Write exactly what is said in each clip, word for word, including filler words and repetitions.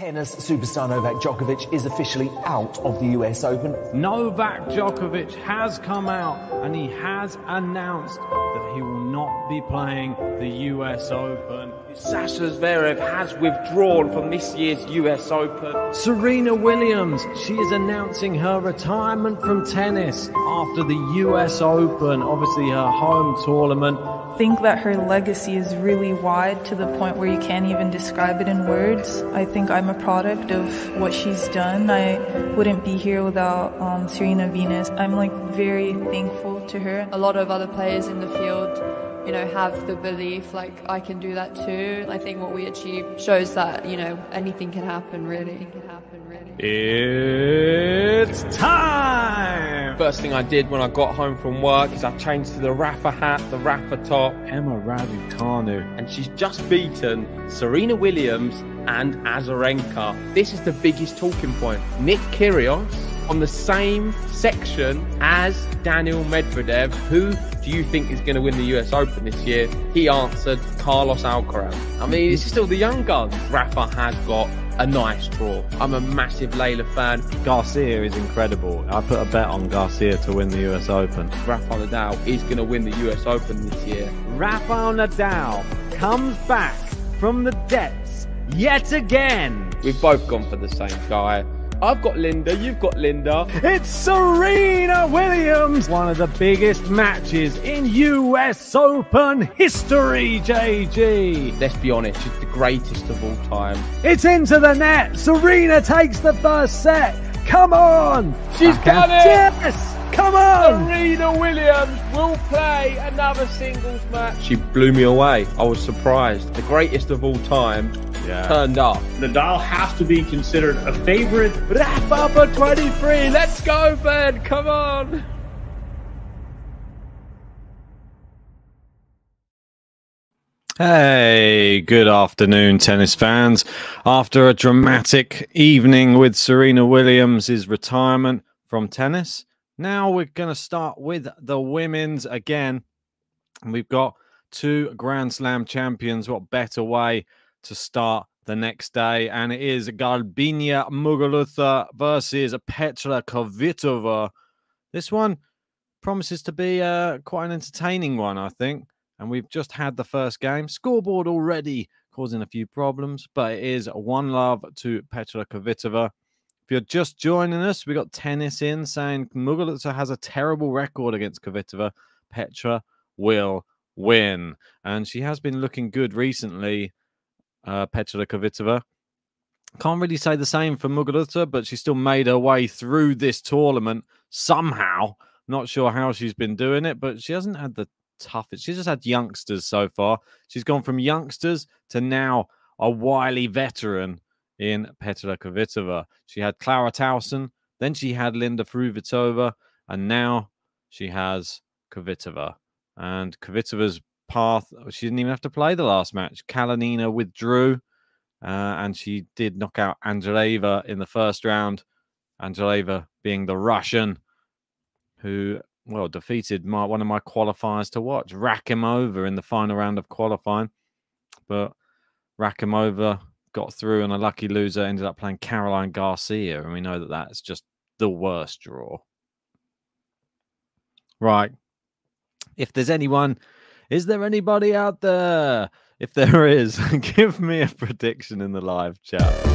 Tennis superstar Novak Djokovic is officially out of the U S Open. Novak Djokovic has come out and he has announced that he will not be playing the U S Open. Sasha Zverev has withdrawn from this year's U S Open. Serena Williams, she is announcing her retirement from tennis after the U S Open, obviously her home tournament. I think that her legacy is really wide to the point where you can't even describe it in words. I think I'm a product of what she's done. I wouldn't be here without um, Serena Venus. I'm like very thankful to her. A lot of other players in the field, you know, have the belief like I can do that too. I think what we achieve shows that, you know, anything can happen really. Anything can happen really. It's time! First thing I did when I got home from work is I changed to the Rafa hat, the Rafa top. Emma Raducanu. And she's just beaten Serena Williams and Azarenka. This is the biggest talking point. Nick Kyrgios on the same section as Daniil Medvedev. Who do you think is going to win the U S Open this year? He answered Carlos Alcaraz. I mean, it's still the young guns. Rafa has got a nice draw. I'm a massive Layla fan. Garcia is incredible. I put a bet on Garcia to win the U S Open. Rafael Nadal is going to win the U S Open this year. Rafael Nadal comes back from the depths yet again. We've both gone for the same guy. I've got Linda, you've got Linda. It's Serena Williams! One of the biggest matches in U S Open history, J G. Let's be honest, she's the greatest of all time. It's into the net. Serena takes the first set. Come on! She's done it! Yes! Come on! Serena Williams will play another singles match. She blew me away. I was surprised. The greatest of all time yeah. turned up. Nadal has to be considered a favorite. Rafa for twenty-three. Let's go, Ben. Come on. Hey, good afternoon, tennis fans. After a dramatic evening with Serena Williams' retirement from tennis, now we're going to start with the women's again. We've got two Grand Slam champions. What better way to start the next day? And it is Garbine Muguruza versus Petra Kvitova. This one promises to be uh, quite an entertaining one, I think. And we've just had the first game. Scoreboard already causing a few problems, but it is one love to Petra Kvitova. If you're just joining us, we got tennis in saying Muguruza has a terrible record against Kvitova. Petra will win. And she has been looking good recently, uh, Petra Kvitova. Can't really say the same for Muguruza, but she still made her way through this tournament somehow. Not sure how she's been doing it, but she hasn't had the toughest. She's just had youngsters so far. She's gone from youngsters to now a wily veteran in Petra Kvitova. She had Clara Tauson, then she had Linda Fruvitova, and now she has Kvitova. And Kvitova's path, she didn't even have to play the last match. Kalinina withdrew, uh, and she did knock out Andreeva in the first round. Andreeva being the Russian who, well, defeated my, one of my qualifiers to watch, Rakimova, in the final round of qualifying. But Rakimova got through, and a lucky loser ended up playing Caroline Garcia, and we know that that's just the worst draw. Right. If there's anyone, is there anybody out there? If there is, give me a prediction in the live chat.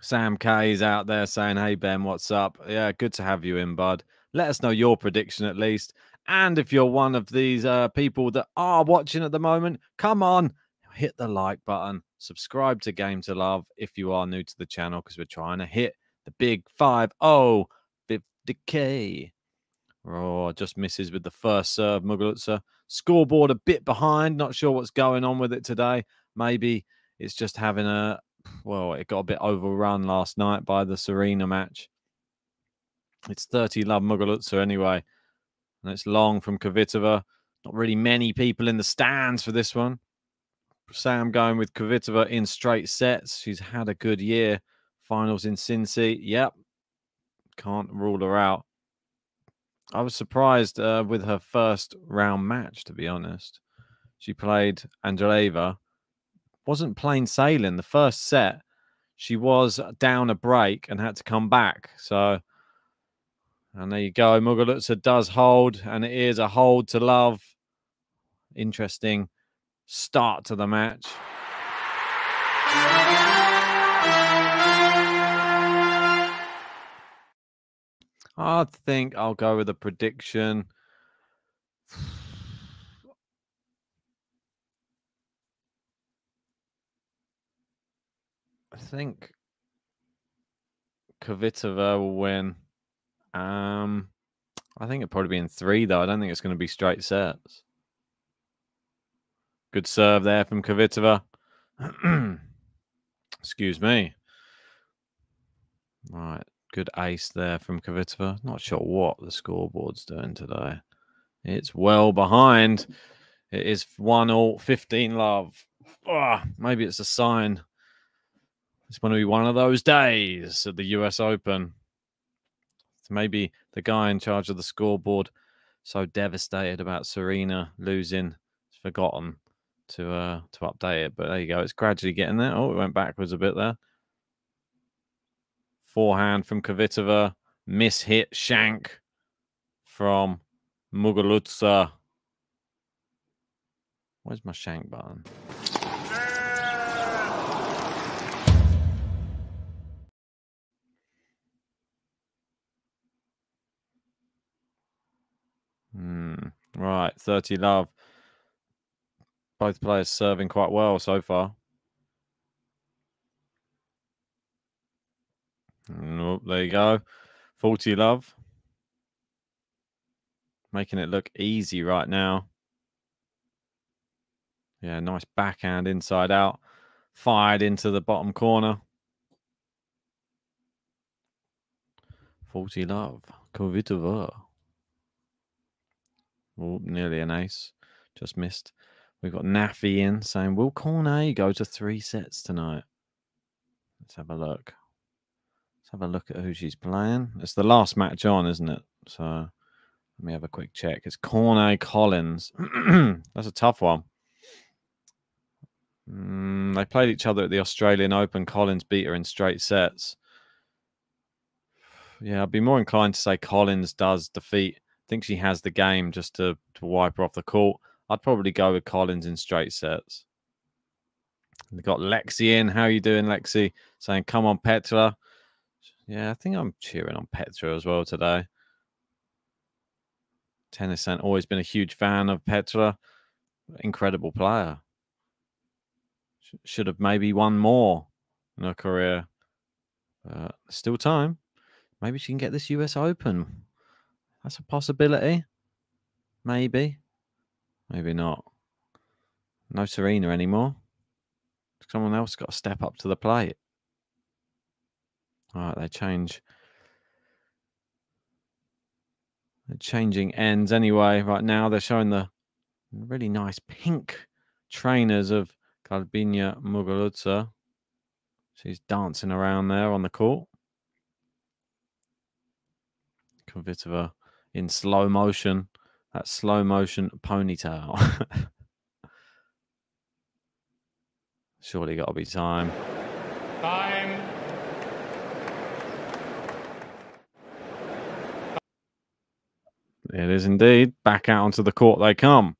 Sam K is out there saying, hey, Ben, what's up? Yeah, good to have you in, bud. Let us know your prediction at least. And if you're one of these uh, people that are watching at the moment, come on, hit the like button. Subscribe to Game to Love if you are new to the channel, because we're trying to hit the big five oh, fifty K. Oh, just misses with the first serve, Muguruza. Scoreboard a bit behind. Not sure what's going on with it today. Maybe it's just having a, well, it got a bit overrun last night by the Serena match. It's thirty love Muguruza anyway. And it's long from Kvitova. Not really many people in the stands for this one. Sam going with Kvitova in straight sets. She's had a good year. Finals in Cincy. Yep. Can't rule her out. I was surprised uh, with her first round match, to be honest. She played Andreeva. Wasn't plain sailing. The first set, she was down a break and had to come back. So, and there you go. Muguruza does hold, and it is a hold to love. Interesting start to the match. I think I'll go with a prediction. I think Kvitova will win. Um, I think it'll probably be in three, though. I don't think it's going to be straight sets. Good serve there from Kvitova. Excuse me. All right. Good ace there from Kvitova. Not sure what the scoreboard's doing today. It's well behind. It is one all, fifteen love. Oh, maybe it's a sign. It's going to be one of those days at the U S Open. So maybe the guy in charge of the scoreboard, so devastated about Serena losing, has forgotten to uh, to update it. But there you go. It's gradually getting there. Oh, it went backwards a bit there. Forehand from Kvitova, mishit shank from Muguruza. Where's my shank button? Hmm. Right, thirty love. Both players serving quite well so far. Nope, there you go. forty love. Making it look easy right now. Yeah, nice backhand inside out. Fired into the bottom corner. forty love. Kvitova. Oh, nearly an ace. Just missed. We've got Naffy in saying, will Cornet go to three sets tonight? Let's have a look. Have a look at who she's playing. It's the last match on, isn't it? So let me have a quick check. It's Cornet Collins. That's a tough one. Mm, they played each other at the Australian Open. Collins beat her in straight sets. Yeah, I'd be more inclined to say Collins does defeat. I think she has the game just to, to wipe her off the court. I'd probably go with Collins in straight sets. They've got Lexi in. How are you doing, Lexi? Saying, come on, Petra. Yeah, I think I'm cheering on Petra as well today. Tennis and always been a huge fan of Petra. Incredible player. Should have maybe won more in her career. Uh, still time. Maybe she can get this U S Open. That's a possibility. Maybe. Maybe not. No Serena anymore. Someone else got to step up to the plate. All right, they change. They're changing ends anyway. Right now, they're showing the really nice pink trainers of Garbine Muguruza. She's dancing around there on the court. Kvitova in slow motion. That slow motion ponytail. Surely got to be time. Time. It is indeed. Back out onto the court they come.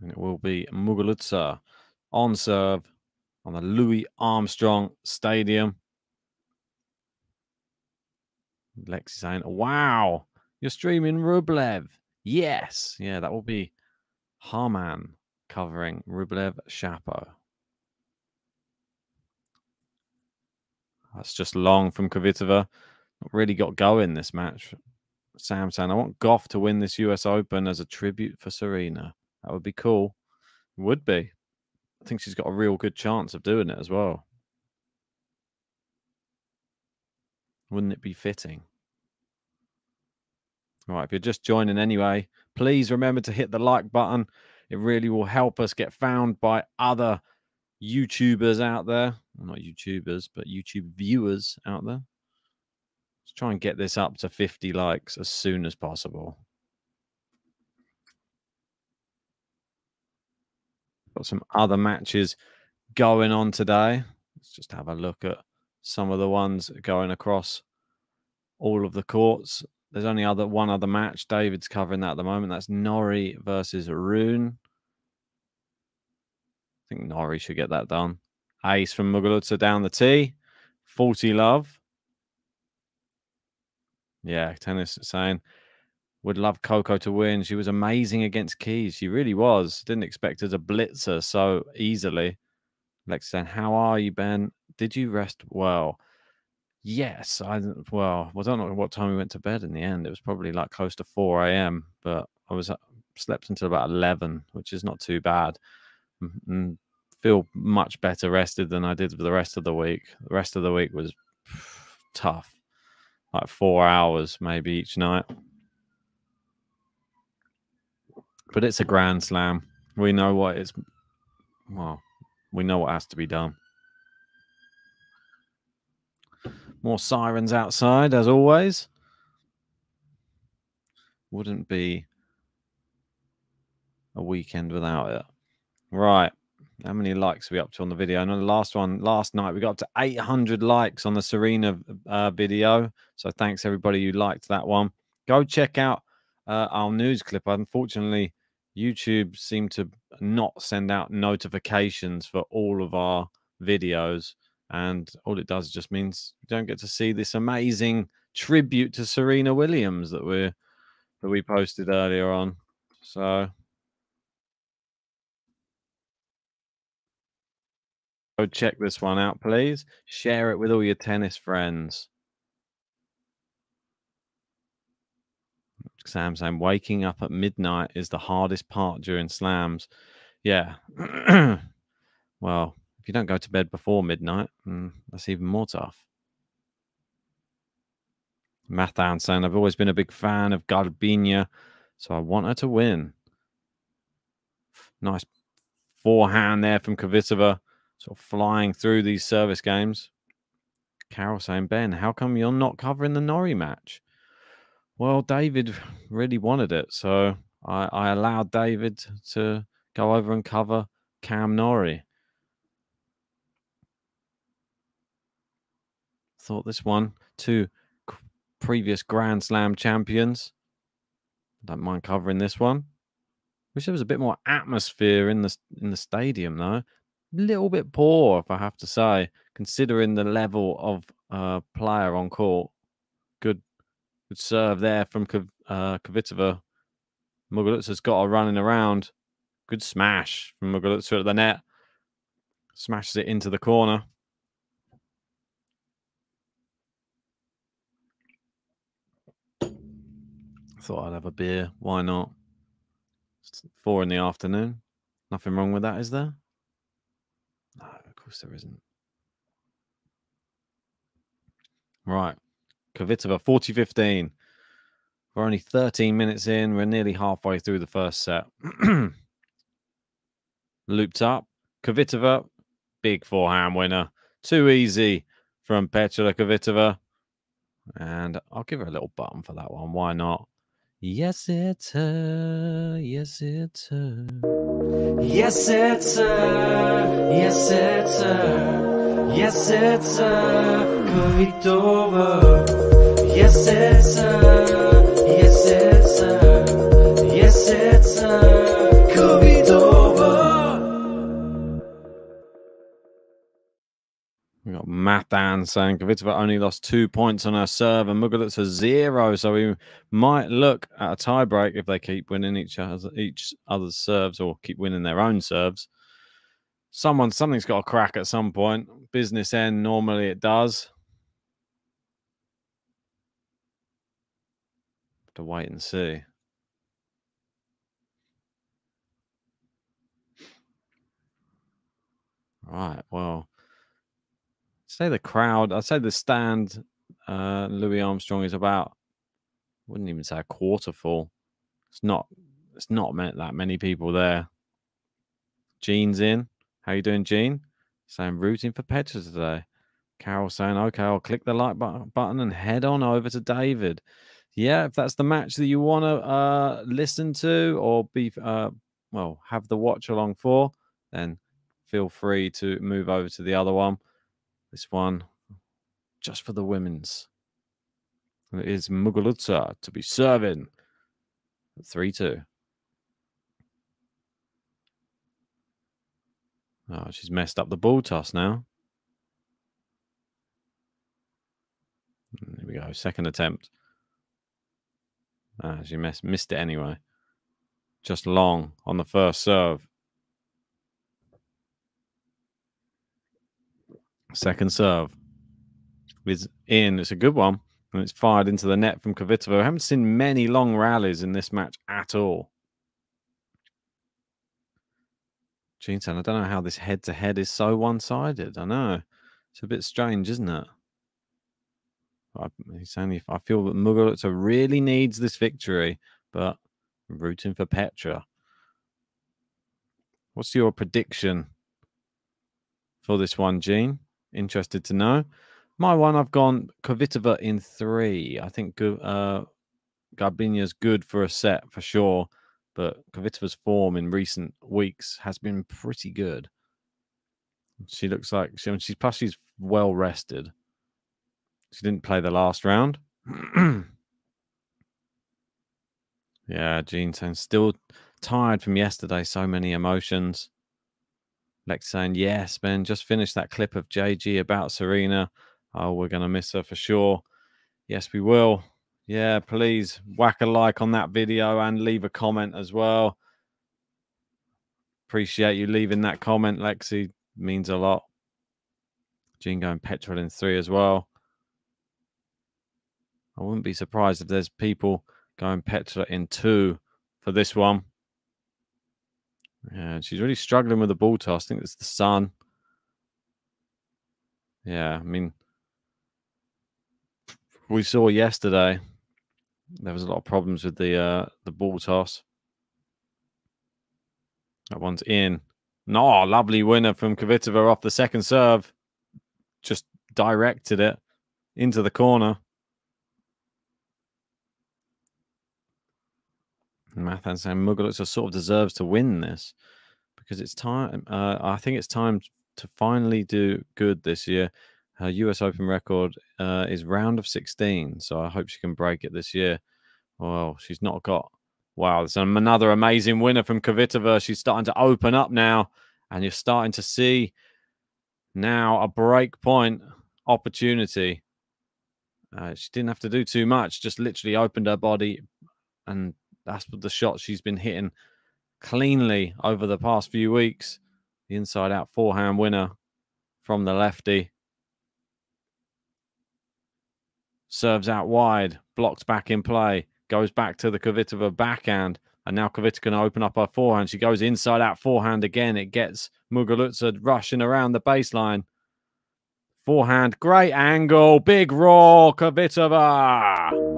And it will be Muguruza on serve on the Louis Armstrong Stadium. Lexi saying, wow, you're streaming Rublev. Yes. Yeah, that will be Harman covering Rublev Chapeau. That's just long from Kvitova. Really got going this match. Samson, I want Goff to win this U S Open as a tribute for Serena. That would be cool. Would be. I think she's got a real good chance of doing it as well. Wouldn't it be fitting? All right, if you're just joining anyway, please remember to hit the like button. It really will help us get found by other YouTubers out there. Well, not YouTubers, but YouTube viewers out there. Let's try and get this up to fifty likes as soon as possible. Got some other matches going on today. Let's just have a look at some of the ones going across all of the courts. There's only other one other match. David's covering that at the moment. That's Norrie versus Rune. I think Norrie should get that done. Ace from Muguruza down the tee. forty love. Yeah, tennis is saying, would love Coco to win. She was amazing against Keys. She really was. Didn't expect her to blitz her so easily. Lex saying, how are you, Ben? Did you rest well? Yes. I well, I don't know what time we went to bed in the end. It was probably like close to four A M, but I was slept until about eleven, which is not too bad. And feel much better rested than I did for the rest of the week. The rest of the week was tough, like four hours maybe each night. But it's a Grand Slam. We know what it's. Well, we know what has to be done. More sirens outside, as always. Wouldn't be a weekend without it. Right, how many likes are we up to on the video? I know the last one last night we got to eight hundred likes on the Serena uh, video, so thanks everybody who liked that one. Go check out uh, our news clip. Unfortunately, YouTube seemed to not send out notifications for all of our videos, and all it does just means you don't get to see this amazing tribute to Serena Williams that we that we posted earlier on. So go check this one out, please. Share it with all your tennis friends. Sam's saying, waking up at midnight is the hardest part during slams. Yeah. Well, if you don't go to bed before midnight, that's even more tough. Mathan saying, I've always been a big fan of Garbine, so I want her to win. Nice forehand there from Kvitova. Sort of flying through these service games. Carol saying, Ben, how come you're not covering the Norrie match? Well, David really wanted it, so I, I allowed David to go over and cover Cam Norrie. Thought this one, two previous Grand Slam champions. Don't mind covering this one. Wish there was a bit more atmosphere in the in the stadium, though. Little bit poor, if I have to say, considering the level of uh, player on court. Good, good serve there from uh, Kvitova. Muguruza's got her running around. Good smash from Muguruza at the net. Smashes it into the corner. Thought I'd have a beer. Why not? It's four in the afternoon. Nothing wrong with that, is there? No, of course there isn't. Right. Kvitova, forty fifteen. We're only thirteen minutes in. We're nearly halfway through the first set. Looped up. Kvitova, big forehand winner. Too easy from Petra Kvitova. And I'll give her a little button for that one. Why not? Yes, it's her. Yes, it's her. Yes, it's her. Yes, it's her. Yes, it's her. Kvitova. Yes, it's her. Yes, it's her. Yes, it's her. Kvitova. We got Mathan saying Kvitova only lost two points on her serve and Muguruza zero, so we might look at a tie break if they keep winning each other, each other's serves, or keep winning their own serves. Someone, something's got to crack at some point. Business end, normally it does. Have to wait and see. Right, well, say the crowd, I'd say the stand, uh, Louis Armstrong is about, I wouldn't even say a quarter full. It's not, it's not meant that many people there. Gene's in. How you doing, Gene? Saying rooting for Petra today. Carol saying, okay, I'll click the like button and head on over to David. Yeah, if that's the match that you want to uh, listen to or be, uh, well, have the watch along for, then feel free to move over to the other one. This one, just for the women's. And it is Muguruza to be serving. three two. Oh, she's messed up the ball toss now. There we go. Second attempt. Ah, she mess, missed it anyway. Just long on the first serve. Second serve is in. It's a good one. And it's fired into the net from Kvitova. I haven't seen many long rallies in this match at all. Jintan, I don't know how this head-to-head is so one-sided. I know. It's a bit strange, isn't it? I, he's only, I feel that Muguruza really needs this victory, but I'm rooting for Petra. What's your prediction for this one, Gene? Interested to know. My one, I've gone Kvitova in three. I think uh, Garbinia's good for a set for sure, but Kvitova's form in recent weeks has been pretty good. She looks like she, she's plus she's well rested. She didn't play the last round. Yeah, Jean's saying still tired from yesterday. So many emotions. Lex saying, yes, Ben, just finished that clip of J G about Serena. Oh, we're going to miss her for sure. Yes, we will. Yeah, please whack a like on that video and leave a comment as well. Appreciate you leaving that comment, Lexi. Means a lot. Jean going Petrol in three as well. I wouldn't be surprised if there's people going Petra in two for this one. Yeah, she's really struggling with the ball toss. I think it's the sun. Yeah, I mean, we saw yesterday there was a lot of problems with the uh, the ball toss. That one's in. No, lovely winner from Kvitova off the second serve. Just directed it into the corner. Mathan saying Muguruza sort of deserves to win this because it's time. Uh, I think it's time to finally do good this year. Her U S Open record uh, is round of sixteen, so I hope she can break it this year. Well, she's not got. Wow, there's another amazing winner from Kvitova. She's starting to open up now, and you're starting to see now a break point opportunity. Uh, she didn't have to do too much; just literally opened her body and. That's the shot she's been hitting cleanly over the past few weeks. The inside-out forehand winner from the lefty. Serves out wide, blocks back in play, goes back to the Kvitova backhand, and now Kvitova can open up her forehand. She goes inside-out forehand again. It gets Muguruza rushing around the baseline. Forehand, great angle, big roar, Kvitova.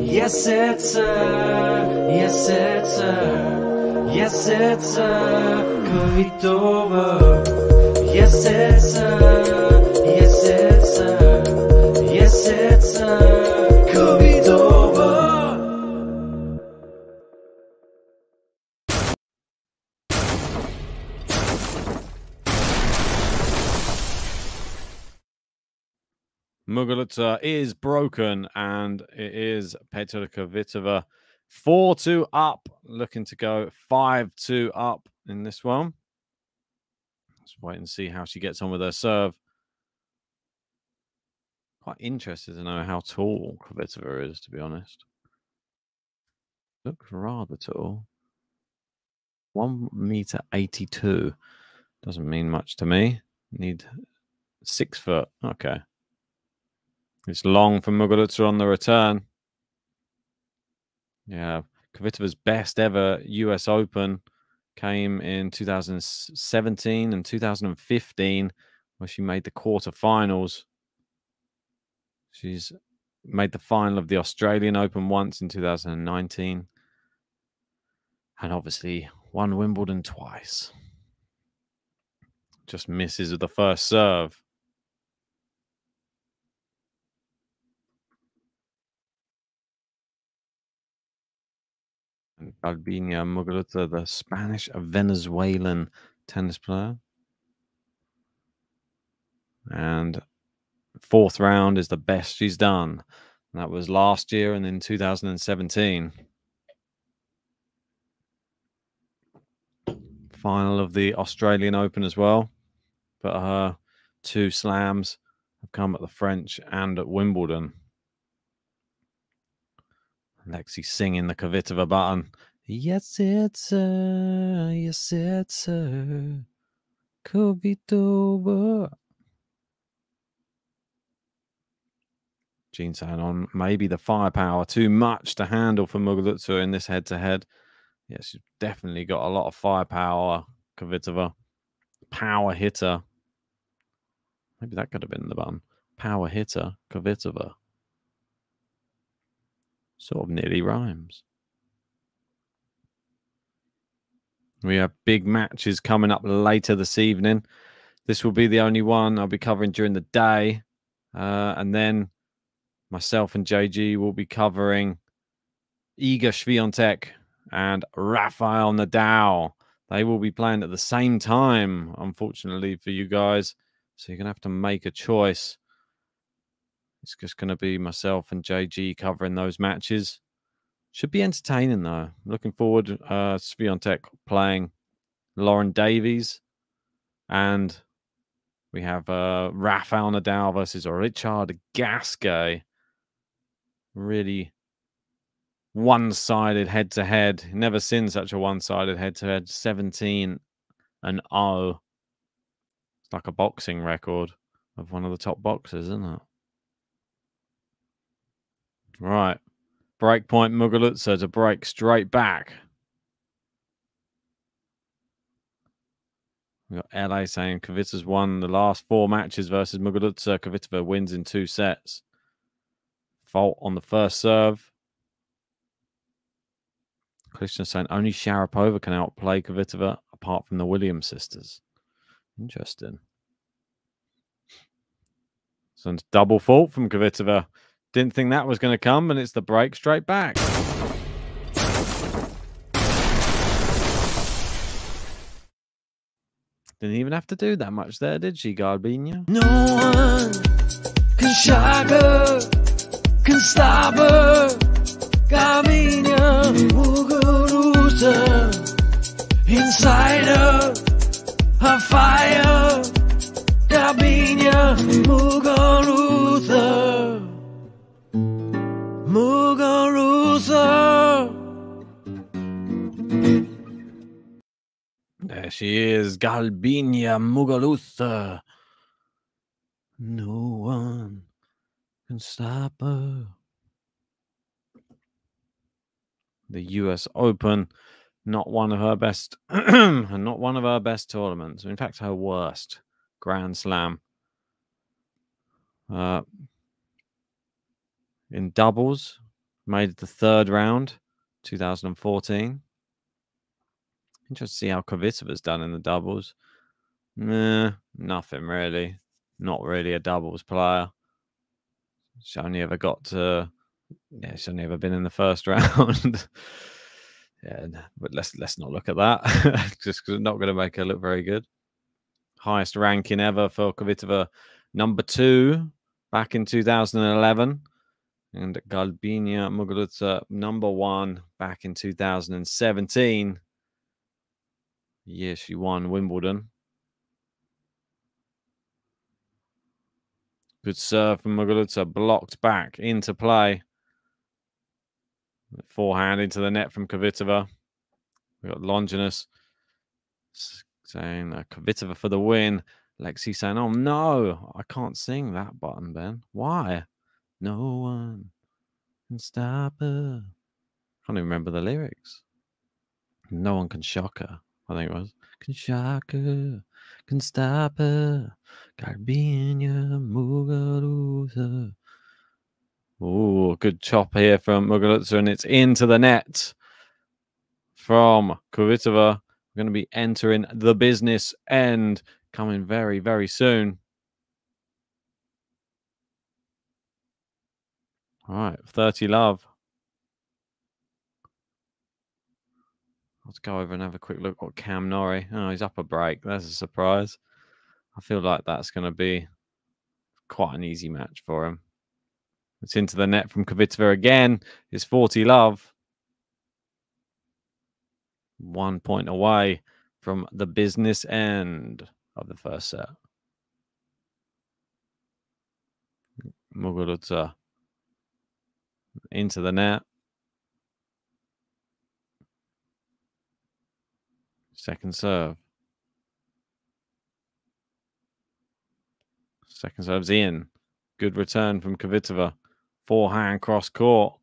Yes, it's a... Yes, it's her. Yes, it's her. Kvitova. Yes, it's her. Yes, it's her. Yes, it's her. Kvitova. Muguruza is broken, and it is Petra Kvitova. four two up, looking to go five two up in this one. Let's wait and see how she gets on with her serve. Quite interested to know how tall Kvitova is, to be honest. Looks rather tall. one meter eighty-two. Doesn't mean much to me. Need six foot. Okay. It's long for Muguruza on the return. Yeah, Kvitova's best ever U S Open came in two thousand seventeen and two thousand fifteen, where she made the quarterfinals. She's made the final of the Australian Open once in two thousand nineteen. And obviously won Wimbledon twice. Just misses with the first serve. Garbine Muguruza, the Spanish Venezuelan tennis player. And fourth round is the best she's done. And that was last year and in two thousand seventeen. Final of the Australian Open as well. But her two slams have come at the French and at Wimbledon. Lexi singing the Kvitova button. Yes, it's her. Yes, it's her. Kvitova. Jean saying on maybe the firepower. Too much to handle for Muguruza in this head-to-head. -head. Yeah, she's definitely got a lot of firepower, Kvitova. Power hitter. Maybe that could have been the button. Power hitter, Kvitova. Sort of nearly rhymes. We have big matches coming up later this evening. This will be the only one I'll be covering during the day. Uh, and then myself and J G will be covering Iga Świątek and Rafael Nadal. They will be playing at the same time, unfortunately, for you guys. So you're going to have to make a choice. It's just going to be myself and J G covering those matches. Should be entertaining, though. Looking forward to uh, Świątek playing Lauren Davies. And we have uh, Rafael Nadal versus Richard Gasquet. Really one-sided head-to-head. Never seen such a one-sided head-to-head. seventeen and oh. It's like a boxing record of one of the top boxers, isn't it? Right. Breakpoint Muguruza to break straight back. We've got L A saying Kvitova's won the last four matches versus Muguruza. Kvitova wins in two sets. Fault on the first serve. Krishna saying only Sharapova can outplay Kvitova apart from the Williams sisters. Interesting. So it's double fault from Kvitova. Didn't think that was going to come, and it's the break straight back. Didn't even have to do that much there, did she, Garbine? No one can shock her, can stop her, Garbine Muguruza. Inside her, her fire, Garbine Muguruza. Muguruza. There she is, Garbine Muguruza. No one can stop her. The U S Open, not one of her best, and not one of her best tournaments. In fact, her worst Grand Slam. Uh, in doubles, made it the third round, two thousand fourteen. Interesting to see how Kvitova's done in the doubles. Nah, nothing really. Not really a doubles player. She only ever got to, yeah, she's only ever been in the first round. Yeah, but let's let's not look at that. Just because it's not going to make her look very good. Highest ranking ever for Kvitova, number two back in two thousand eleven. And Garbine Muguruza, number one, back in two thousand seventeen. Yeah, she won Wimbledon. Good serve from Muguruza, blocked back into play. Forehand into the net from Kvitova. We got Longinus saying uh, Kvitova for the win. Lexi saying, "Oh no, I can't sing that button, Ben. Why?" No one can stop her. I can't even remember the lyrics. No one can shock her, I think it was. Can shock her, can stop her. Garbine Muguruza. Oh, good chop here from Muguruza, and it's into the net from Kvitova. We're going to be entering the business end, coming very, very soon. All right, thirty love. Let's go over and have a quick look at Cam Norrie. Oh, he's up a break. That's a surprise. I feel like that's going to be quite an easy match for him. It's into the net from Kvitova again. It's forty love. One point away from the business end of the first set. Muguruza into the net. Second serve. Second serve's in. Good return from Kvitova. Forehand cross court.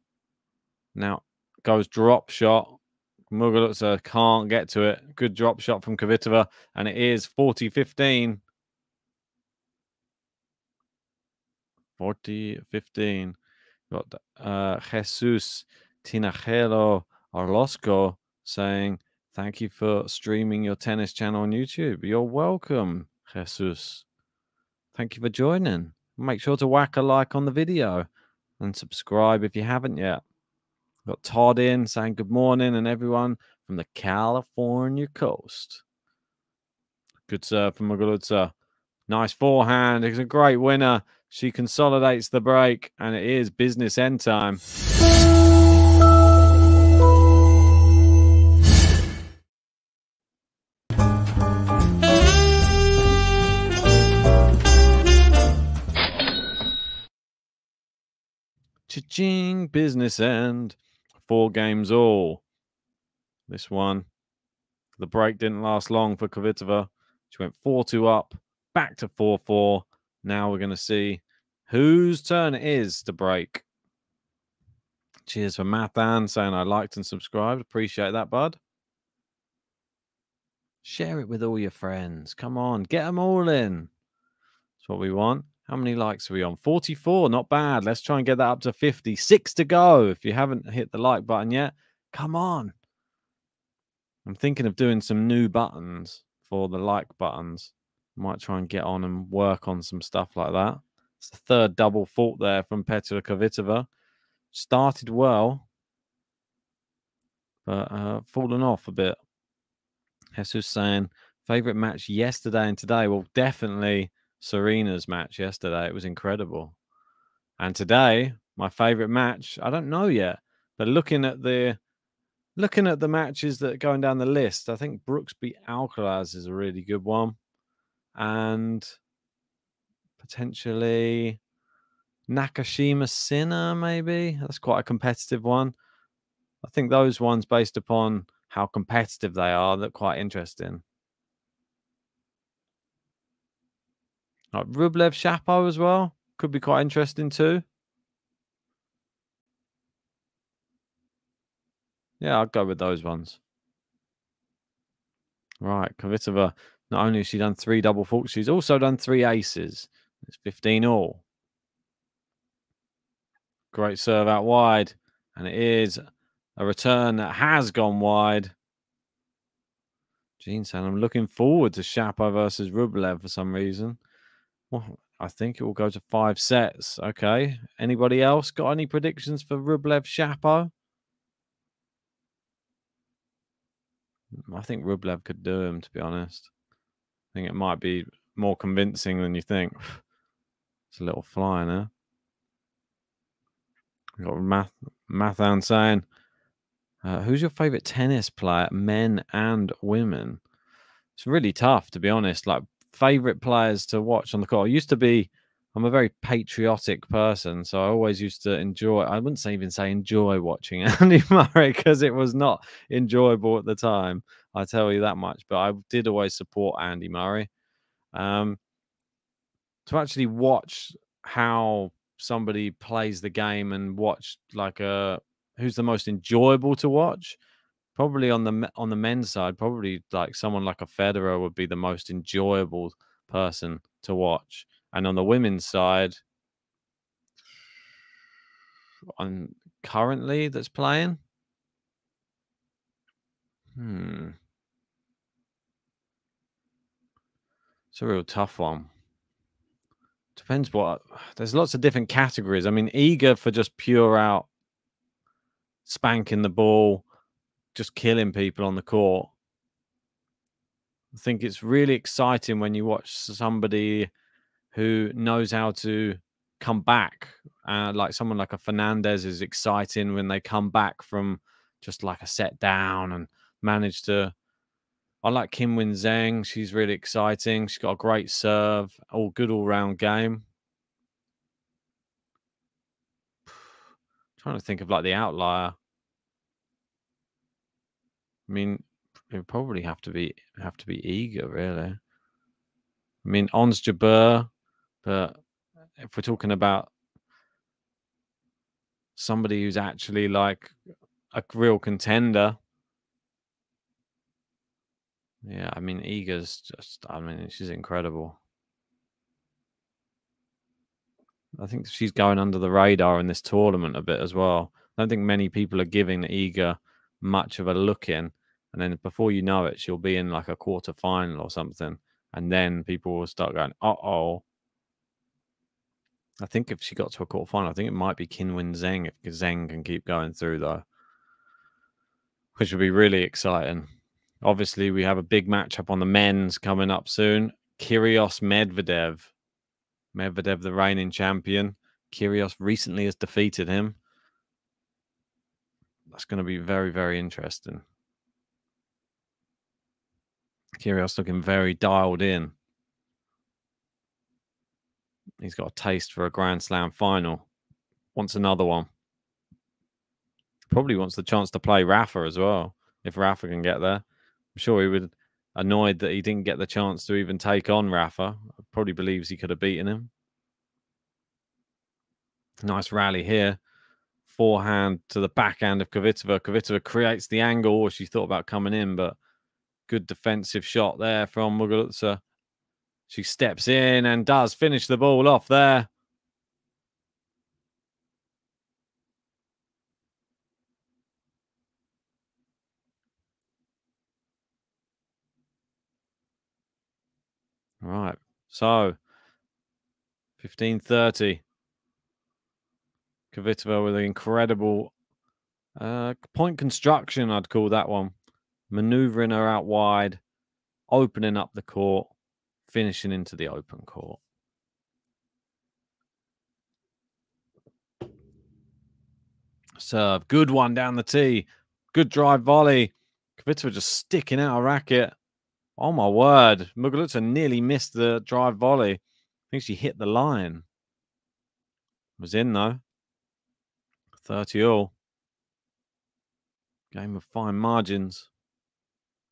Now goes drop shot. Muguruza can't get to it. Good drop shot from Kvitova. And it is forty fifteen. forty fifteen. Got uh, Jesus Tinajero Orlosco saying, thank you for streaming your tennis channel on YouTube. You're welcome, Jesus. Thank you for joining. Make sure to whack a like on the video and subscribe if you haven't yet. Got Todd in saying good morning, and everyone from the California coast. Good serve from Muguruza. Nice forehand. It's a great winner. She consolidates the break, and it is business end time. Cha-ching, business end. Four games all. This one, the break didn't last long for Kvitova. She went four two up, back to four four. Now we're going to see whose turn it is to break. Cheers for Mathan saying I liked and subscribed. Appreciate that, bud. Share it with all your friends. Come on, get them all in. That's what we want. How many likes are we on? forty-four, not bad. Let's try and get that up to fifty. Six to go. If you haven't hit the like button yet, come on. I'm thinking of doing some new buttons for the like buttons. Might try and get on and work on some stuff like that. It's the third double fault there from Petra Kvitova. Started well, but uh, fallen off a bit. Jesus saying, favorite match yesterday and today? Well, definitely Serena's match yesterday. It was incredible. And today, my favorite match, I don't know yet, but looking at the looking at the matches that are going down the list, I think Brooksby Alcaraz is a really good one, and potentially Nakashima Sinner, maybe. That's quite a competitive one. I think those ones, based upon how competitive they are, look quite interesting. Like Rublev Chapeau as well. Could be quite interesting too. Yeah, I'd go with those ones. Right, Kvitova. Not only has she done three double faults, she's also done three aces. It's fifteen all. Great serve out wide. And it is a return that has gone wide. Gene saying, I'm looking forward to Chapeau versus Rublev for some reason. Well, I think it will go to five sets. Okay. Anybody else got any predictions for Rublev Chapeau? I think Rublev could do him, to be honest. I think it might be more convincing than you think. It's a little fly now. We've got Math Mathan saying, uh, who's your favorite tennis player, men and women? It's really tough, to be honest. Like, favorite players to watch on the court. I used to be, I'm a very patriotic person, so I always used to enjoy, I wouldn't say, even say enjoy watching Andy Murray, because it was not enjoyable at the time, I tell you that much, but I did always support Andy Murray. Um, to actually watch how somebody plays the game and watch like a, who's the most enjoyable to watch? Probably on the on the men's side, probably like someone like a Federer would be the most enjoyable person to watch. And on the women's side, on currently that's playing, hmm, it's a real tough one. Depends what. There's lots of different categories. I mean, Iga for just pure out spanking the ball. just killing people on the court. I think it's really exciting when you watch somebody who knows how to come back. Uh, like someone like a Fernandez is exciting when they come back from just like a set down and manage to... I like Qinwen Zheng. She's really exciting. She's got a great serve. All good all-round game. I'm trying to think of like the outlier. I mean, it would probably have to be have to be Iga, really. I mean, Ons Jabeur, but if we're talking about somebody who's actually like a real contender. Yeah, I mean, Iga's just, I mean, she's incredible. I think she's going under the radar in this tournament a bit as well. I don't think many people are giving Iga much of a look in. And then before you know it, she'll be in like a quarter final or something. And then people will start going, uh-oh. I think if she got to a quarter final, I think it might be Qinwen Zheng if Zheng can keep going through, though. Which would be really exciting. Obviously, we have a big matchup on the men's coming up soon. Kyrgios Medvedev. Medvedev, the reigning champion. Kyrgios recently has defeated him. That's going to be very, very interesting. Kyrgios looking very dialed in. He's got a taste for a Grand Slam final. Wants another one. Probably wants the chance to play Rafa as well, if Rafa can get there. I'm sure he was annoyed that he didn't get the chance to even take on Rafa. Probably believes he could have beaten him. Nice rally here. Forehand to the backhand of Kvitova. Kvitova creates the angle she thought about coming in, but good defensive shot there from Muguruza. She steps in and does finish the ball off there. Right, so fifteen thirty. Kvitova with an incredible uh, point construction, I'd call that one. Maneuvering her out wide, opening up the court, finishing into the open court. Serve, good one down the tee. Good drive volley. Kvitova just sticking out a racket. Oh, my word. Muguruza nearly missed the drive volley. I think she hit the line. Was in, though. thirty all. Game of fine margins.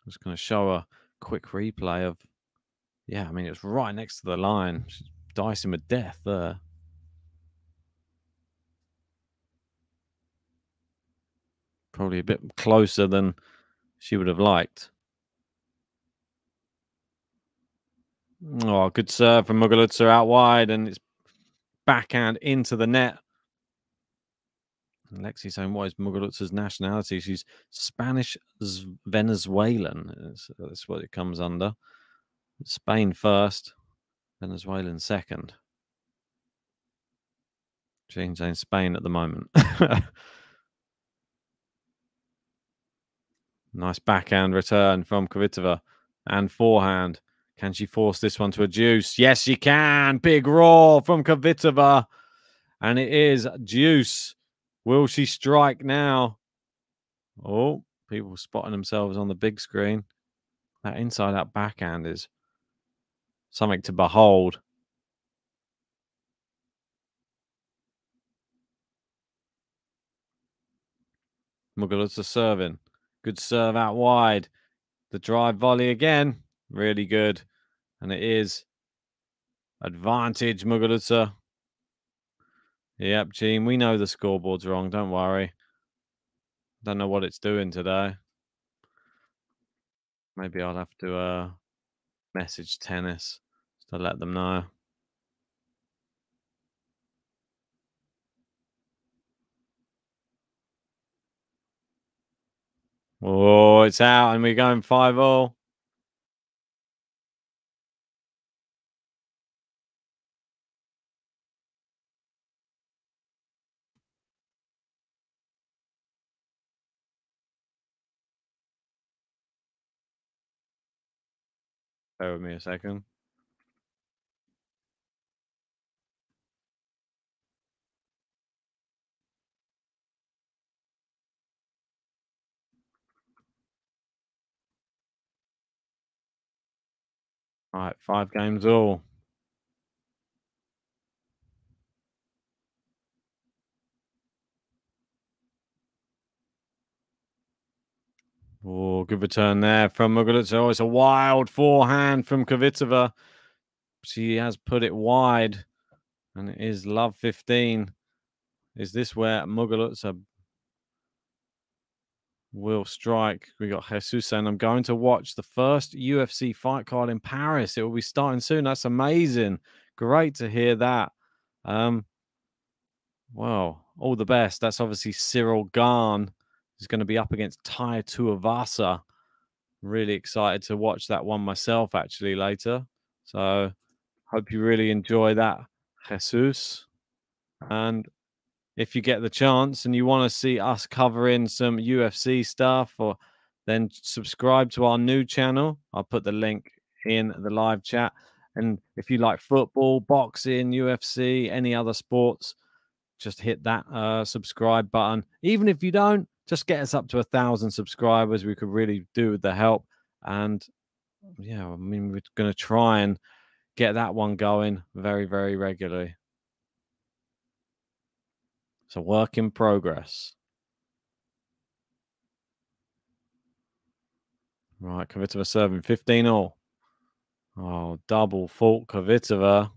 I'm just going to show a quick replay of... Yeah, I mean, it's right next to the line. She's dicing with death there. Probably a bit closer than she would have liked. Oh, good serve from Muguruza out wide, and it's backhand into the net. And Lexi's saying, what is Muguruza's nationality? She's Spanish Venezuelan. That's, that's what it comes under. Spain first, Venezuelan second. She's in Spain at the moment. Nice backhand return from Kvitova and forehand. Can she force this one to a deuce? Yes, she can. Big roar from Kvitova. And it is deuce. Will she strike now? Oh, people spotting themselves on the big screen. That inside-out backhand is something to behold. Muguruza serving. Good serve out wide. The drive volley again. Really good. And it is advantage, Muguruza. Yep, Gene, we know the scoreboard's wrong. Don't worry. Don't know what it's doing today. Maybe I'll have to uh, message tennis to let them know. Oh, it's out, and we're going five all. Bear with me a second. All right, five games all. Oh, good return there from Muguruza. Oh, it's a wild forehand from Kvitova. She has put it wide, and it is love fifteen. Is this where Muguruza will strike? We got Jesus, and I'm going to watch the first U F C fight card in Paris. It will be starting soon. That's amazing. Great to hear that. Um, well, all the best. That's obviously Cyril Garn. He's going to be up against Tai Tuivasa. Really excited to watch that one myself, actually, later. So, hope you really enjoy that, Jesus. And if you get the chance and you want to see us covering some U F C stuff, or then subscribe to our new channel. I'll put the link in the live chat. And if you like football, boxing, U F C, any other sports, just hit that uh, subscribe button. Even if you don't, just get us up to a thousand subscribers. We could really do with the help. And yeah, I mean, we're going to try and get that one going very, very regularly. It's a work in progress. Right, Kvitova serving fifteen all. Oh, double fault Kvitova.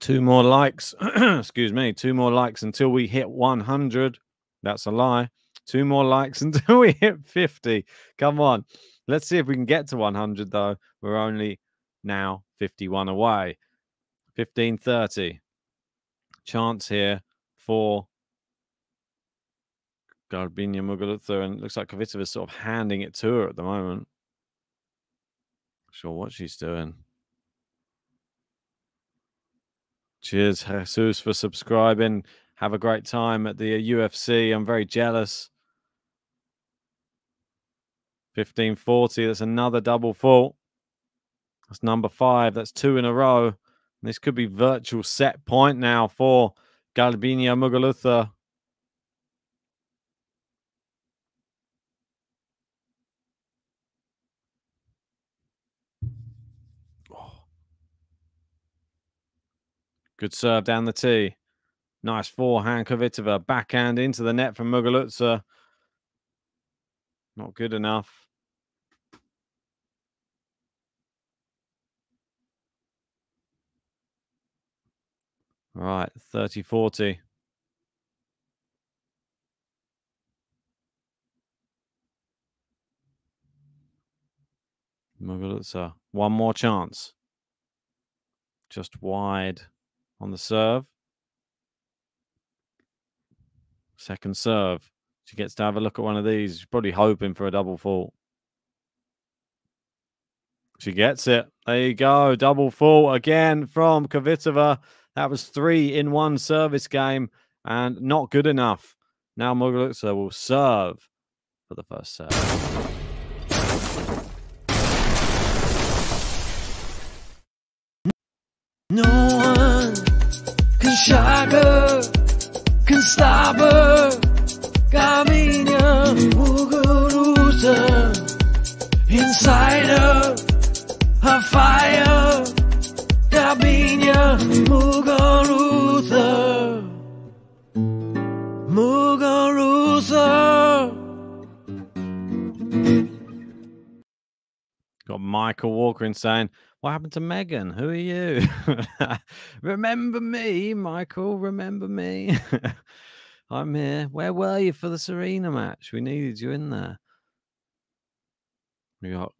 Two more likes, excuse me, two more likes until we hit one hundred. That's a lie. Two more likes until we hit fifty. Come on. Let's see if we can get to one hundred, though. We're only now fifty-one away. fifteen thirty. Chance here for Garbine Muguruza. And it looks like Kvitova is sort of handing it to her at the moment. Not sure what she's doing. Cheers, Jesus, for subscribing. Have a great time at the U F C. I'm very jealous. fifteen forty. That's another double fault. That's number five. That's two in a row. And this could be virtual set point now for Garbine Muguruza. Good serve down the tee. Nice forehand, Kvitova. Backhand into the net from Muguruza. Not good enough. All right, thirty forty. Muguruza. One more chance. Just wide. On the serve. Second serve. She gets to have a look at one of these. She's probably hoping for a double fault. She gets it. There you go. Double fault again from Kvitova. That was three in one service game and not good enough. Now Muguruza will serve for the first serve. No one can shock her, can stop her. Garbine Muguruza inside her, her fire. Garbine Muguruza, Muguruza. Got Michael Walker insane. What happened to Megan? Who are you? Remember me, Michael. Remember me. I'm here. Where were you for the Serena match? We needed you in there. We got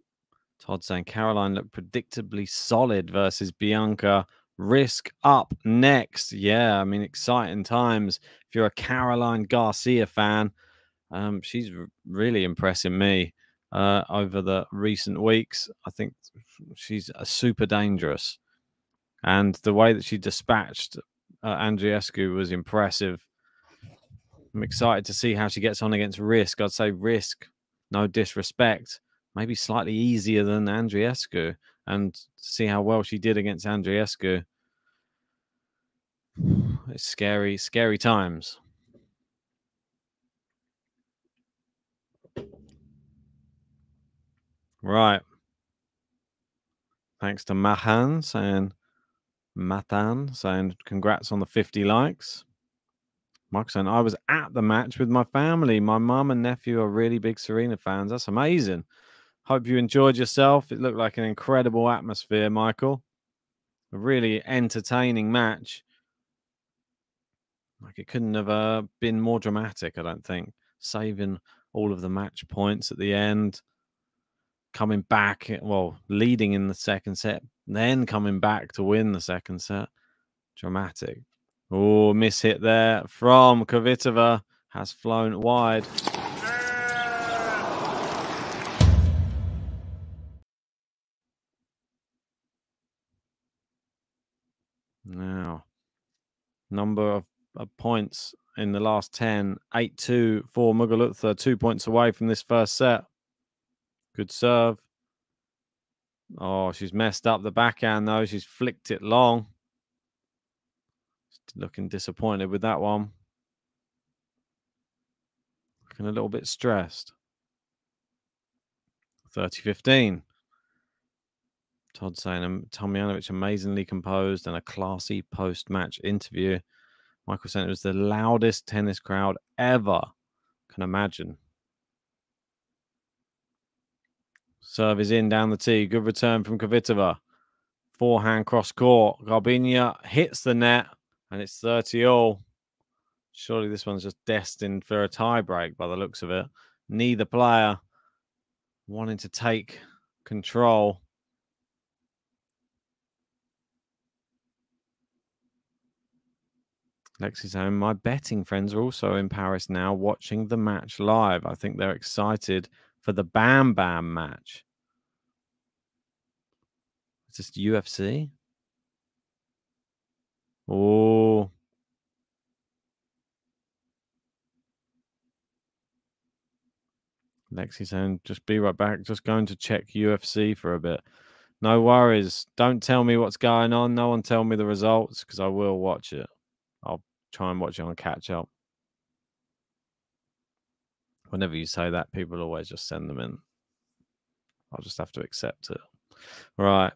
Todd saying Caroline looked predictably solid versus Bianca. Risk up next. Yeah, I mean, exciting times. If you're a Caroline Garcia fan, um, she's really impressing me. Uh, over the recent weeks, I think she's uh, super dangerous. And the way that she dispatched uh, Andreescu was impressive. I'm excited to see how she gets on against Risk. I'd say Risk, no disrespect, maybe slightly easier than Andreescu, and see how well she did against Andreescu. It's scary, scary times. Right. Thanks to Mahan saying, Matan saying, congrats on the fifty likes. Mark saying, I was at the match with my family. My mum and nephew are really big Serena fans. That's amazing. Hope you enjoyed yourself. It looked like an incredible atmosphere, Michael. A really entertaining match. Like, it couldn't have uh, been more dramatic, I don't think. Saving all of the match points at the end. Coming back, well, leading in the second set. Then coming back to win the second set. Dramatic. Oh, miss hit there from Kvitova. Has flown wide. Now, number of, of points in the last ten. eight two for Muguruza. Two points away from this first set. Good serve. Oh, she's messed up the backhand, though. She's flicked it long. Just looking disappointed with that one. Looking a little bit stressed. thirty fifteen. Todd saying, Tomljanović amazingly composed and a classy post-match interview. Michael saying it was the loudest tennis crowd ever. Can imagine. Serve is in down the tee. Good return from Kvitova. Forehand cross court. Garbine hits the net and it's thirty all. Surely this one's just destined for a tie break by the looks of it. Neither player wanting to take control. Lexi's home. My betting friends are also in Paris now watching the match live. I think they're excited for the Bam Bam match. Is this U F C? Oh. Lexi's saying, just be right back. Just going to check U F C for a bit. No worries. Don't tell me what's going on. No one tell me the results, because I will watch it. I'll try and watch it on catch up. Whenever you say that, people always just send them in. I'll just have to accept it. Right.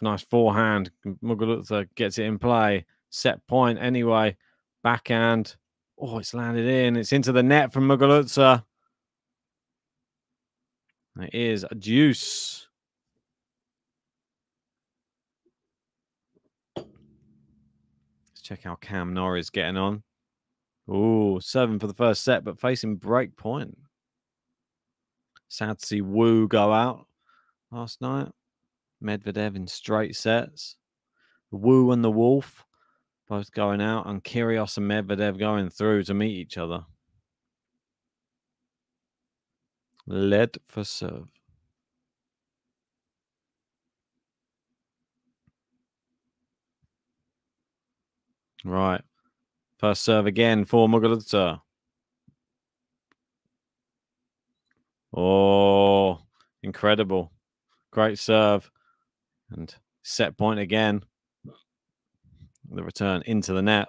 Nice forehand. Muguruza gets it in play. Set point anyway. Backhand. Oh, it's landed in. It's into the net from Muguruza. It is a deuce. Let's check how Cam Norrie's getting on. Oh, serving for the first set, but facing break point. Sad to see Wu go out last night. Medvedev in straight sets. Wu and the Wolf both going out, and Kyrgios and Medvedev going through to meet each other. Lead for serve. Right. First serve again for Muguruza. Oh, incredible. Great serve. And set point again. The return into the net.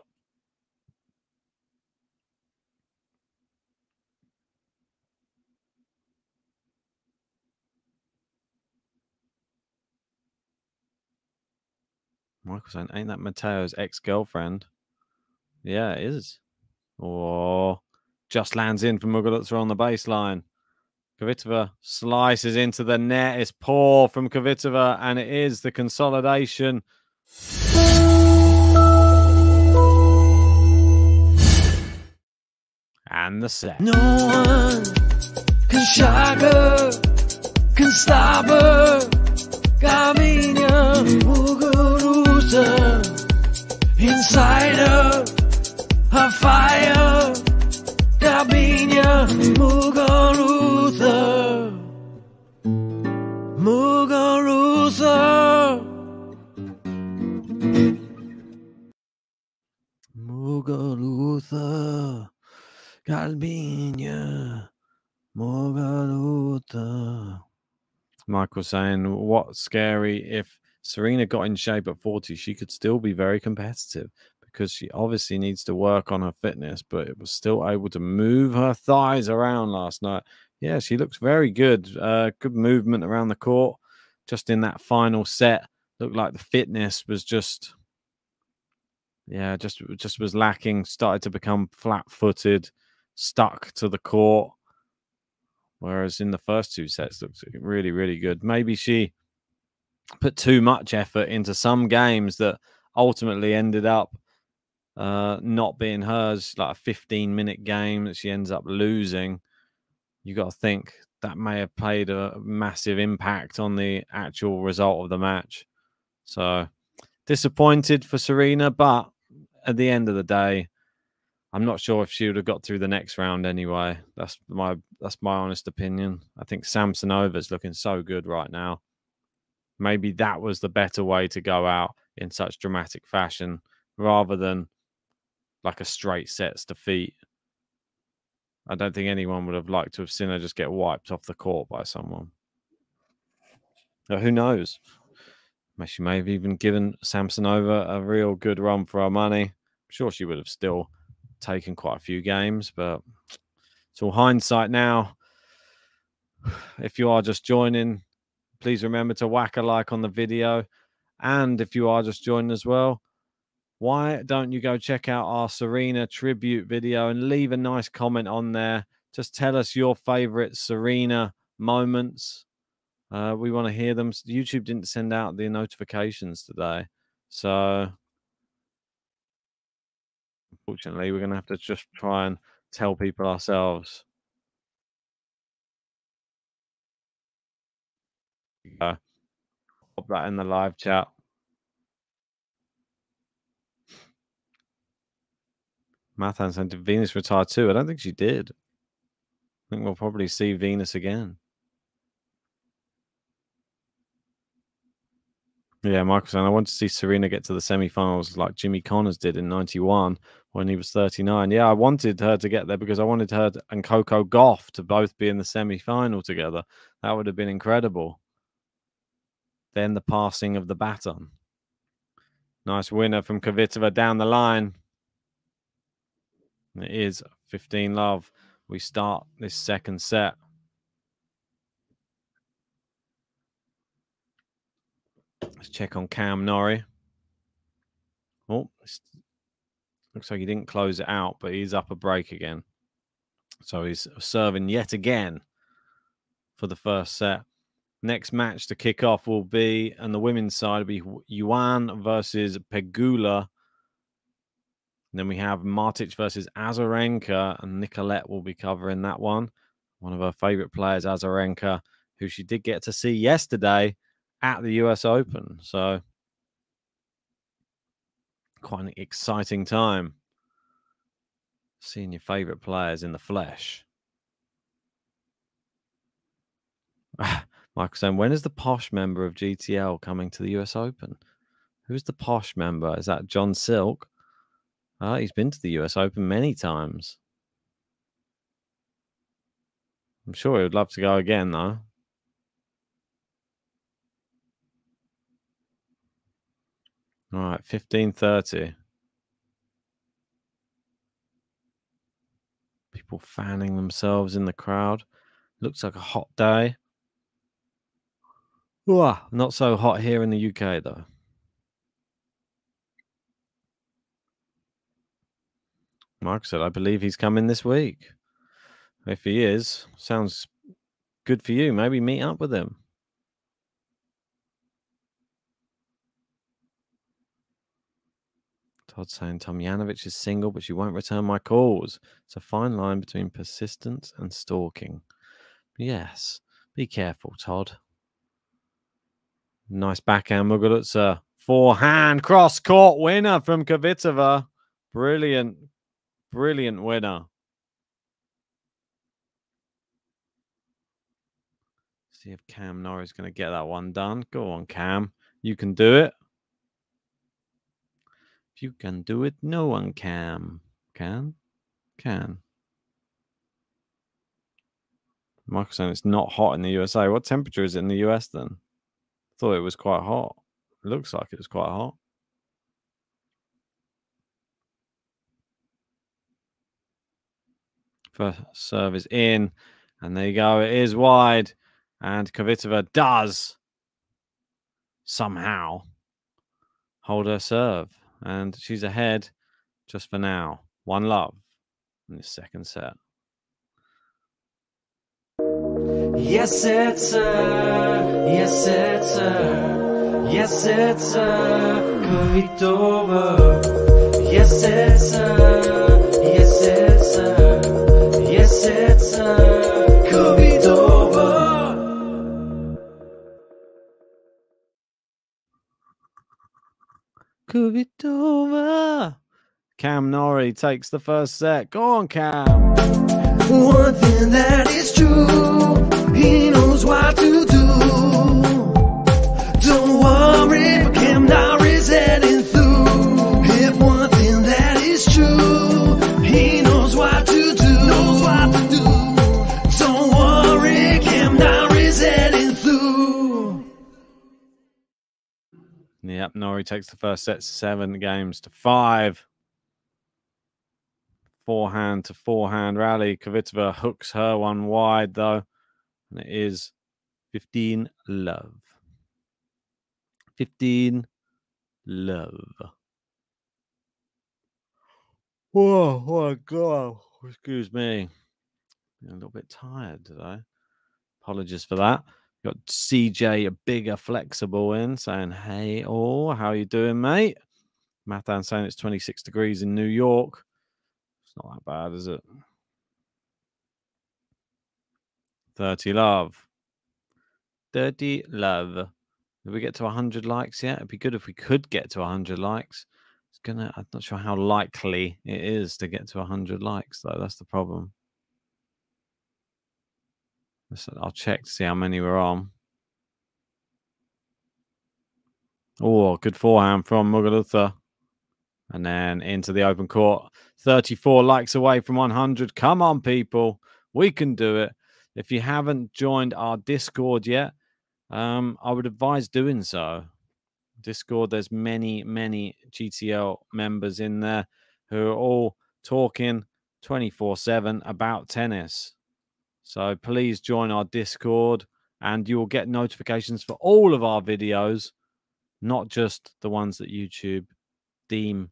Michael saying, ain't that Mateo's ex-girlfriend? Yeah, it is. Oh, just lands in for Muguruza on the baseline. Kvitova slices into the net. It's poor from Kvitova, and it is the consolidation. And the set. No one can shock her, can stop her. Garbine Muguruza inside her. Her fire, Garbine Muguruza, Muguruza, Muguruza, Garbine Muguruza. Mark was saying, what's scary, if Serena got in shape at forty, she could still be very competitive because she obviously needs to work on her fitness, but it was still able to move her thighs around last night. Yeah, she looks very good. Uh, good movement around the court. Just in that final set, looked like the fitness was just, yeah, just, just was lacking. Started to become flat-footed, stuck to the court. Whereas in the first two sets, looks really, really good. Maybe she put too much effort into some games that ultimately ended up uh, not being hers, like a fifteen-minute game that she ends up losing. You got to think that may have played a massive impact on the actual result of the match. So disappointed for Serena, but at the end of the day, I'm not sure if she would have got through the next round anyway. That's my that's my honest opinion. I think Samsonova's looking so good right now. Maybe that was the better way to go out in such dramatic fashion rather than like a straight sets defeat. I don't think anyone would have liked to have seen her just get wiped off the court by someone. Now, who knows? She may have even given Samsonova a real good run for her money. I'm sure she would have still taken quite a few games, but it's all hindsight now. If you are just joining, please remember to whack a like on the video. And if you are just joining as well, why don't you go check out our Serena tribute video and leave a nice comment on there? Just tell us your favorite Serena moments. Uh, we want to hear them. YouTube didn't send out the notifications today. So, unfortunately, we're going to have to just try and tell people ourselves. Uh, pop that in the live chat. Mathan said, did Venus retire too? I don't think she did. I think we'll probably see Venus again. Yeah, Michaelson, I want to see Serena get to the semi-finals like Jimmy Connors did in ninety-one when he was thirty-nine. Yeah, I wanted her to get there because I wanted her to, and Coco Gauff to both be in the semi-final together. That would have been incredible. Then the passing of the baton. Nice winner from Kvitova down the line. It is fifteen love. We start this second set. Let's check on Cam Norrie. Oh, looks like he didn't close it out, but he's up a break again. So he's serving yet again for the first set. Next match to kick off will be, on the women's side, will be Yuan versus Pegula. Then we have Martic versus Azarenka, and Nicolette will be covering that one. One of her favorite players, Azarenka, who she did get to see yesterday at the U S Open. So, quite an exciting time seeing your favorite players in the flesh. Michael's saying, when is the posh member of G T L coming to the U S Open? Who's the posh member? Is that John Silk? Uh, he's been to the U S Open many times. I'm sure he would love to go again, though. All right, fifteen thirty. People fanning themselves in the crowd. Looks like a hot day. Ooh, not so hot here in the U K, though. Mark said, I believe he's coming this week. If he is, sounds good for you. Maybe meet up with him. Todd's saying, Tomljanović is single, but she won't return my calls. It's a fine line between persistence and stalking. Yes, be careful, Todd. Nice backhand, Muguruza. Forehand cross-court winner from Kvitova. Brilliant. Brilliant winner. See if Cam Norrie's going to get that one done. Go on, Cam. You can do it. If you can do it, no one can. Can? Can. Michael's saying it's not hot in the U S A. What temperature is it in the U S then? I thought it was quite hot. It looks like it was quite hot. First serve is in. And there you go. It is wide. And Kvitova does somehow hold her serve. And she's ahead just for now. One love in this second set. Yes, it's her. Yes, it's her. Yes, it's her. Kvitova. Yes, it's her. Yes, it's her. Yes, it's her. Kvitova. Kvitova. Cam Norrie takes the first set. Go on, Cam. One thing that is true. He knows what to do. Don't worry, Cam Norrie's heading through. If one thing that is true, he knows what to do. Knows what to do. Don't worry, Cam Norrie's heading through. Yep, Norrie takes the first set, seven games to five. Forehand to forehand rally. Kvitova hooks her one wide though. And it is fifteen love. fifteen love. Whoa, oh my God. Excuse me. I'm a little bit tired today. Apologies for that. Got C J, a bigger flexible in, saying, hey, all, oh, how you doing, mate? Mathan saying it's twenty-six degrees in New York. It's not that bad, is it? thirty love. thirty love. Did we get to one hundred likes yet? It'd be good if we could get to one hundred likes. It's gonna. I'm not sure how likely it is to get to one hundred likes, though. That's the problem. I'll check to see how many we're on. Oh, good forehand from Muguruza. And then into the open court. thirty-four likes away from one hundred. Come on, people. We can do it. If you haven't joined our Discord yet, um, I would advise doing so. Discord, there's many, many G T L members in there who are all talking twenty-four seven about tennis. So please join our Discord and you'll get notifications for all of our videos, not just the ones that YouTube deem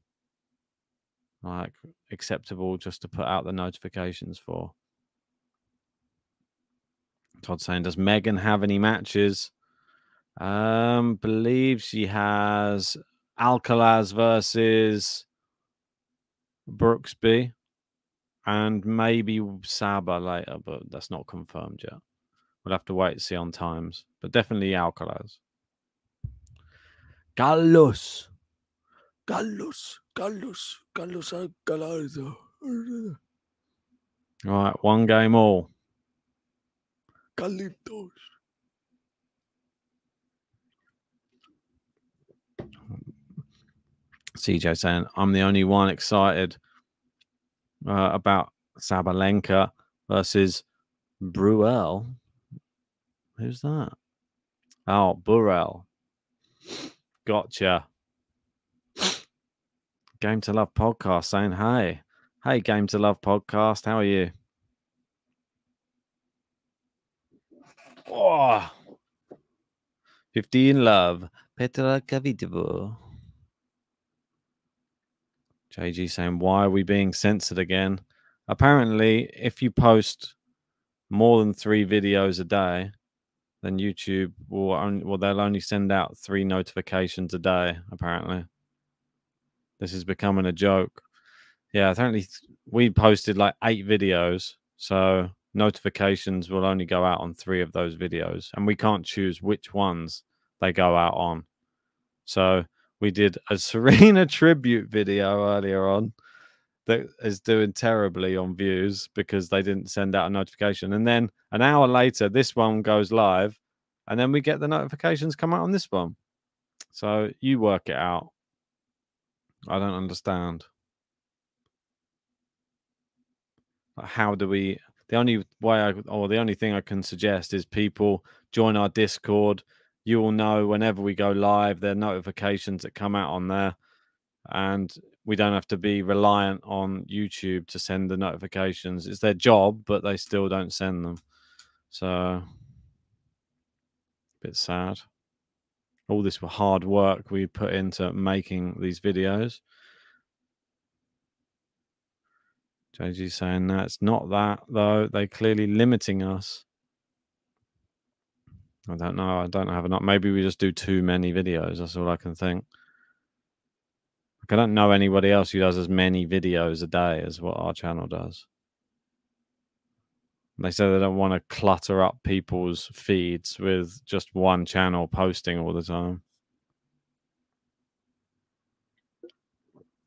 like acceptable just to put out the notifications for. Todd saying, does Megan have any matches? Um, believe she has Alcaraz versus Brooksby and maybe Saba later, but that's not confirmed yet. We'll have to wait and see on times, but definitely Alcaraz. Carlos. Carlos. Carlos. Carlos Alcaraz. All right, one game all. Carlitos. C J saying, I'm the only one excited uh, about Sabalenka versus Burrell. Who's that? Oh, Burrell. Gotcha. Game to Love podcast saying, hey. Hey, Game to Love podcast. How are you? Oh, fifteen love. Petra Kvitova. J G saying, why are we being censored again? Apparently, if you post more than three videos a day, then YouTube will only, well, they'll only send out three notifications a day, apparently. This is becoming a joke. Yeah, apparently we posted like eight videos, so notifications will only go out on three of those videos, and we can't choose which ones they go out on. So we did a Serena tribute video earlier on that is doing terribly on views because they didn't send out a notification. And then an hour later, this one goes live, and then we get the notifications come out on this one. So you work it out. I don't understand. How do we... the only way I, or the only thing I can suggest is people join our Discord. You will know whenever we go live, there are notifications that come out on there, and we don't have to be reliant on YouTube to send the notifications. It's their job, but they still don't send them. So, a bit sad. All this hard work we put into making these videos. J G's saying that it's not that, though. They're clearly limiting us. I don't know. I don't have enough. Maybe we just do too many videos. That's all I can think. Like, I don't know anybody else who does as many videos a day as what our channel does. They say they don't want to clutter up people's feeds with just one channel posting all the time.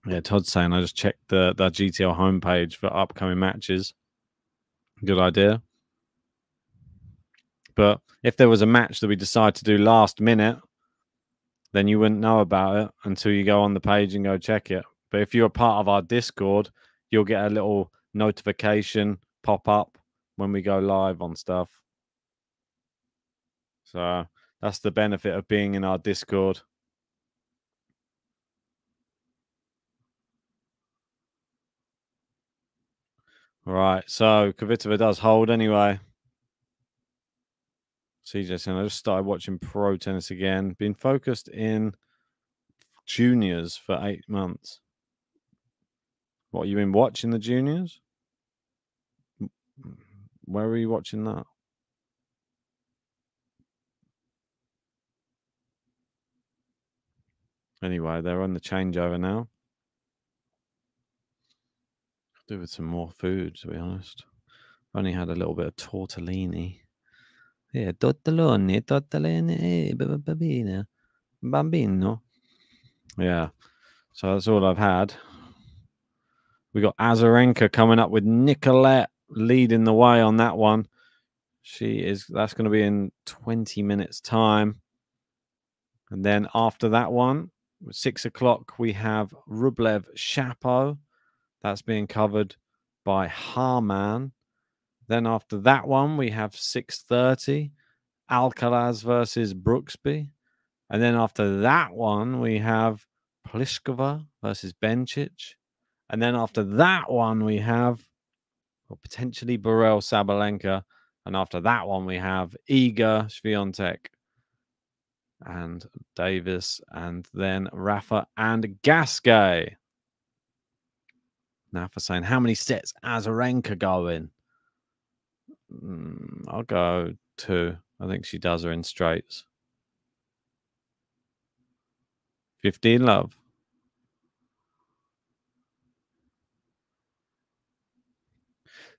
Yeah, Todd's saying, I just checked the, the G T L homepage for upcoming matches. Good idea. But if there was a match that we decide to do last minute, then you wouldn't know about it until you go on the page and go check it. But if you're a part of our Discord, you'll get a little notification pop up when we go live on stuff. So that's the benefit of being in our Discord. All right, so Kvitova does hold anyway. C J saying, I just started watching pro tennis again. Been focused in juniors for eight months. What, you been watching the juniors? Where were you watching that? Anyway, they're on the changeover now. Do with some more food, to be honest. I've only had a little bit of tortellini. Yeah, tortelloni, tortellini, bambino, bambino. Yeah, so that's all I've had. We got Azarenka coming up with Nicolette leading the way on that one. She is. That's going to be in twenty minutes' time. And then after that one, six o'clock, we have Rublev Chapeau. That's being covered by Harman. Then after that one, we have six thirty, Alcaraz versus Brooksby. And then after that one, we have Pliskova versus Bencic. And then after that one, we have well, potentially Borel Sabalenka. And after that one, we have Iga Świątek and Davis. And then Rafa and Gasquet. Now for saying, how many sets Azarenka go in? Mm, I'll go two. I think she does her in straights. fifteen love.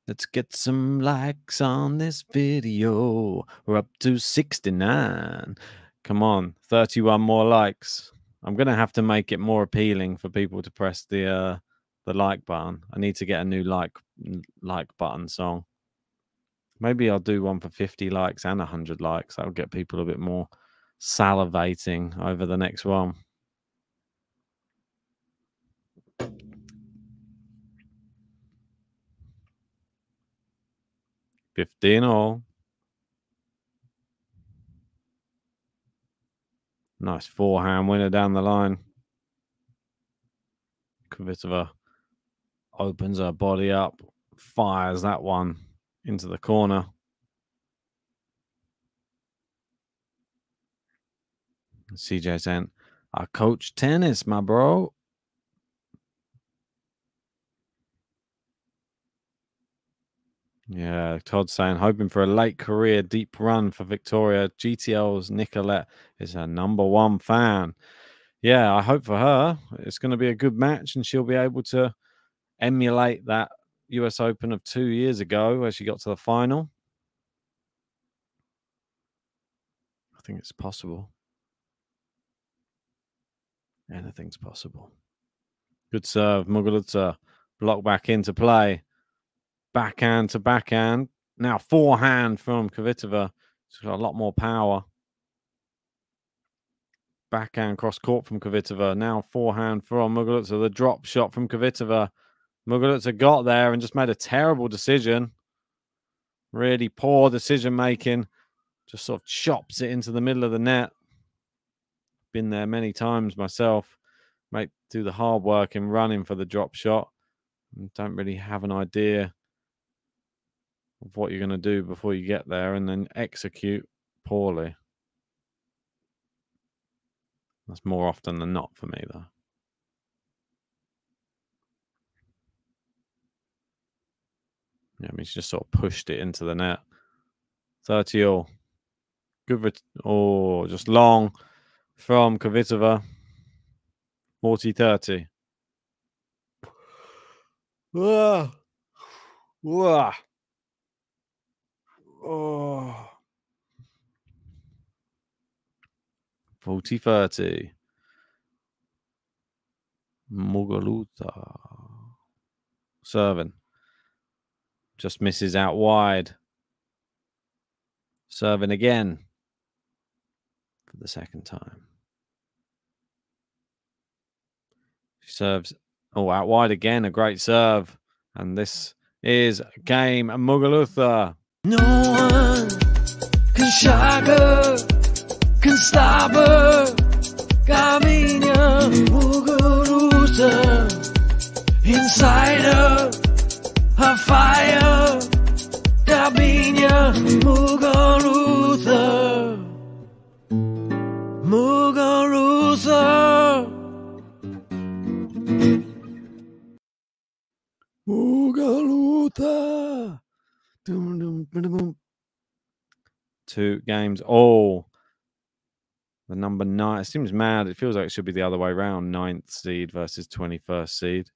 Let's get some likes on this video. We're up to sixty-nine. Come on, thirty-one more likes. I'm going to have to make it more appealing for people to press the... Uh, The like button. I need to get a new like like button song. Maybe I'll do one for fifty likes and one hundred likes. That'll get people a bit more salivating over the next one. fifteen all. Nice forehand winner down the line. Kvitova opens her body up, fires that one into the corner. C J saying, I coach tennis, my bro. Yeah, Todd's saying, hoping for a late career deep run for Victoria. G T L's Nicolette is her number one fan. Yeah, I hope for her. It's going to be a good match, and she'll be able to emulate that U S Open of two years ago where she got to the final. I think it's possible. Anything's possible. Good serve. Muguruza block back into play. Backhand to backhand. Now forehand from Kvitova. She's got a lot more power. Backhand cross-court from Kvitova. Now forehand from Muguruza. The drop shot from Kvitova. Muguruza got there and just made a terrible decision. Really poor decision making. Just sort of chops it into the middle of the net. Been there many times myself. Make do the hard work in running for the drop shot. And don't really have an idea of what you're going to do before you get there, and then execute poorly. That's more often than not for me, though. Yeah, I mean, she just sort of pushed it into the net. thirty all. Good. Oh, just long from Kvitova. forty thirty. Whoa. Whoa. Oh. forty thirty. Muguruza. Serving. Just misses out wide. Serving again for the second time. She serves oh out wide again. A great serve. And this is game Muguruza. No one can shock her, can stop her. Garbine Muguruza inside her. Her fire, Garbine Muguruza, Muguruza, Muguruza. Two games all. The number nine. It seems mad. It feels like it should be the other way around. Ninth seed versus twenty-first seed.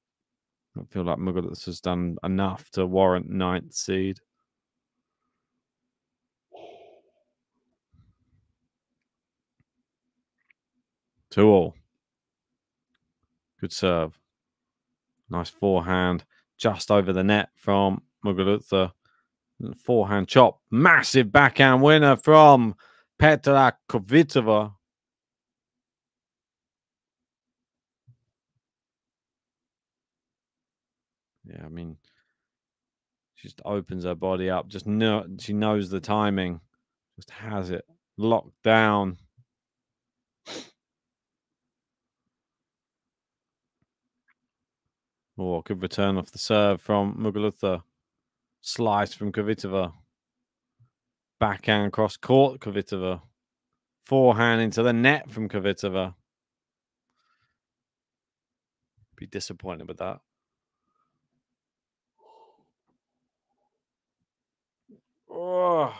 I feel like Muguruza has done enough to warrant ninth seed. Two all. Good serve. Nice forehand. Just over the net from Muguruza. Forehand chop. Massive backhand winner from Petra Kvitova. Yeah, I mean, she just opens her body up. Just know, she knows the timing. Just has it locked down. Oh, good return off the serve from Muguruza. Slice from Kvitova. Backhand cross court, Kvitova. Forehand into the net from Kvitova. Be disappointed with that. Oh.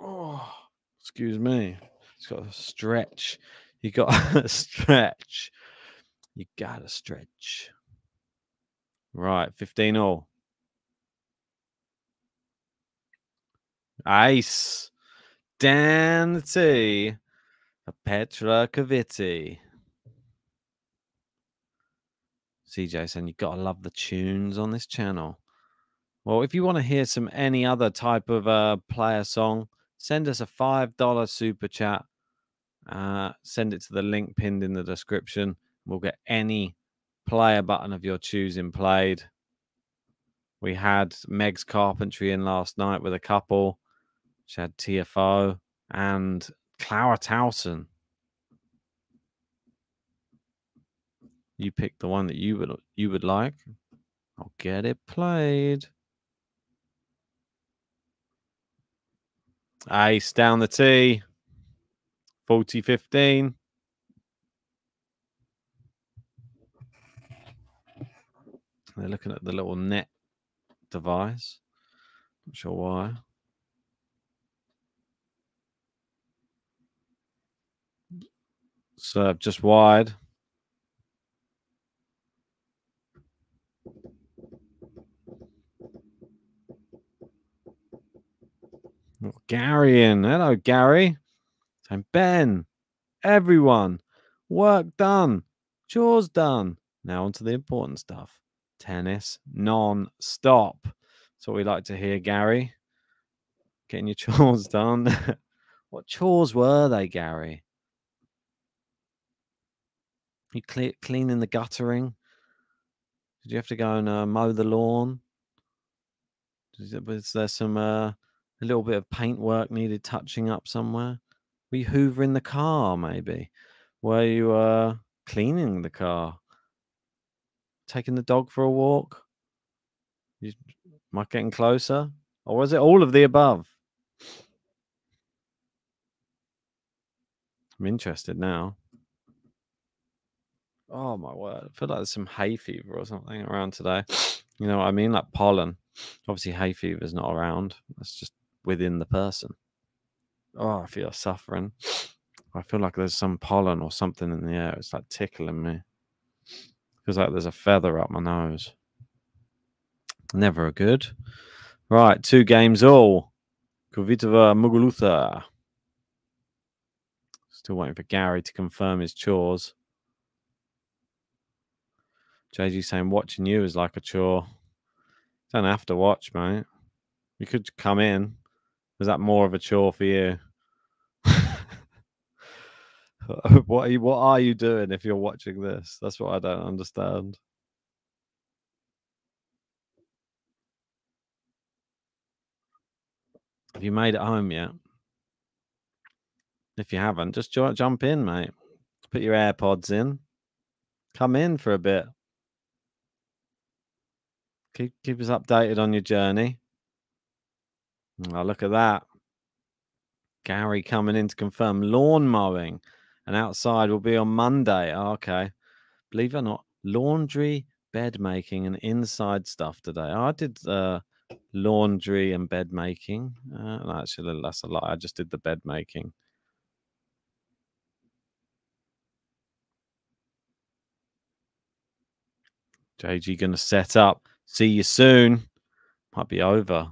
Oh. Excuse me. It's got to stretch. You got to stretch. You got to stretch. Right, fifteen all. Ice. Dan T. Petra Kvitova. C J saying, you got to love the tunes on this channel. Well, if you want to hear some any other type of uh, player song, send us a five dollar super chat. Uh, send it to the link pinned in the description. We'll get any player button of your choosing played. We had Meg's Carpentry in last night with a couple. She had T F O and Clara Tauson. You pick the one that you would you would like. I'll get it played. Ace down the tee. forty fifteen. They're looking at the little net device. Not sure why. Serve just wide. Gary in. Hello, Gary. And Ben. Everyone. Work done. Chores done. Now on to the important stuff. Tennis non-stop. That's what we like to hear, Gary. Getting your chores done. What chores were they, Gary? You clear, cleaning the guttering? Did you have to go and uh, mow the lawn? Was there some uh, a little bit of paint work needed touching up somewhere? Were you hoovering the car, maybe? Were you uh, cleaning the car? Taking the dog for a walk? You, am I getting closer? Or was it all of the above? I'm interested now. Oh, my word. I feel like there's some hay fever or something around today. You know what I mean? Like pollen. Obviously, hay fever is not around. That's just within the person. Oh, I feel suffering. I feel like there's some pollen or something in the air. It's like tickling me. Feels like there's a feather up my nose. Never a good. Right, two games all. Kvitova, Muguruza. Still waiting for Gary to confirm his chores. J G saying watching you is like a chore. Don't have to watch, mate. You could come in. Was that more of a chore for you? What are you, what are you doing if you're watching this? That's what I don't understand. Have you made it home yet? If you haven't, just jump in, mate. Put your AirPods in. Come in for a bit. Keep, keep us updated on your journey. Oh, look at that. Gary coming in to confirm lawn mowing. And outside will be on Monday. Oh, okay. Believe it or not, laundry, bed making, and inside stuff today. I did uh, laundry and bed making. Uh, no, actually, that's a lie. I just did the bed making. J G going to set up. See you soon. Might be over.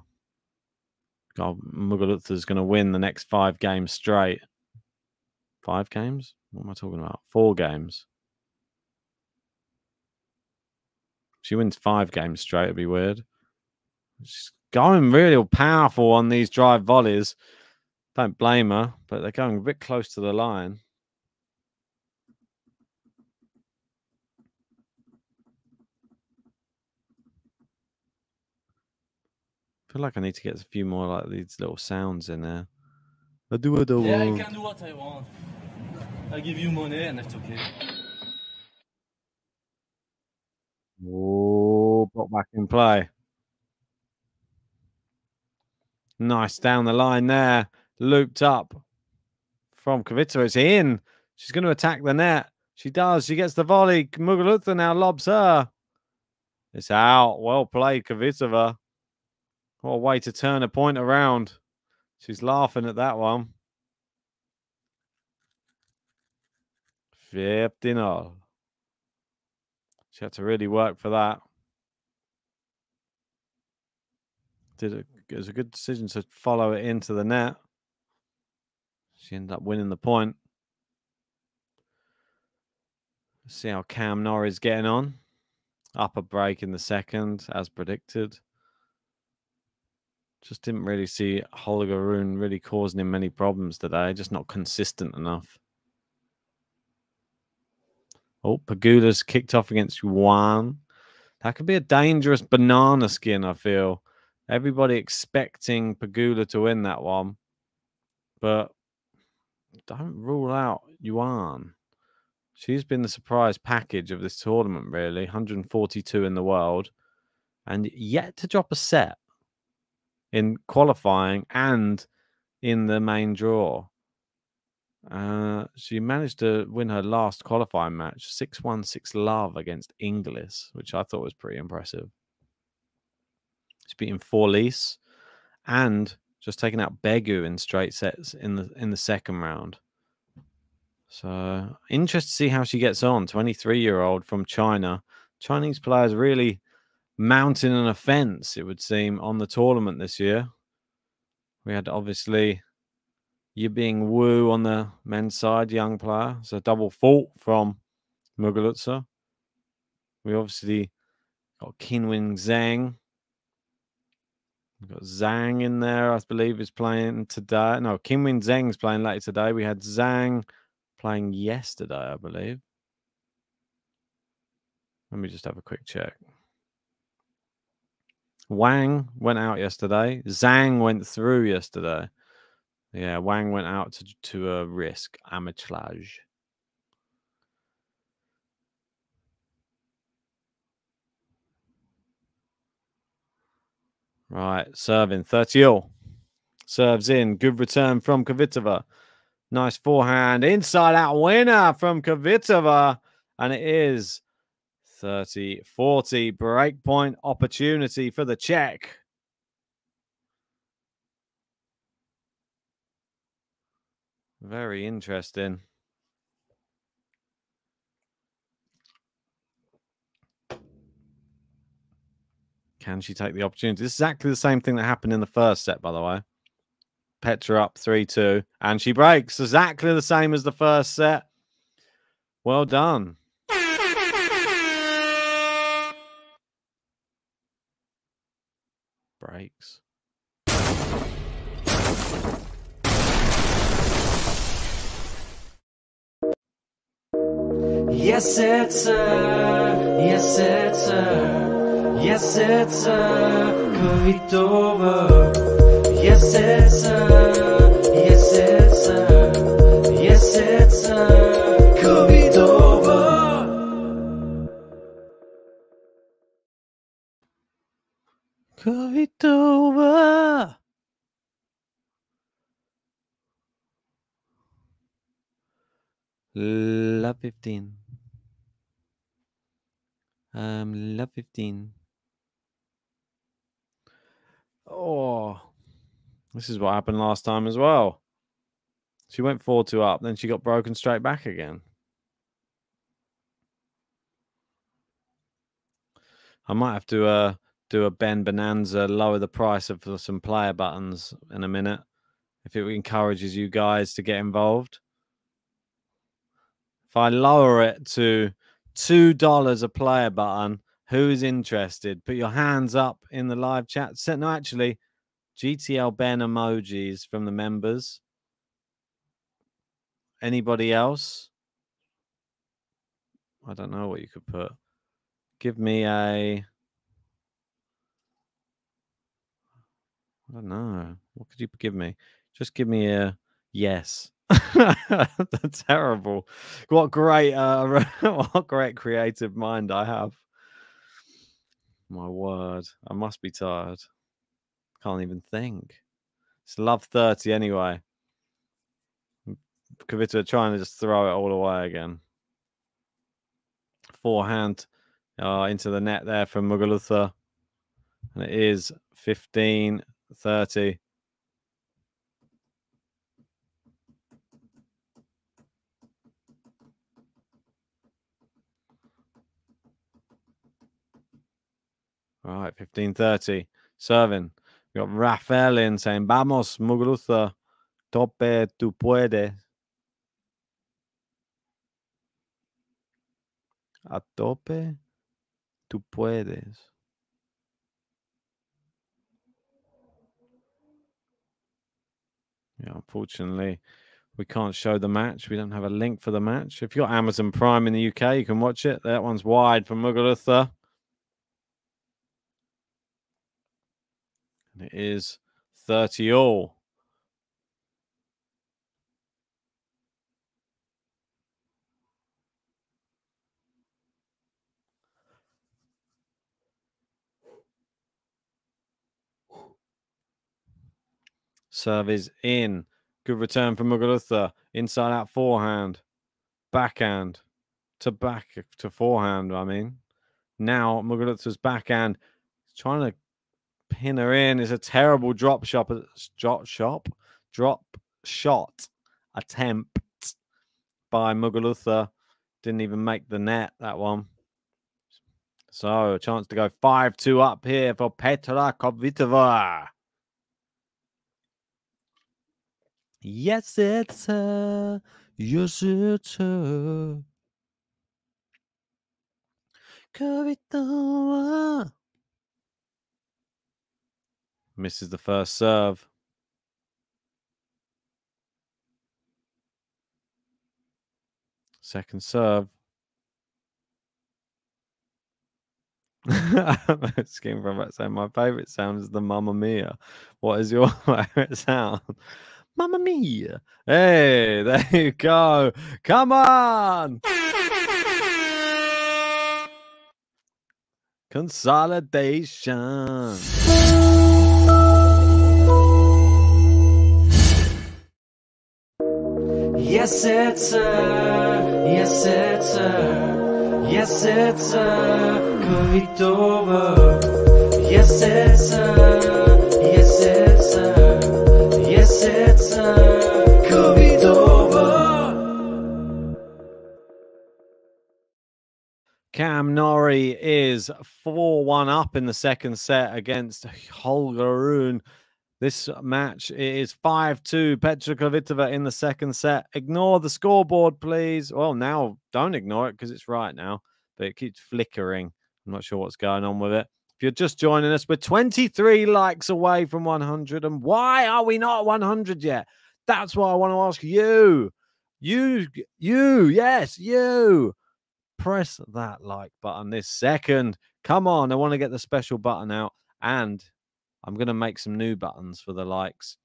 God, Muguruza's going to win the next five games straight. Five games? What am I talking about? Four games. If she wins five games straight, it'd be weird. She's going really powerful on these drive volleys. Don't blame her, but they're going a bit close to the line. I feel like I need to get a few more like these little sounds in there. I do what I want. Yeah, I can do what I want. I give you money and that's okay. Oh, got back in play. Nice down the line there. Looped up from Kvitova. It's in. She's going to attack the net. She does. She gets the volley. Muguruza now lobs her. It's out. Well played, Kvitova. What a way to turn a point around. She's laughing at that one. fifteen all. She had to really work for that. Did it, it was a good decision to follow it into the net. She ended up winning the point. Let's see how Cam Norrie's getting on. Up a break in the second, as predicted. Just didn't really see Holger Rune really causing him many problems today. Just not consistent enough. Oh, Pegula's kicked off against Yuan. That could be a dangerous banana skin, I feel. Everybody expecting Pegula to win that one. But don't rule out Yuan. She's been the surprise package of this tournament, really. one hundred forty-two in the world. And yet to drop a set. In qualifying and in the main draw. Uh, she managed to win her last qualifying match, six one, six love against Inglis, which I thought was pretty impressive. She's beaten Forlis and just taken out Begu in straight sets in the, in the second round. So, interested to see how she gets on. twenty-three-year-old from China. Chinese players really mounting an offense, it would seem, on the tournament this year. We had, obviously, Yibing Wu on the men's side, young player. So double fault from Muguruza. We obviously got Qinwen Zheng. We've got Zhang in there, I believe, is playing today. No, Qinwen Zheng's playing later today. We had Zhang playing yesterday, I believe. Let me just have a quick check. Wang went out yesterday. Zhang went through yesterday. Yeah, Wang went out to, to uh, risk arbitrage. Right, serving thirty all. Serves in. Good return from Kvitova. Nice forehand. Inside out winner from Kvitova. And it is thirty forty. Breakpoint opportunity for the Czech. Very interesting. Can she take the opportunity? This is exactly the same thing that happened in the first set, by the way. Petra up three two, and she breaks. Exactly the same as the first set. Well done. Breaks. Yes, it's her. Yes, it's her. Yes, it's uh, Kvitova. Yes, it's uh, yes, it's uh, yes, it's uh, Kvitova. Kvitova. Love fifteen. Um, love fifteen. Oh, this is what happened last time as well. She went four two up, then she got broken straight back again. I might have to uh, do a Ben Bonanza, lower the price of some player buttons in a minute, if it encourages you guys to get involved. If I lower it to two dollars a player button, who's interested? Put your hands up in the live chat. No, actually, G T L Ben emojis from the members. Anybody else? I don't know what you could put. Give me a... I don't know. What could you give me? Just give me a yes. That's terrible. What great, uh, what great creative mind I have. My word, I must be tired. Can't even think. It's love thirty anyway. Kvitova trying to just throw it all away again. Forehand uh, into the net there from Muguruza. And it is fifteen thirty. All right, fifteen thirty. Serving. We got Rafael in saying, vamos, Muguruza, tope, tú puedes. A tope, tú puedes. Yeah, unfortunately, we can't show the match. We don't have a link for the match. If you're Amazon Prime in the U K, you can watch it. That one's wide for Muguruza. It is thirty all. Serve is in. Good return from Muguruza. Inside out forehand. Backhand. To back to forehand, I mean. Now Muguruza's backhand. He's trying to pin her in. Is a terrible drop shop, drop shop, drop shot attempt by Muguruza. Didn't even make the net, that one. So a chance to go five two up here for Petra Kvitova. Yes, it's her. Yes, it's her. Kvitova. Misses the first serve. Second serve. This came from outside. My favorite sound is the Mamma Mia. What is your favorite sound? Mamma Mia. Hey, there you go. Come on. Consolidation. Yes, it's a. Yes, it's a. Yes, it's a. Kvitova. Yes, it's a. Yes, it's a. Yes, it's a. Kvitova. Cam Norrie is four one up in the second set against Holger Rune. This match is five two. Petra Kvitova in the second set. Ignore the scoreboard, please. Well, now don't ignore it because it's right now, but it keeps flickering. I'm not sure what's going on with it. If you're just joining us, we're twenty-three likes away from one hundred. And why are we not one hundred yet? That's what I want to ask you. You, you, yes, you. Press that like button this second. Come on, I want to get the special button out. And I'm going to make some new buttons for the likes.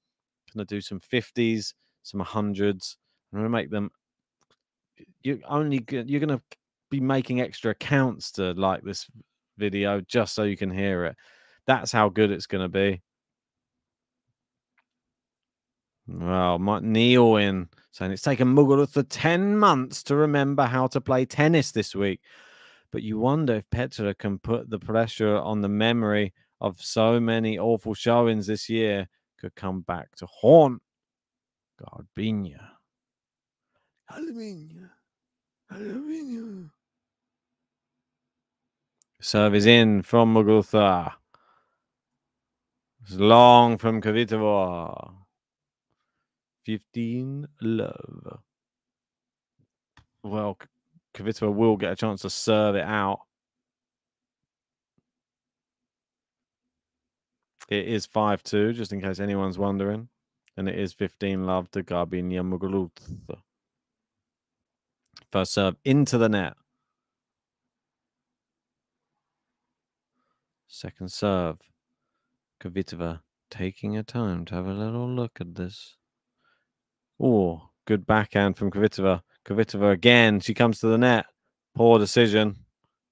I'm going to do some fifties, some hundreds. I'm going to make them. You only you're going to be making extra accounts to like this video just so you can hear it. That's how good it's going to be. Well, Mike Neal in saying it's taken Muguruza ten months to remember how to play tennis this week, but you wonder if Petra can put the pressure on the memory of so many awful showings this year could come back to haunt Garbine. Garbine. Garbine. Serve is in from Muguruza. It's long from Kvitova. fifteen love. Well, Kvitova will get a chance to serve it out. It is five two, just in case anyone's wondering. And it is fifteen love to Garbine Muguruza. First serve into the net. Second serve. Kvitova taking her time to have a little look at this. Oh, good backhand from Kvitova. Kvitova again. She comes to the net. Poor decision.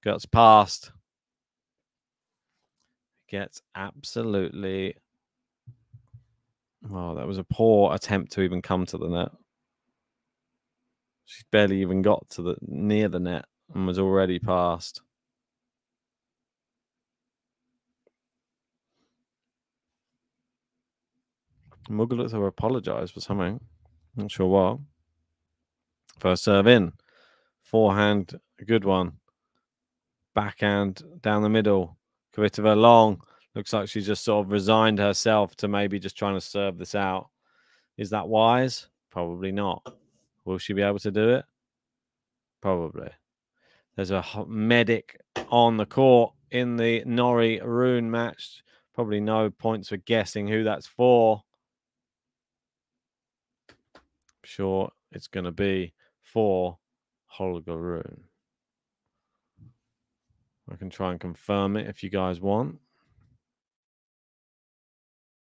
Gets past. Gets absolutely... Well, that was a poor attempt to even come to the net. She barely even got to the near the net and was already past. Muguruza apologised for something. Not sure what. First serve in. Forehand, a good one. Backhand, down the middle. Kvitova long. Looks like she's just sort of resigned herself to maybe just trying to serve this out. Is that wise? Probably not. Will she be able to do it? Probably. There's a medic on the court in the Norrie Rune match. Probably no points for guessing who that's for. I'm sure it's going to be for Holger Rune. I can try and confirm it if you guys want.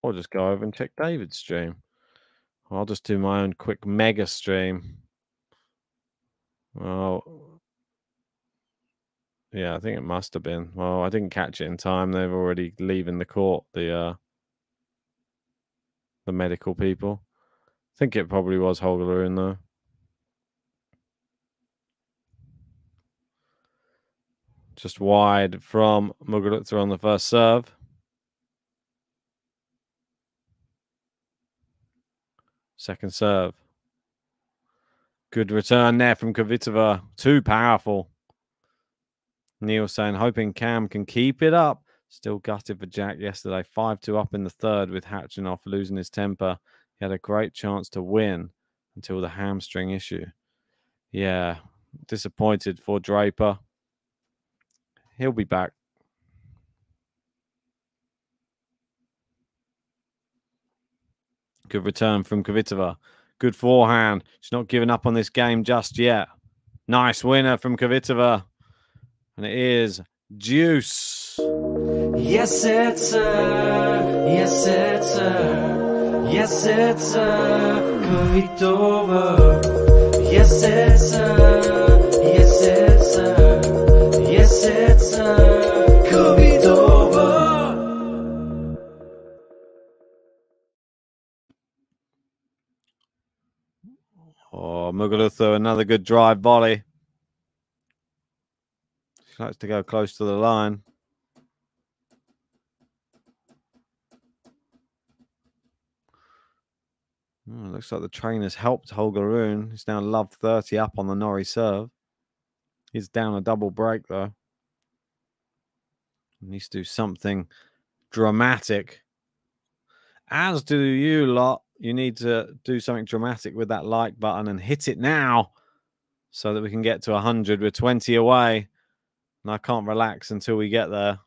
Or just go over and check David's stream. I'll just do my own quick mega stream. Well, yeah, I think it must have been. Well, I didn't catch it in time. They've already leaving the court, the uh, the medical people. I think it probably was Holger Rune, though. Just wide from Muguruza on the first serve. Second serve. Good return there from Kvitova. Too powerful. Neil saying, hoping Cam can keep it up. Still gutted for Jack yesterday. five two up in the third with Hatchinoff losing his temper. He had a great chance to win until the hamstring issue. Yeah, disappointed for Draper. He'll be back. Good return from Kvitova. Good forehand. She's not giving up on this game just yet. Nice winner from Kvitova. And it is Juice. Yes, it's her. Yes, it's her. Yes, it's her. Kvitova. Yes, it's her. Yes, it's her. Yes, it's her. Kvitova. Oh, Muguruza, another good drive volley. She likes to go close to the line. Oh, looks like the trainer's helped Holger Rune. He's now loved thirty up on the Norrie serve. He's down a double break, though. He needs to do something dramatic. As do you lot. You need to do something dramatic with that like button and hit it now so that we can get to one hundred. We're twenty away, and I can't relax until we get there.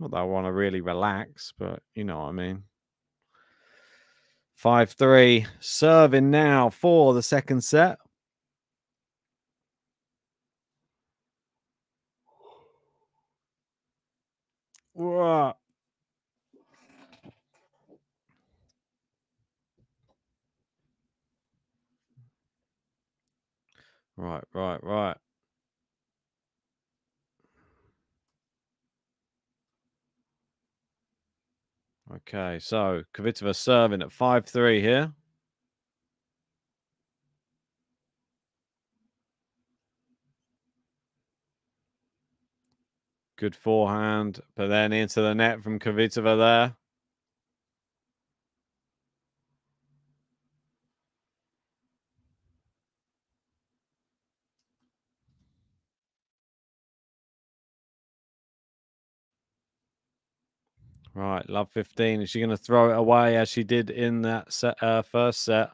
Not that I want to really relax, but you know what I mean. five three, serving now for the second set. Whoa. Right, right, right. Okay, so Kvitova serving at five three here. Good forehand, but then into the net from Kvitova there. Right, love fifteen. Is she going to throw it away as she did in that set, uh, first set?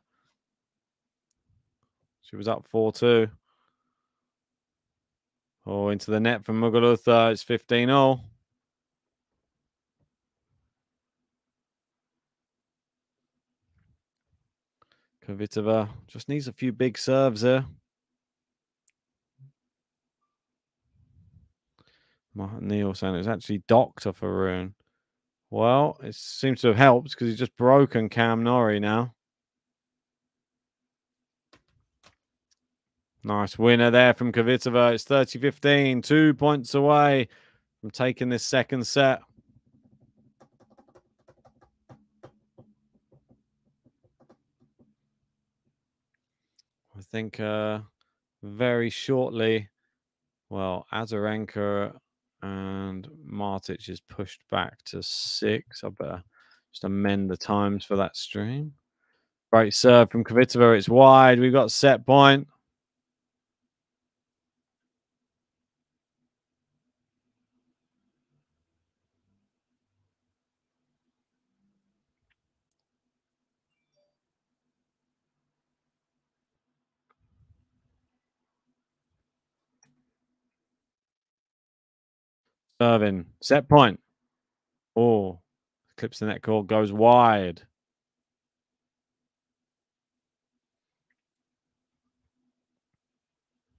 She was up four two. Oh, into the net from Muguruza. It's fifteen all. Kvitova just needs a few big serves there. Martin Neal saying it was actually doctor for Rune. Well, it seems to have helped because he's just broken Cam Norrie now. Nice winner there from Kvitova. It's thirty fifteen, two points away from taking this second set. I think uh, very shortly, well, Azarenka and Martic is pushed back to six. I better just amend the times for that stream. Great serve from Kvitova. It's wide. We've got set point. Serving. Set point. Oh, clips the net call, goes wide.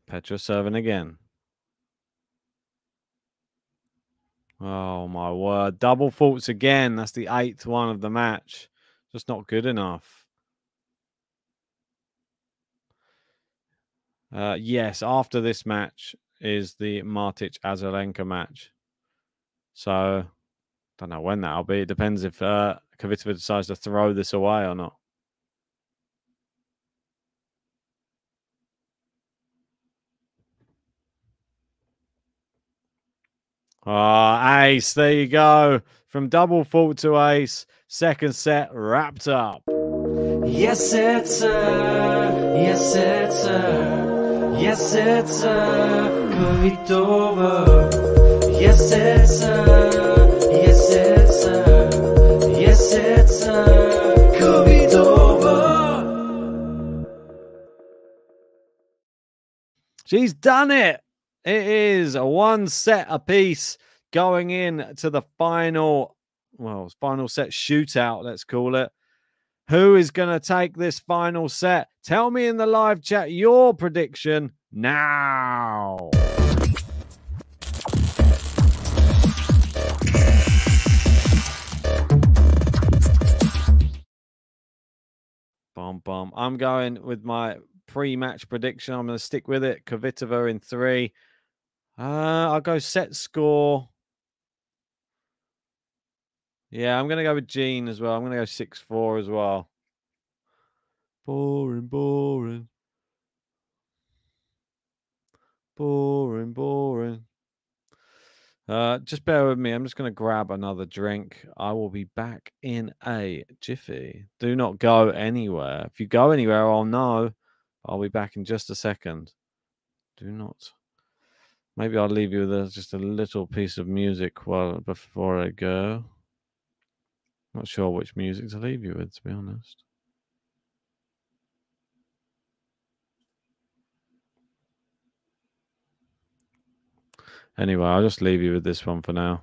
Petra serving again. Oh, my word. Double faults again. That's the eighth one of the match. Just not good enough. Uh, yes, after this match is the Martic-Azarenka match. So, don't know when that'll be. It depends if uh, Kvitova decides to throw this away or not. Ah, oh, ace. There you go. From double fault to ace. Second set wrapped up. Yes, it's her. Yes, it's her. Yes, it's her. Kvitova. Yes, it's her. Yes, it's her. Yes, it's her. Kvitova. She's done it. It is a one set apiece going in to the final, well, final set shootout, let's call it. Who is going to take this final set? Tell me in the live chat your prediction now. Bum, bum. I'm going with my pre-match prediction. I'm going to stick with it. Kvitova in three. Uh, I'll go set score. Yeah, I'm going to go with Jean as well. I'm going to go six four as well. Boring, boring. Boring, boring. Uh, just bear with me. I'm just going to grab another drink. I will be back in a jiffy. Do not go anywhere. If you go anywhere, I'll know. I'll be back in just a second. Do not. Maybe I'll leave you with just a little piece of music while before I go. Not sure which music to leave you with, to be honest. Anyway, I'll just leave you with this one for now.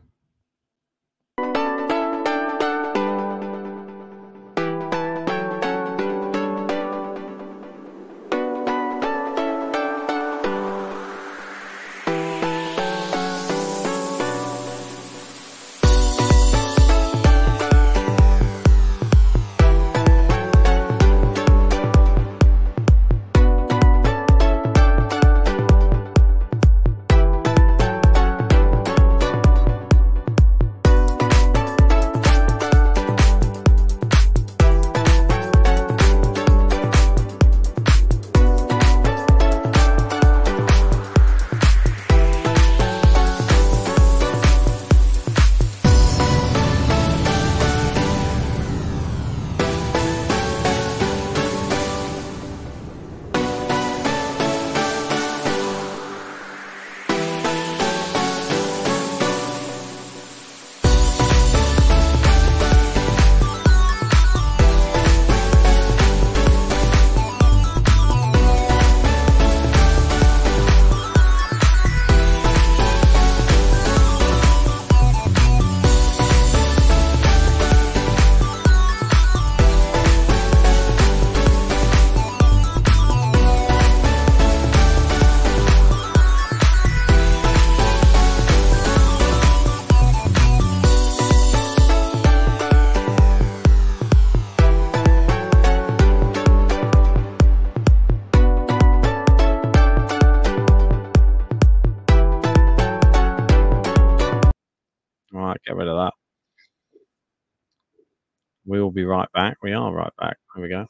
Be right back. We are right back. There we go.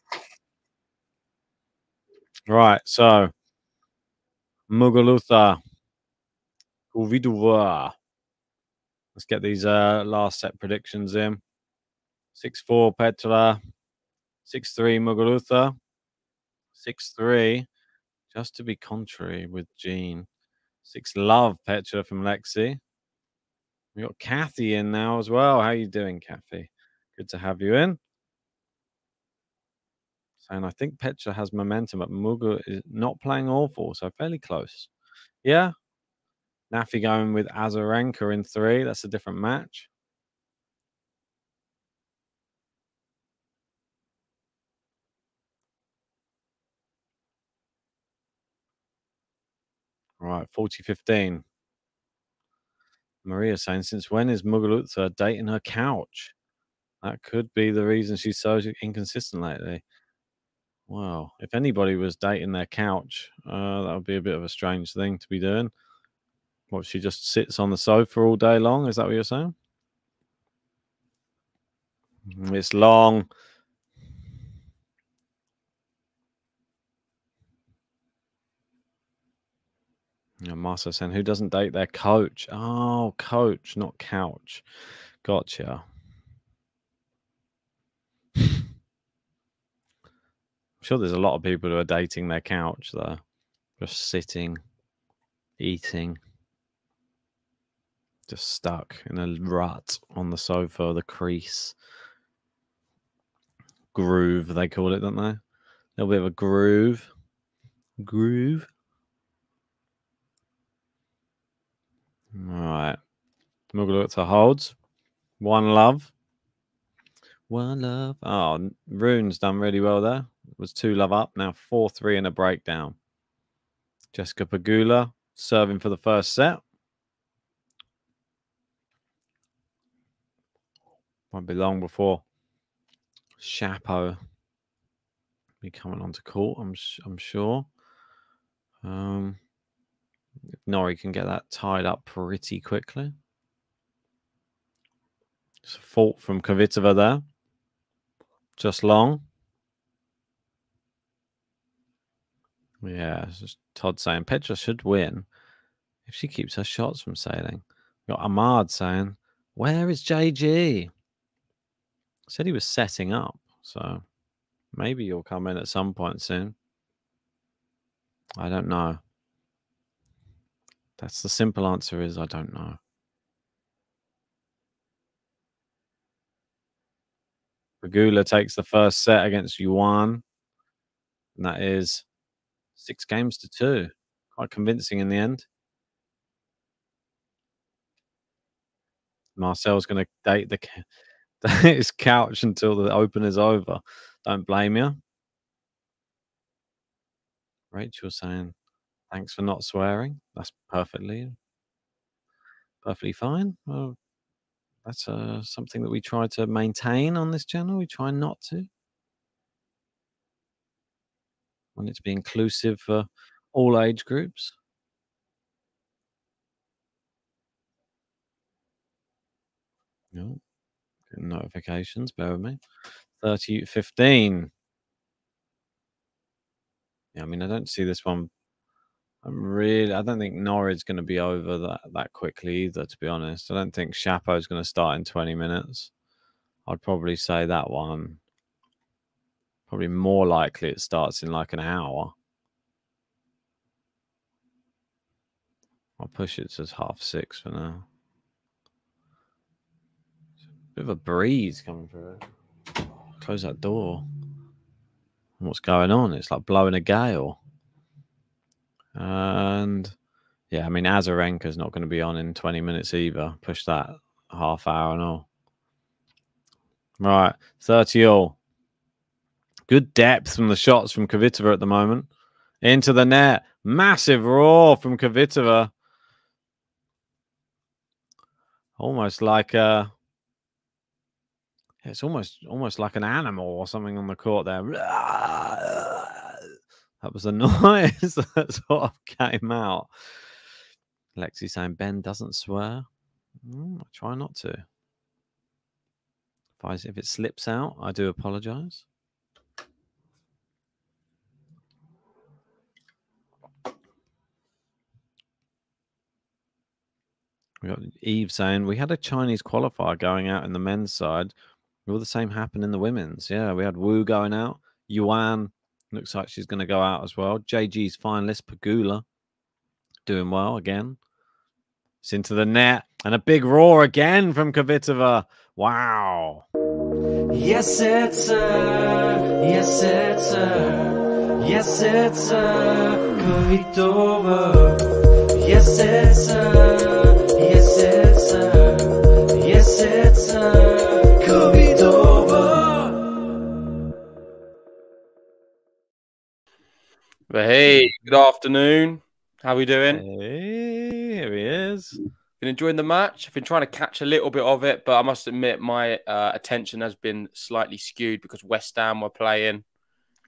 Right, so Muguruza, Kvitova. Let's get these uh, last set predictions in. six four Petra, six three Muguruza, six three just to be contrary with Jean. Six love Petra from Lexi. We got Kathy in now as well. How you doing, Kathy? Good to have you in. And I think Petra has momentum, but Mugu is not playing awful, so fairly close. Yeah. Nafi going with Azarenka in three. That's a different match. All right, forty fifteen. Maria saying, since when is Muguruza dating her couch? That could be the reason she's so inconsistent lately. Wow. If anybody was dating their couch, uh, that would be a bit of a strange thing to be doing. What, she just sits on the sofa all day long? Is that what you're saying? It's long. And Marcel saying, who doesn't date their coach? Oh, coach, not couch. Gotcha. I'm sure there's a lot of people who are dating their couch, though. Just sitting, eating, just stuck in a rut on the sofa, the crease. Groove, they call it, don't they? A little bit of a groove. Groove. All right. Muguruza holds. One love. One love. Oh, Rune's done really well there. It was two love up. Now four three in a breakdown. Jessica Pegula serving for the first set. Won't be long before Chapeau be coming onto court, I'm I'm sure. Um, Norrie can get that tied up pretty quickly. It's a fault from Kvitova there. Just long. Yeah, just Todd saying Petra should win if she keeps her shots from sailing. Got Ahmad saying, where is J G? Said he was setting up, so maybe you'll come in at some point soon. I don't know. That's the simple answer is I don't know. Pegula takes the first set against Yuan, and that is six games to two. Quite convincing in the end. Marcel's going to date the date his couch until the Open is over. Don't blame you. Rachel saying, thanks for not swearing. That's perfectly, perfectly fine. Well, that's uh, something that we try to maintain on this channel. We try not to. Want it to be inclusive for all age groups. No, getting notifications, bear with me. thirty fifteen. Yeah, I mean, I don't see this one. I'm really, I don't think Norrie's going to be over that, that quickly either, to be honest. I don't think Chapeau's going to start in twenty minutes. I'd probably say that one. Probably more likely it starts in like an hour. I'll push it to half six for now. Bit of a breeze coming through. Close that door. And what's going on? It's like blowing a gale. And yeah, I mean, Azarenka's not going to be on in twenty minutes either. Push that half hour and all. Right, thirty all. Good depth from the shots from Kvitova at the moment. Into the net. Massive roar from Kvitova. Almost like a... It's almost almost like an animal or something on the court there. That was the noise that sort of came out. Lexi saying Ben doesn't swear. Mm, I try not to. If, I, if it slips out, I do apologize. We got Eve saying, we had a Chinese qualifier going out in the men's side. All the same happened in the women's. Yeah, we had Wu going out. Yuan looks like she's going to go out as well. J G's finalist, Pegula, doing well again. It's into the net. And a big roar again from Kvitova. Wow. Yes, it's her. Yes, it's her. Yes, it's her. Kvitova. Yes, it's her. Yes, it's her. Yes, it's her. But hey, good afternoon. How we doing? Hey, here he is. Been enjoying the match. I've been trying to catch a little bit of it, but I must admit my uh, attention has been slightly skewed because West Ham were playing.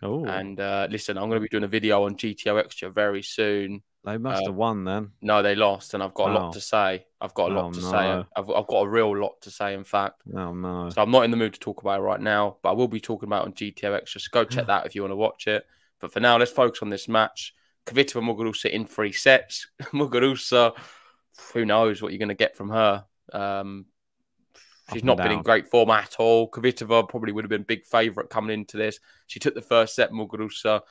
Oh, and uh, listen, I'm going to be doing a video on G T O Extra very soon. They must uh, have won then. No, they lost, and I've got a oh. lot to say. I've got a lot oh, to no. say. I've, I've got a real lot to say, in fact. Oh, no. So I'm not in the mood to talk about it right now, but I will be talking about it on G T O Extra. So go check that if you want to watch it. But for now, let's focus on this match. Kvitova Muguruza in three sets. Muguruza, who knows what you're going to get from her. Um, she's not down. been in great form at all. Kvitova probably would have been a big favourite coming into this. She took the first set, Muguruza.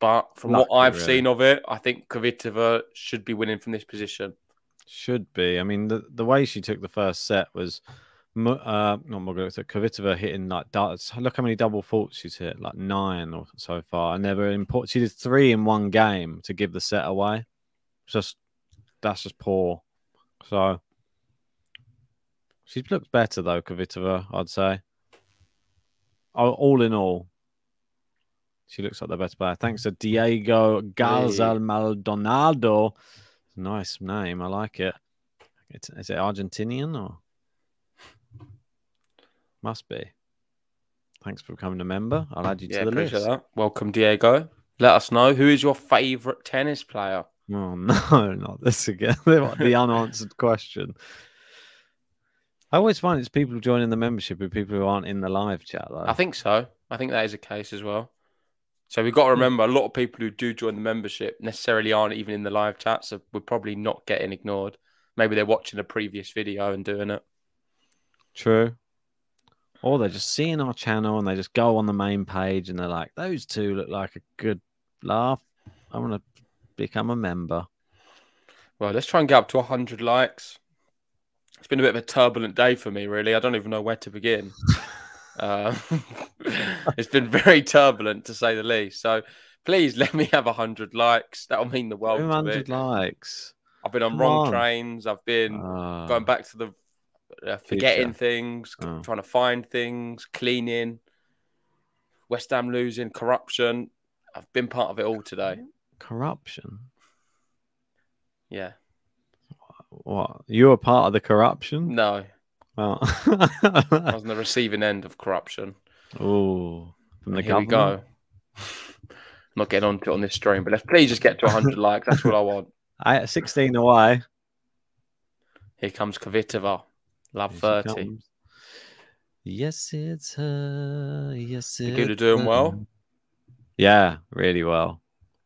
But from Lucky, what I've really. seen of it, I think Kvitova should be winning from this position. Should be. I mean, the, the way she took the first set was... Uh, not Muguruza, Kvitova hitting like darts. Look how many double faults she's hit, like nine or so far. And never important. She did three in one game to give the set away. Just that's just poor. So she looks better though, Kvitova. I'd say. All in all, she looks like the better player. Thanks to Diego Garzal Maldonado. Nice name, I like it. It's, is it Argentinian or? Must be. Thanks for becoming a member. I'll add you yeah, to the list. That. Welcome, Diego. Let us know, who is your favourite tennis player? Oh, no, not this again. The unanswered question. I always find it's people joining the membership with people who aren't in the live chat, though. I think so. I think that is the case as well. So we've got to remember, a lot of people who do join the membership necessarily aren't even in the live chat, so we're probably not getting ignored. Maybe they're watching a previous video and doing it. True. Or they're just seeing our channel and they just go on the main page and they're like, those two look like a good laugh. I want to become a member. Well, let's try and get up to one hundred likes. It's been a bit of a turbulent day for me, really. I don't even know where to begin. uh, it's been very turbulent, to say the least. So please let me have one hundred likes. That'll mean the world to me. one hundred likes. I've been on Come wrong on. trains. I've been uh, going back to the Uh, forgetting Future. things, oh. trying to find things, cleaning, West Ham losing, corruption. I've been part of it all today. Corruption? Yeah. What? You were part of the corruption? No. Well, oh. I was on the receiving end of corruption. Oh, from the government? Here we go. I'm not getting on to it on this stream, but let's please just get to one hundred likes. That's what I want. I sixteen away. Here comes Kvitova. Love thirty. Yes, it's her. Yes, it's her. Doing well. Yeah, really well.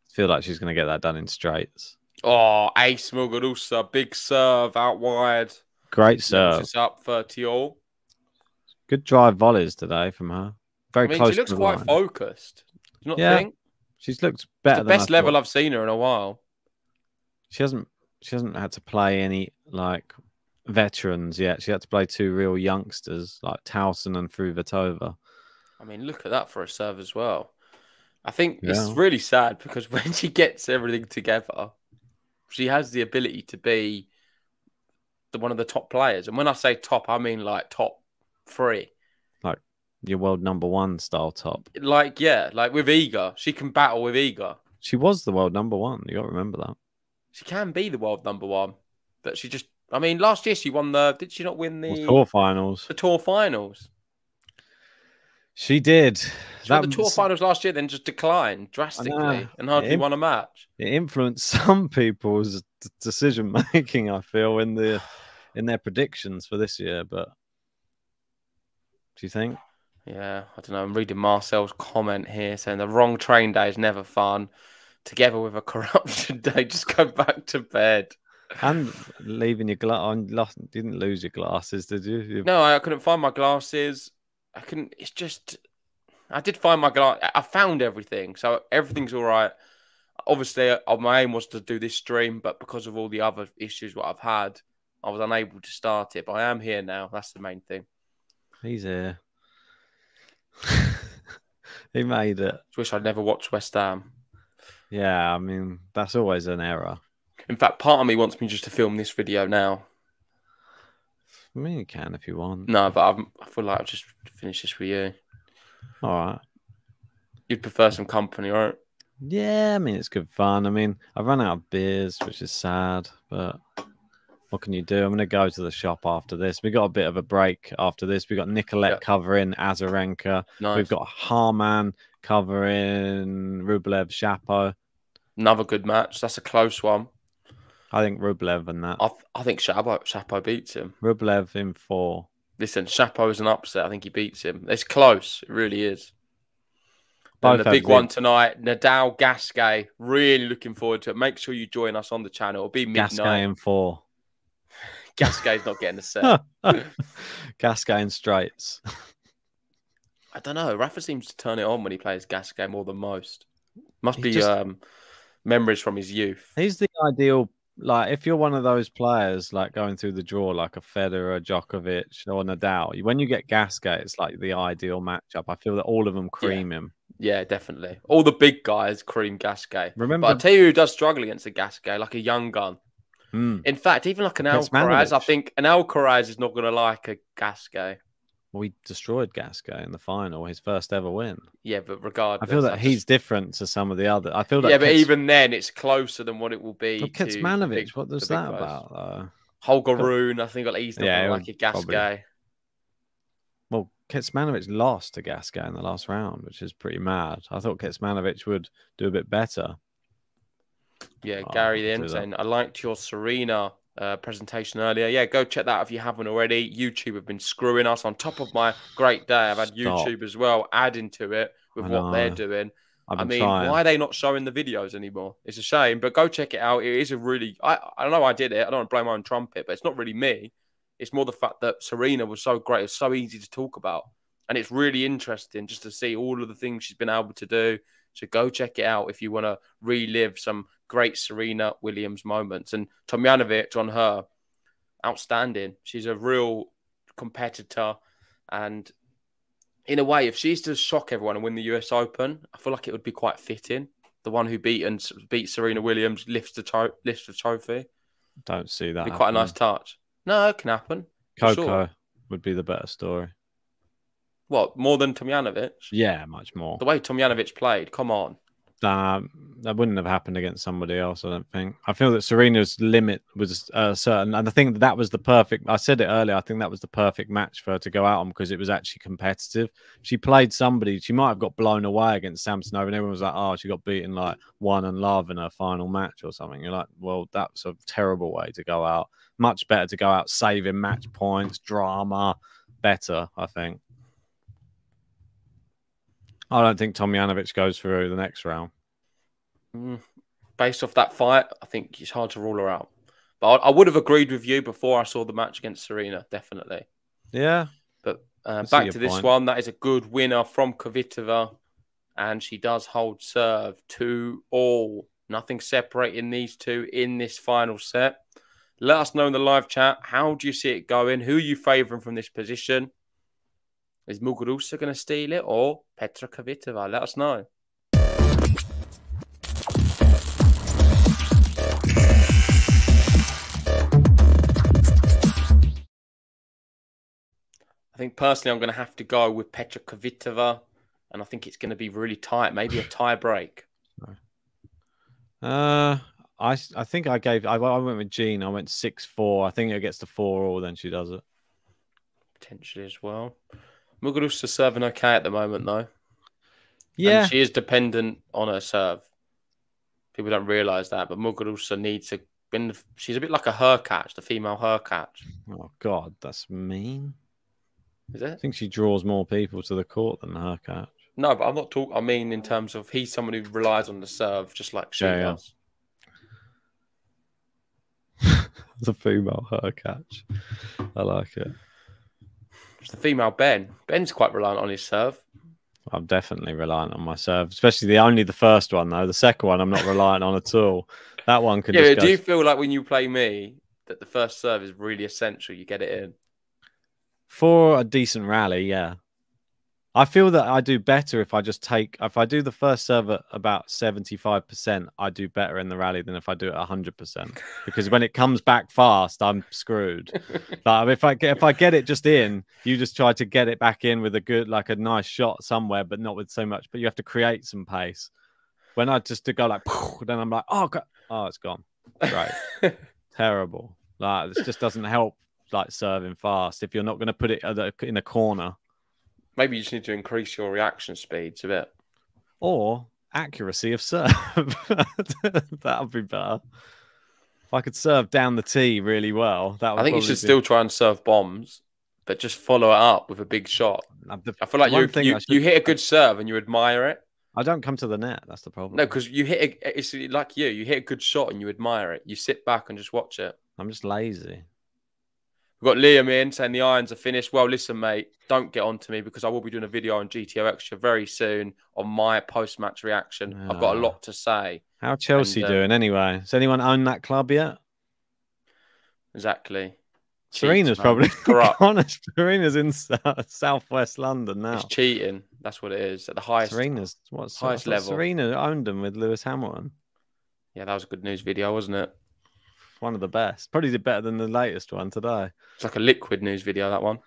I feel like she's going to get that done in straights. Oh, ace Muguruza. Big serve out wide. Great serve. She's up thirty all. Good drive volleys today from her. Very I mean, close she looks to quite line. focused. Do you not yeah, think? She's looked better. It's the than best I level thought. I've seen her in a while. She hasn't. She hasn't had to play any like. veterans yet. She had to play two real youngsters like Tauson and Kvitova. I mean, look at that for a serve as well. I think yeah. it's really sad because when she gets everything together, she has the ability to be the one of the top players. And when I say top, I mean like top three. Like your world number one style top. Like, yeah, like with Iga. She can battle with Iga. She was the world number one. You got to remember that. She can be the world number one, but she just I mean, last year she won the... Did she not win the... the Tour Finals. The Tour Finals. She did. She that won the Tour was... Finals last year, then just declined drastically and hardly it won a match. It influenced some people's decision-making, I feel, in, the, in their predictions for this year, but... Do you think? Yeah, I don't know. I'm reading Marcel's comment here, saying the wrong train day is never fun. Together with a corruption day, just go back to bed. And leaving your glass, you didn't lose your glasses, did you? you? No, I couldn't find my glasses. I couldn't. It's just, I did find my glass. I found everything, so everything's all right. Obviously, my aim was to do this stream, but because of all the other issues what I've had, I was unable to start it. But I am here now. That's the main thing. He's here. He made it. I wish I'd never watched West Ham. Yeah, I mean that's always an error. In fact, part of me wants me just to film this video now. I mean, you can if you want. No, but I'm, I feel like I'll just finish this with you. All right. You'd prefer some company, right? Yeah, I mean, it's good fun. I mean, I've run out of beers, which is sad, but what can you do? I'm going to go to the shop after this. We got a bit of a break after this. We've got Nicolette yep. covering Azarenka. Nice. We've got Harman covering Rublev Chapeau. Another good match. That's a close one. I think Rublev and that. I, th I think Chapeau, Chapeau beats him. Rublev in four. Listen, Chapeau is an upset. I think he beats him. It's close. It really is. Both and the big been. one tonight, Nadal Gasquet. Really looking forward to it. Make sure you join us on the channel. It'll be midnight. Gasquet in four. Gasquet's not getting a set. Gasquet in straights. I don't know. Rafa seems to turn it on when he plays Gasquet more than most. Must he be just... um, memories from his youth. He's the ideal. Like, if you're one of those players, like, going through the draw, like a Federer, Djokovic, or Nadal, when you get Gasquet, it's, like, the ideal matchup. I feel that all of them cream yeah. him. Yeah, definitely. All the big guys cream Gasquet. Remember, but I'll tell you who does struggle against a Gasquet, like a young gun. Mm. In fact, even like an Alcaraz, I think an Alcaraz is not going to like a Gasquet. Well, he destroyed Gasquet in the final, his first ever win. Yeah, but regardless... I feel that I just... he's different to some of the other... I feel that yeah, Kets... but even then, it's closer than what it will be well, to... Ketsmanovic, big, what was that close. about, though? Holger Rune, I think, like, he's not yeah, like a Gasquet. Probably... Well, Kecmanović lost to Gasquet in the last round, which is pretty mad. I thought Kecmanović would do a bit better. Yeah, oh, Gary the Ensign, I liked your Serena uh, presentation earlier. Yeah, go check that out if you haven't already. YouTube have been screwing us. On top of my great day, I've had Stop. YouTube as well adding to it with what they're doing. I mean, trying. Why are they not showing the videos anymore? It's a shame, but go check it out. It is a really... I, I don't know I did it. I don't want to blow my own trumpet, but it's not really me. It's more the fact that Serena was so great. It's so easy to talk about. And it's really interesting just to see all of the things she's been able to do. So go check it out if you want to relive some great Serena Williams moments. And Tomljanović on her, outstanding. She's a real competitor. And in a way, if she's to shock everyone and win the U S Open, I feel like it would be quite fitting. The one who beat and beat Serena Williams lifts the, lifts the trophy. Don't see that. It'd be happening. Quite a nice touch. No, it can happen. Coco sure. would be the better story. What, more than Tomljanović? Yeah, much more. The way Tomljanović played, come on. Uh, that wouldn't have happened against somebody else, I don't think. I feel that Serena's limit was uh, certain. And I think that, that was the perfect... I said it earlier, I think that was the perfect match for her to go out on because it was actually competitive. She played somebody... She might have got blown away against Samsonova and everyone was like, oh, she got beaten like one and love in her final match or something. You're like, well, that's a terrible way to go out. Much better to go out saving match points, drama. Better, I think. I don't think Tomljanović goes through the next round. Based off that fight, I think it's hard to rule her out. But I would have agreed with you before I saw the match against Serena, definitely. Yeah. But uh, back to this point. one. That is a good winner from Kvitova. And she does hold serve two all. Nothing separating these two in this final set. Let us know in the live chat. How do you see it going? Who are you favouring from this position? Is Muguruza going to steal it or Petra Kvitova? Let us know. I think personally I'm going to have to go with Petra Kvitova and I think it's going to be really tight. Maybe a tie break. Uh, I, I think I gave... I, I went with Jean. I went six four. I think it gets to four all, then she does it. Potentially as well. Muguruza serving okay at the moment, though. Yeah. And she is dependent on her serve. People don't realise that, but Muguruza needs to... Win the, she's a bit like a Hercatch, the female Hercatch. Oh, God, that's mean. Is it? I think she draws more people to the court than Hercatch. No, but I'm not talking... I mean, in terms of he's someone who relies on the serve, just like she yeah, does. Yeah. The female Hercatch. I like it. The female Ben. Ben's quite reliant on his serve. I'm definitely reliant on my serve, especially the only the first one though. The second one, I'm not reliant on at all. That one could. Yeah, discuss... do you feel like when you play me that the first serve is really essential? You get it in for a decent rally. Yeah, I feel that I do better if I just take if I do the first serve at about seventy-five percent. I do better in the rally than if I do it one hundred percent because when it comes back fast, I'm screwed. But if I get if I get it just in, you just try to get it back in with a good like a nice shot somewhere, but not with so much. But you have to create some pace. When I just to go like, then I'm like, oh God. Oh, it's gone. Right, terrible. Like this just doesn't help. Like serving fast if you're not going to put it in a corner. Maybe you just need to increase your reaction speeds a bit. Or accuracy of serve. That would be better. If I could serve down the tee really well, that would I think you should be... still try and serve bombs, but just follow it up with a big shot. The, I feel like you, you, should... you hit a good serve and you admire it. I don't come to the net. That's the problem. No, because you hit a, it's like you. You hit a good shot and you admire it. You sit back and just watch it. I'm just lazy. We've got Liam in saying the irons are finished. Well, listen, mate, don't get on to me because I will be doing a video on G T O Extra very soon on my post-match reaction. Yeah. I've got a lot to say. How Chelsea and, uh, doing anyway? Has anyone owned that club yet? Exactly. Serena's Cheats, probably honest. Serena's in southwest London now. It's cheating. That's what it is. At the highest, Serena's, what's, highest level. Serena owned them with Lewis Hamilton. Yeah, that was a good news video, wasn't it? One of the best. Probably did better than the latest one today. It's like a liquid news video, that one.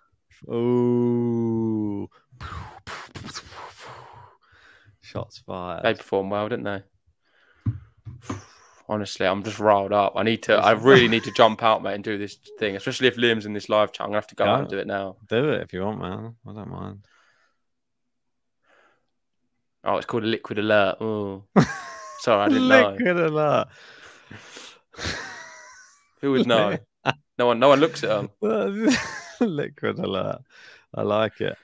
Ooh. Shots fired. They performed well, didn't they? Honestly, I'm just riled up. I need to. I really need to jump out, mate, and do this thing. Especially if Liam's in this live chat, I'm gonna have to go yeah, out and do it now. Do it if you want, man. I don't mind. Oh, it's called a liquid alert. Oh, sorry, I didn't liquid know. Liquid alert. Who would know? No one. No one looks at them. Liquid alert. I like it.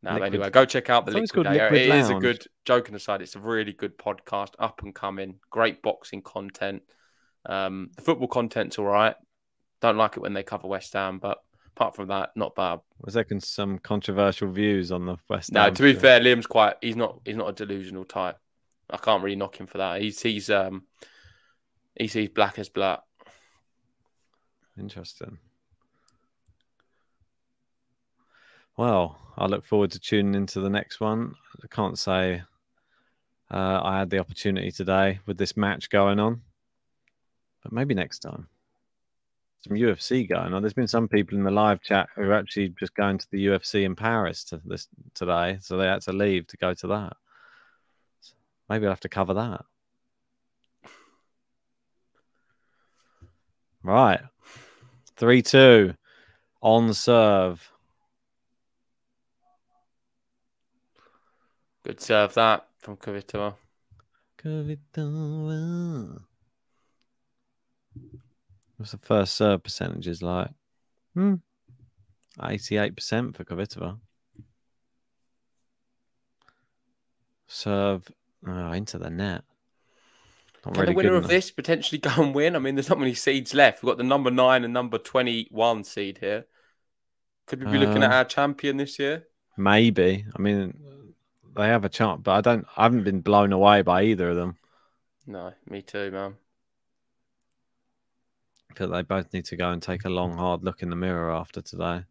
No, nah, anyway, go check out the Liquid Layer. It is a good, joking aside, it's a really good podcast, up and coming, great boxing content. Um, the football content's all right. Don't like it when they cover West Ham, but apart from that, not bad. Was there some controversial views on the West Ham? No, to be fair, Liam's quite. He's not. He's not a delusional type. I can't really knock him for that. He sees. Um, he sees black as black. Interesting. Well, I look forward to tuning into the next one. I can't say uh, I had the opportunity today with this match going on, but maybe next time. Some U F C going on. There's been some people in the live chat who are actually just going to the U F C in Paris to this, today, so they had to leave to go to that. So maybe I'll have to cover that. Right. three two on serve. Good serve that from Kvitova. Kvitova. What's the first serve percentages like? Hmm. eighty-eight percent for Kvitova. Serve oh, into the net. Not Can really the winner of this potentially go and win? I mean, there's not many seeds left. We've got the number nine and number twenty-one seed here. Could we be uh, looking at our champion this year? Maybe. I mean... They have a chance, but I don't. I haven't been blown away by either of them. No, me too, man. I feel they both need to go and take a long, hard look in the mirror after today.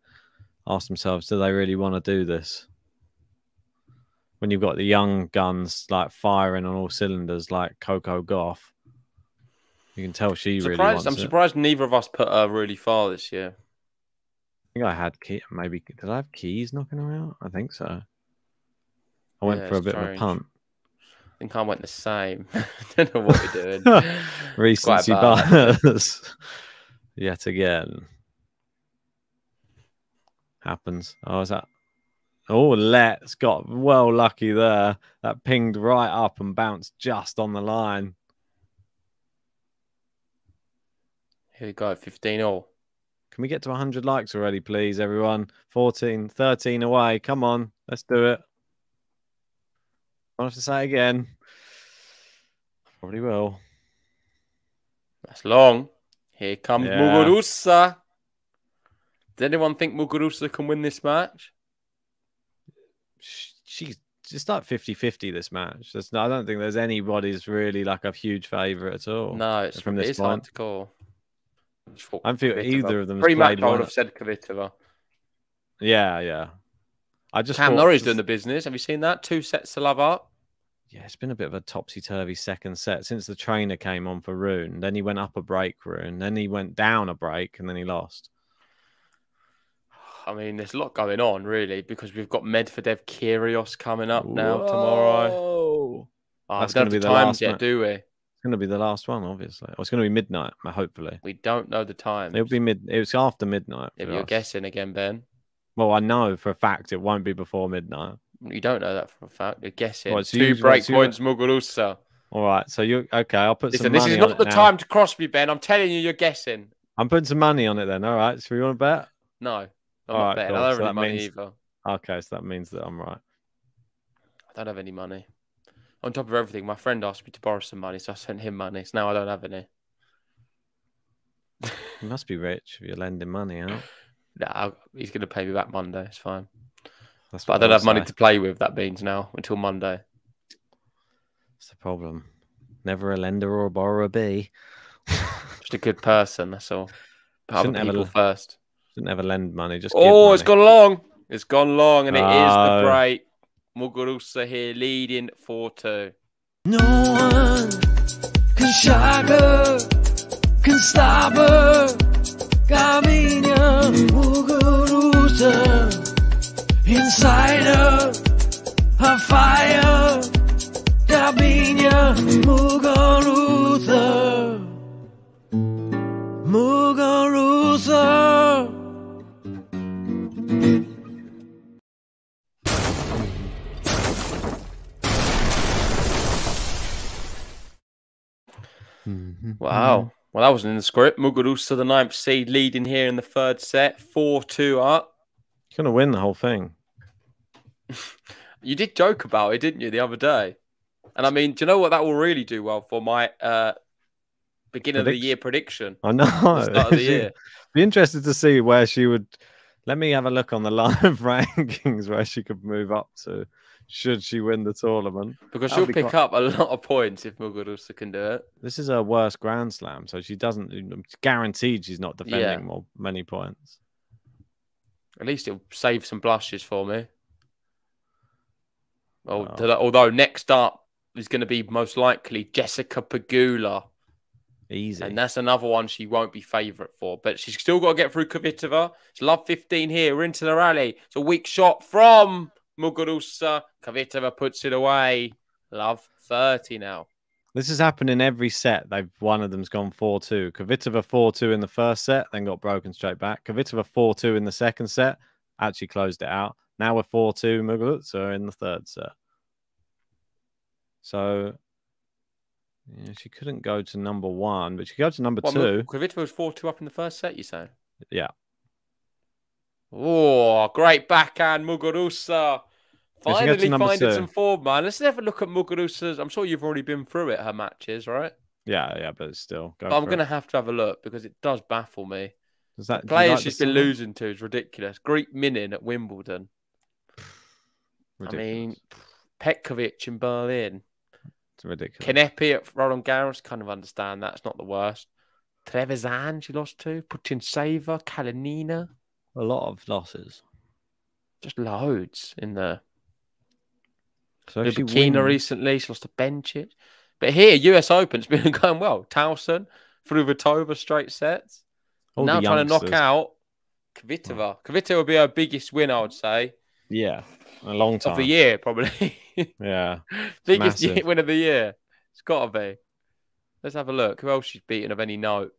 Ask themselves, do they really want to do this? When you've got the young guns like firing on all cylinders, like Coco Gauff, you can tell she surprised, really wants I'm it. surprised neither of us put her really far this year. I think I had key. Maybe did I have keys knocking her out? I think so. I went yeah, for a bit strange. of a punt. I think I went the same. I don't know what we're doing. Recency bias. Yet again. Happens. Oh, is that? Oh, Let's got well lucky there. That pinged right up and bounced just on the line. Here we go, fifteen all. Can we get to one hundred likes already, please, everyone? fourteen, thirteen away. Come on, let's do it. I'll have to say it again. Probably will. That's long. Here comes yeah. Muguruza. Does anyone think Muguruza can win this match? She's just like fifty fifty this match. There's no, I don't think there's anybody's really like a huge favourite at all. No, it's from this point. Hard to call. I don't feel either of them. Pre-match, I would have said Kvitova. Yeah, yeah. I just Cam Norrie's doing the business. Have you seen that? Two sets to love up. Yeah, it's been a bit of a topsy-turvy second set since the trainer came on for Rune. Then he went up a break, Rune. Then he went down a break, and then he lost. I mean, there's a lot going on, really, because we've got Medvedev Kyrgios coming up now Whoa. tomorrow. Oh, That's going to be the times last yet, do we? It's going to be the last one, obviously. Or it's going to be midnight, hopefully. We don't know the time. It'll be mid. It's after midnight. If you're us. guessing again, Ben. Well, I know for a fact it won't be before midnight. You don't know that for a fact. You're guessing. Well, Two usually, break points, Muguruza. All right. So you're okay. I'll put Listen, some money on it. This is not the now. time to cross me, Ben. I'm telling you, you're guessing. I'm putting some money on it then. All right. So you want to bet? No. I'm all not right, betting. Cool. I don't have so any money means, either. Okay. So that means that I'm right. I don't have any money. On top of everything, my friend asked me to borrow some money. So I sent him money. So now I don't have any. You must be rich if you're lending money out. Nah, he's going to pay me back Monday. It's fine. That's but I don't I'll have say. money to play with, that means now, until Monday. That's the problem. Never a lender or a borrower be. Just a good person, that's all. Shouldn't ever, first. shouldn't ever lend money. Just Oh, it's gone long. It's gone long, and it oh. is the break. Muguruza here leading four two. No one can shock her, can stop her. Garbine Muguruza, inside her, her fire. Garbine Muguruza, Muguruza. Wow. Well, that wasn't in the script. Muguruza, the ninth seed, leading here in the third set, four two up. He's going to win the whole thing. You did joke about it, didn't you, the other day? And I mean, do you know what? That will really do well for my uh, beginning Predict of the year prediction. I know. Start of the year. Be interested to see where she would. Let me have a look on the live rankings where she could move up to should she win the tournament. Because That'll she'll be pick quite... up a lot of points if Muguruza can do it. This is her worst Grand Slam, so she doesn't, it's guaranteed she's not defending yeah. more, many points. At least it'll save some blushes for me. Well, oh. Although next up is going to be most likely Jessica Pegula. Easy. And that's another one she won't be favourite for. But she's still got to get through Kvitova. It's love fifteen here. We're into the rally. It's a weak shot from Muguruza. Kvitova puts it away. Love thirty now. This has happened in every set. They've One of them's gone four two. Kvitova four two in the first set, then got broken straight back. Kvitova four two in the second set. Actually closed it out. Now we're four two Muguruza in the third set. So... yeah, she couldn't go to number one, but she could go to number what, two. Kvitova was four two up in the first set, you say? Yeah. Oh, great backhand, Muguruza. Finally yeah, finding some form, man. Let's have a look at Muguruza's. I'm sure you've already been through it, her matches, right? Yeah, yeah, but still. Go but I'm going to have to have a look because it does baffle me. Does that, the players like she's been losing to is ridiculous. Greek Minin at Wimbledon. Ridiculous. I mean, Petkovic in Berlin. It's ridiculous. Kanepi at Roland Garros, kind of understand that. It's not the worst. Trevisan, she lost to. Putintseva, Kalinina. A lot of losses. Just loads in there. So Lubakina recently, she lost to Bencic. But here, U S Open's been going well. Tauson, Fruvatova, straight sets. All now trying youngsters. to knock out Kvitova. Oh. Kvitova will be her biggest win, I would say. Yeah. A long time. Of the year, probably. Yeah. Biggest win of the year. It's got to be. Let's have a look. Who else she's beaten of any note?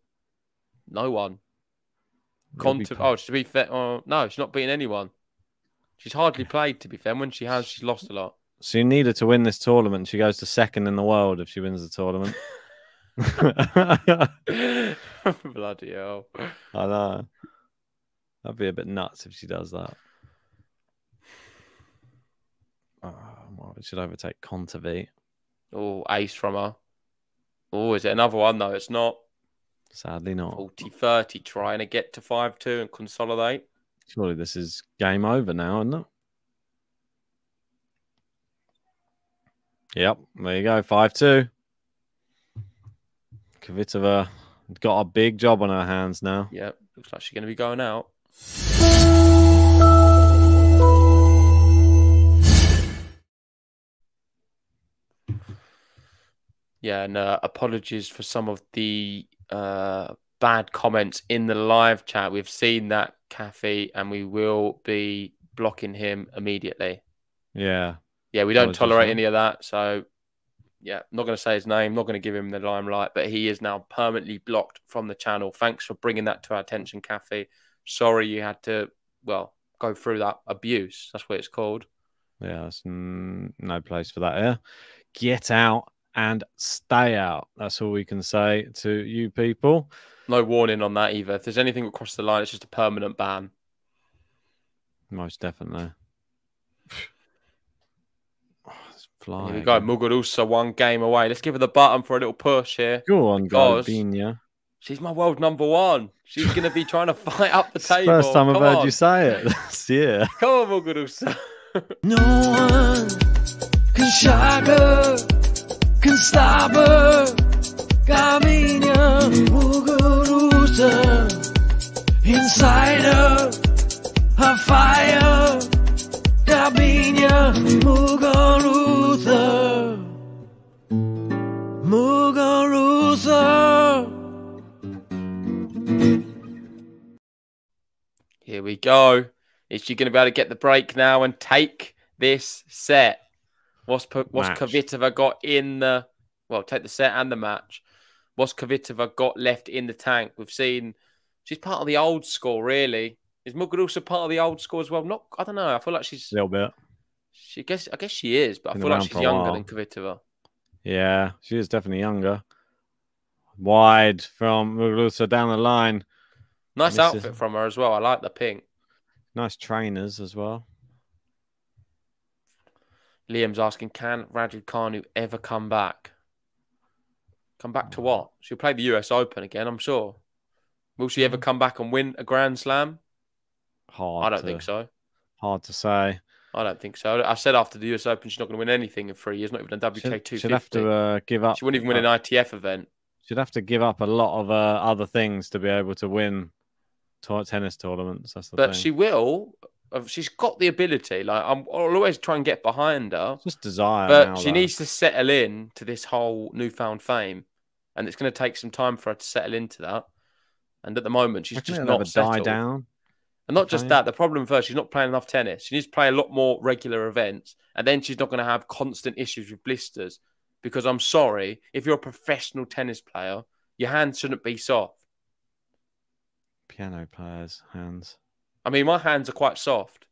No one. Conte oh, to be fair. Oh, no, she's not beaten anyone. She's hardly played, to be fair. When she has, she's lost a lot. So you need her to win this tournament. She goes to second in the world if she wins the tournament. Bloody hell. I know. That'd be a bit nuts if she does that. Oh, well, it should overtake Conte. Oh, ace from her. Oh, is it another one, though? It's not. Sadly not. forty thirty, trying to get to five two and consolidate. Surely this is game over now, isn't it? Yep, there you go, five two. Kvitova got a big job on her hands now. Yep, looks like she's going to be going out. Yeah, and uh, apologies for some of the uh, bad comments in the live chat. We've seen that, Caffey, and we will be blocking him immediately. Yeah. Yeah, we don't tolerate any of that. So, yeah, not going to say his name, not going to give him the limelight, but he is now permanently blocked from the channel. Thanks for bringing that to our attention, Caffey. Sorry you had to, well, go through that abuse. That's what it's called. Yeah, there's no place for that here. Get out. And stay out. That's all we can say to you people. No warning on that either. If there's anything across the line, it's just a permanent ban. Most definitely. Oh, it's flying. Here we go. Muguruza one game away. Let's give her the button for a little push here. Go on, Garbine. She's my world number one. She's going to be trying to fight up the table. First time Come I've on. heard you say it. That's, yeah. Come on, Muguruza. No one can shatter. Can stop her, Garbine Muguruza. Inside her, her fire, Garbine Muguruza. Muguruza. Here we go. Is she going to be able to get the break now and take this set? What's what's match. Kvitova got in the well? Take the set and the match. What's Kvitova got left in the tank? We've seen she's part of the old school, really. Is Muguruza part of the old school as well? Not, I don't know. I feel like she's a little bit. She guess I guess she is, but I feel like she's younger than Kvitova. Yeah, she is definitely younger. Wide from Muguruza down the line. Nice Misses. outfit from her as well. I like the pink. Nice trainers as well. Liam's asking, can Raju Kanu ever come back? Come back to what? She'll play the U S Open again, I'm sure. Will she ever come back and win a Grand Slam? Hard. I don't to, think so. Hard to say. I don't think so. I said after the U S Open, she's not going to win anything in three years, not even a W K two fifty. She'll have to uh, give up. She wouldn't even win an I T F event. She'd have to give up a lot of uh, other things to be able to win tennis tournaments. That's the but thing. She will. She's got the ability. Like I'm, I'll always try and get behind her. It's just desire. But now, she though. needs to settle in to this whole newfound fame, and it's going to take some time for her to settle into that. And at the moment, she's just not settled. Die down. And not just that. The problem for her, she's not playing enough tennis. She needs to play a lot more regular events, and then she's not going to have constant issues with blisters. Because I'm sorry, if you're a professional tennis player, your hands shouldn't be soft. Piano players' hands. I mean, my hands are quite soft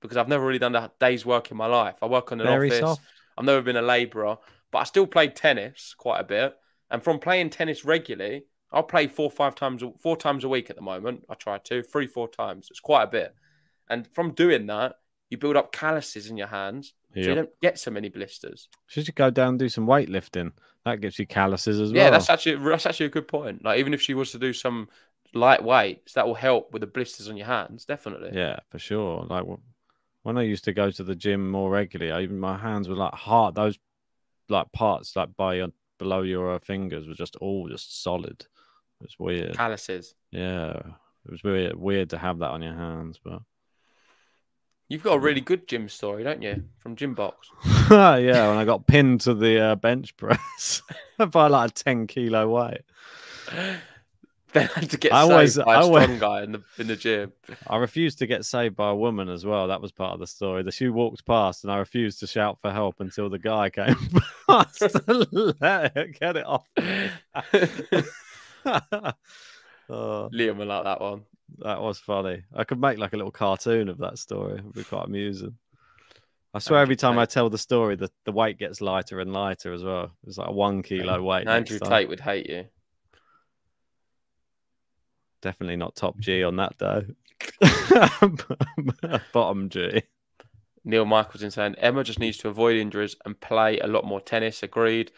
because I've never really done a day's work in my life. I work on an Very office. Soft. I've never been a labourer, but I still play tennis quite a bit. And from playing tennis regularly, I'll play four, five times, four times a week at the moment. I try to, three, four times. It's quite a bit. And from doing that, you build up calluses in your hands. Yep. So you don't get so many blisters. Should you go down and do some weightlifting? That gives you calluses as well. Yeah, that's actually that's actually a good point. Like even if she was to do some light weights, that will help with the blisters on your hands, definitely. Yeah, for sure. Like when I used to go to the gym more regularly, I, even my hands were like hard. Those like parts like by your below your fingers were just all just solid. It was weird. Calluses. Yeah, it was weird. Weird to have that on your hands, but. You've got a really good gym story, don't you? From Gym Box. Yeah, when I got pinned to the uh, bench press by like a ten kilo weight. Then I had to get I saved always, by a I strong always... guy in the, in the gym. I refused to get saved by a woman as well. That was part of the story. The she walked past and I refused to shout for help until the guy came past to let her get it off. Oh. Liam will like that one. That was funny. I could make like a little cartoon of that story. It would be quite amusing. I swear every time I tell the story, the, the weight gets lighter and lighter as well. It's like a one kilo weight. Andrew Tate would hate you. Definitely not top G on that though. Bottom G. Neil Michaelson saying, Emma just needs to avoid injuries and play a lot more tennis. Agreed.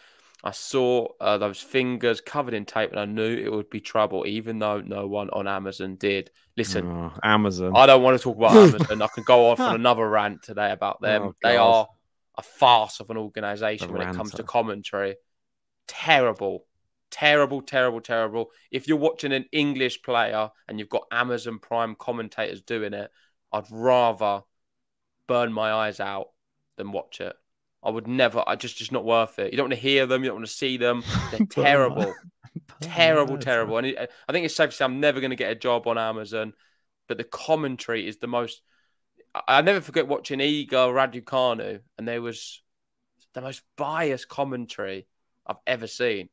I saw uh, those fingers covered in tape and I knew it would be trouble, even though no one on Amazon did. Listen, oh, Amazon. I don't want to talk about Amazon. I could go off on another rant today about them. Oh, they are a farce of an organisation when ranter. it comes to commentary. Terrible. Terrible, terrible, terrible. If you're watching an English player and you've got Amazon Prime commentators doing it, I'd rather burn my eyes out than watch it. I would never, I just, just not worth it. You don't want to hear them. You don't want to see them. They're terrible, terrible, terrible. And it, I think it's safe to say I'm never going to get a job on Amazon, but the commentary is the most, I, I never forget watching Iga Raducanu and there was the most biased commentary I've ever seen.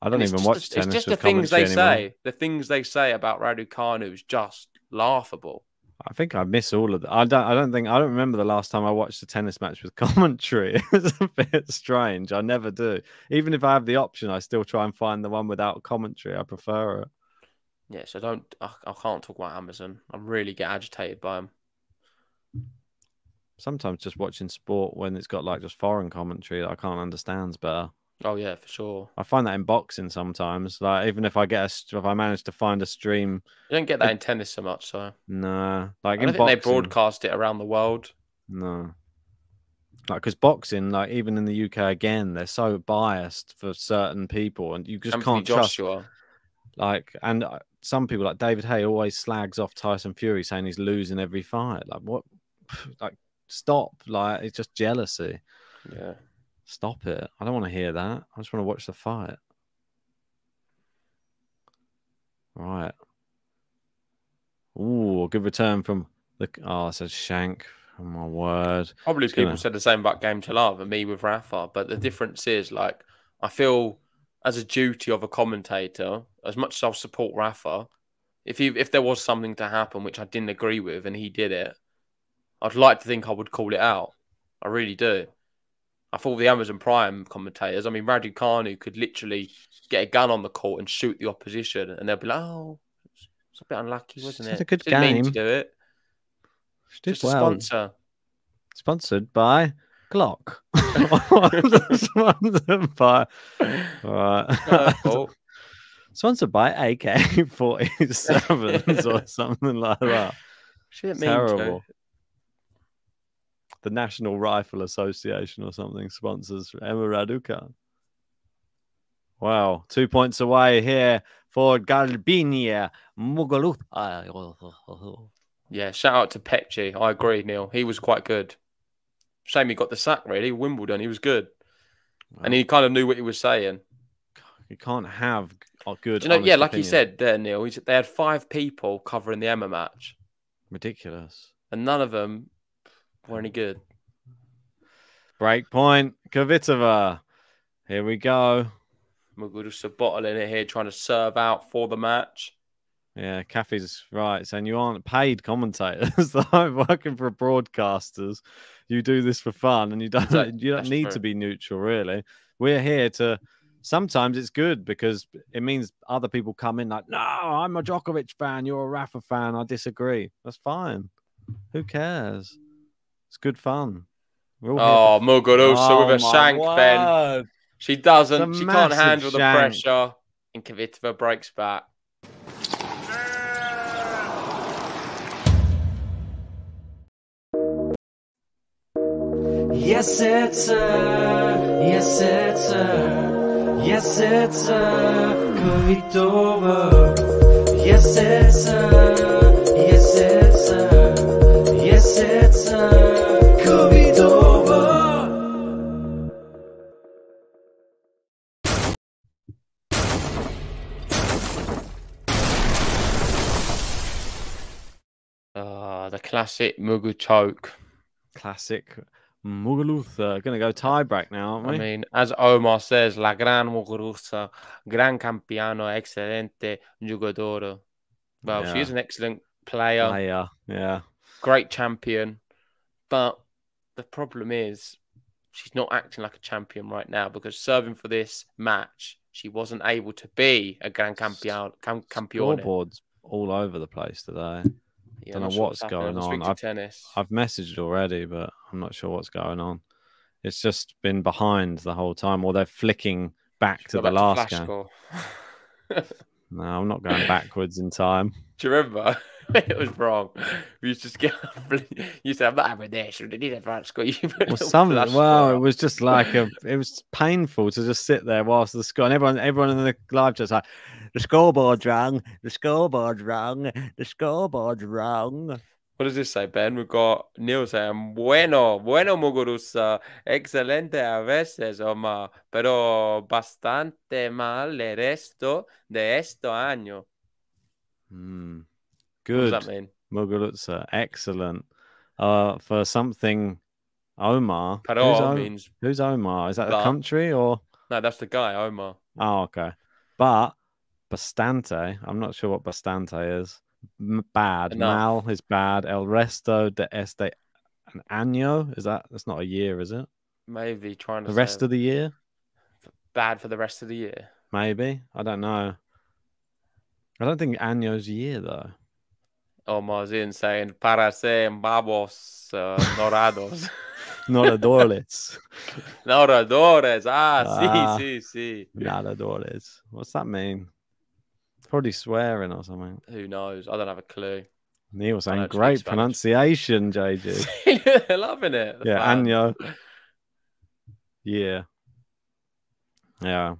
I don't even watch tennis. It's just the things they say, the things they say about Raducanu is just laughable. I think I miss all of that. I don't. I don't think. I don't remember the last time I watched a tennis match with commentary. It's a bit strange. I never do. Even if I have the option, I still try and find the one without commentary. I prefer it. Yeah. So don't. I, I can't talk about Amazon. I really get agitated by them. Sometimes just watching sport when it's got like just foreign commentary that I can't understand's better. Oh yeah, for sure. I find that in boxing sometimes. Like even if I get a, if I manage to find a stream, you don't get that it, in tennis so much. So no, nah, like I don't in think boxing, they broadcast it around the world. No, like because boxing, like even in the U K, again, they're so biased for certain people, and you just Anthony can't Joshua. trust. Like and uh, some people, like David Haye, always slags off Tyson Fury, saying he's losing every fight. Like what? Like stop! Like it's just jealousy. Yeah. Stop it. I don't want to hear that. I just want to watch the fight. Right. Ooh, good return from the... Oh, it says Shank. Oh my word. Probably people gonna... said the same about Game to Love and me with Rafa, but the difference is, like, I feel as a duty of a commentator, as much as I'll support Rafa, if you if there was something to happen which I didn't agree with and he did it, I'd like to think I would call it out. I really do. I thought the Amazon Prime commentators, I mean, Radu Kanu could literally get a gun on the court and shoot the opposition, and they'll be like, oh, it's a bit unlucky, wasn't it? It's a good Didn't game. Mean to do it. Did Just well. a sponsor. Sponsored by Glock. Sponsored by... Uh, cool. Sponsored by A K forty-sevens or something like that. She didn't mean Terrible. To. The National Rifle Association or something sponsors Emma Raducan. Wow. Two points away here for Garbine Muguruza. Yeah, shout out to Pecci. I agree, Neil. He was quite good. Shame he got the sack, really. Wimbledon, he was good. Wow. And he kind of knew what he was saying. You can't have a good, you know, yeah, like opinion. He said there, Neil, he said they had five people covering the Emma match. Ridiculous. And none of them... Weren't any good. Break point. Kvitova. Here we go. Muguruza bottling it here, trying to serve out for the match. Yeah, Kathy's right. Saying you aren't paid commentators. I'm working for broadcasters. You do this for fun and you don't, that, you don't need true. to be neutral, really. We're here to... Sometimes it's good because it means other people come in like, no, I'm a Djokovic fan. You're a Rafa fan. I disagree. That's fine. Who cares? It's good fun. Oh, Muguruza oh, with a shank, Ben. She doesn't. She can't handle shank. the pressure. And Kvitova breaks back. Yes, it's her. Yes, it's her. Yes, it's her. Kvitova. Yes, it's her. Yes, it's her. Yes, it's her. Classic Mugu choke. Classic Muguruza. Going to go tie break now, aren't we? I mean, as Omar says, la gran Muguruza, gran campiano, excelente jugadora. Well, yeah. She's an excellent player. Player, yeah. Great champion. But the problem is she's not acting like a champion right now because serving for this match, she wasn't able to be a gran campiano. Cam campione. Scoreboards all over the place today. Yeah, don't know sure what's, what's going on. I've, I've messaged already, but I'm not sure what's going on. It's just been behind the whole time, or they're flicking back Should to the back last to game. No, I'm not going backwards in time. Do you remember? It was wrong. We used to just get. You used to have that over there. Should we did it right score? Well, some, well score. It was just like a. It was painful to just sit there whilst the score and everyone, everyone in the live just like the scoreboard's wrong, the scoreboard's wrong, the scoreboard's wrong. What does this say, Ben? We've got Neil saying bueno, bueno Muguruza, excelente a veces, Omar, pero bastante mal el resto de este año. Hmm. Good. What does that mean? Muguruza, excellent. Uh, for something, Omar. Pero who's, o means who's Omar? Is that but... a country or? No, that's the guy, Omar. Oh, okay. But bastante, I'm not sure what bastante is. M bad. Enough. Mal is bad. El resto de este an año. Is that? That's not a year, is it? Maybe trying to the rest of the year. Bad for the rest of the year. Maybe. I don't know. I don't think año's year though. Omar's in saying para ser babos uh, norados. Noradores. Noradores. Ah, ah, sí, sí, sí. Noradores. What's that mean? Probably swearing or something. Who knows? I don't have a clue. Neil saying great pronunciation, J J. They're loving it. The yeah, fans. Año. Yeah. Yeah.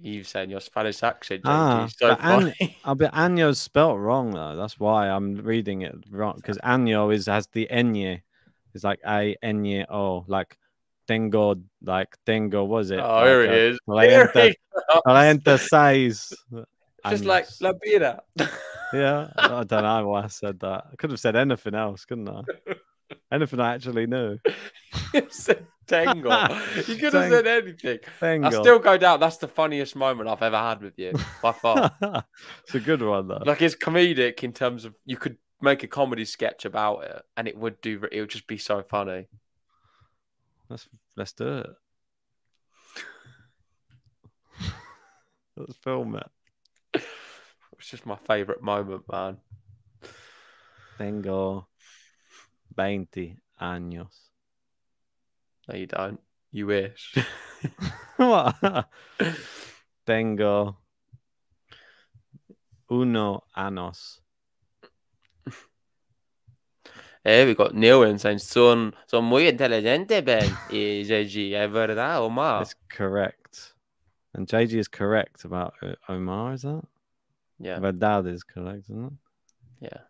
You've saying your Spanish accent, J J. Ah, so funny. An, but año's spelt wrong, though. That's why I'm reading it wrong. Because año is, has the ñ. It's like A N Y O. Like... Tengo, like, tengo, what is it? Oh, like, here it is. Just like La Vida. Yeah, I don't know why I said that. I could have said anything else, couldn't I? Anything I actually knew. You said Tengal. You could have Teng said anything. Tengal. I still go down. That's the funniest moment I've ever had with you, by far. It's a good one, though. Like, it's comedic in terms of you could make a comedy sketch about it, and it would do. It would just be so funny. Let's let's do it. Let's film it. It's just my favourite moment, man. Tengo veinte años. No, you don't. You wish. What? Tengo uno años. Hey, we got Neil in saying, son, son muy inteligente, Ben. Is J G, ¿es verdad, Omar? That's correct. And J G is correct about Omar, is that? Yeah. Verdad is correct, isn't it? Yeah.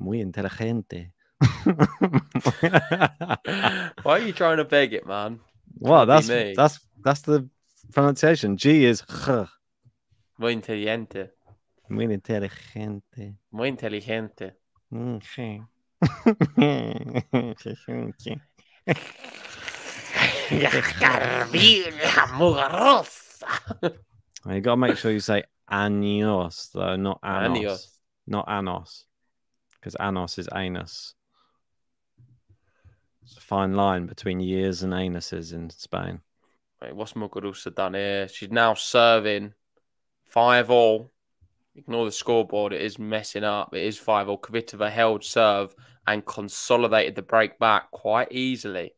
Muy inteligente. Why are you trying to beg it, man? Well, that's that's that's the pronunciation. G is H. Muy inteligente. Muy inteligente. Muy inteligente. Okay. You gotta make sure you say años, though, not anos. Años. Not anos. Because anos is anus. It's a fine line between years and anuses in Spain. Wait, what's Muguruza done here? She's now serving five all. Ignore the scoreboard. It is messing up. It is five all. Kvitova held serve and consolidated the break back quite easily.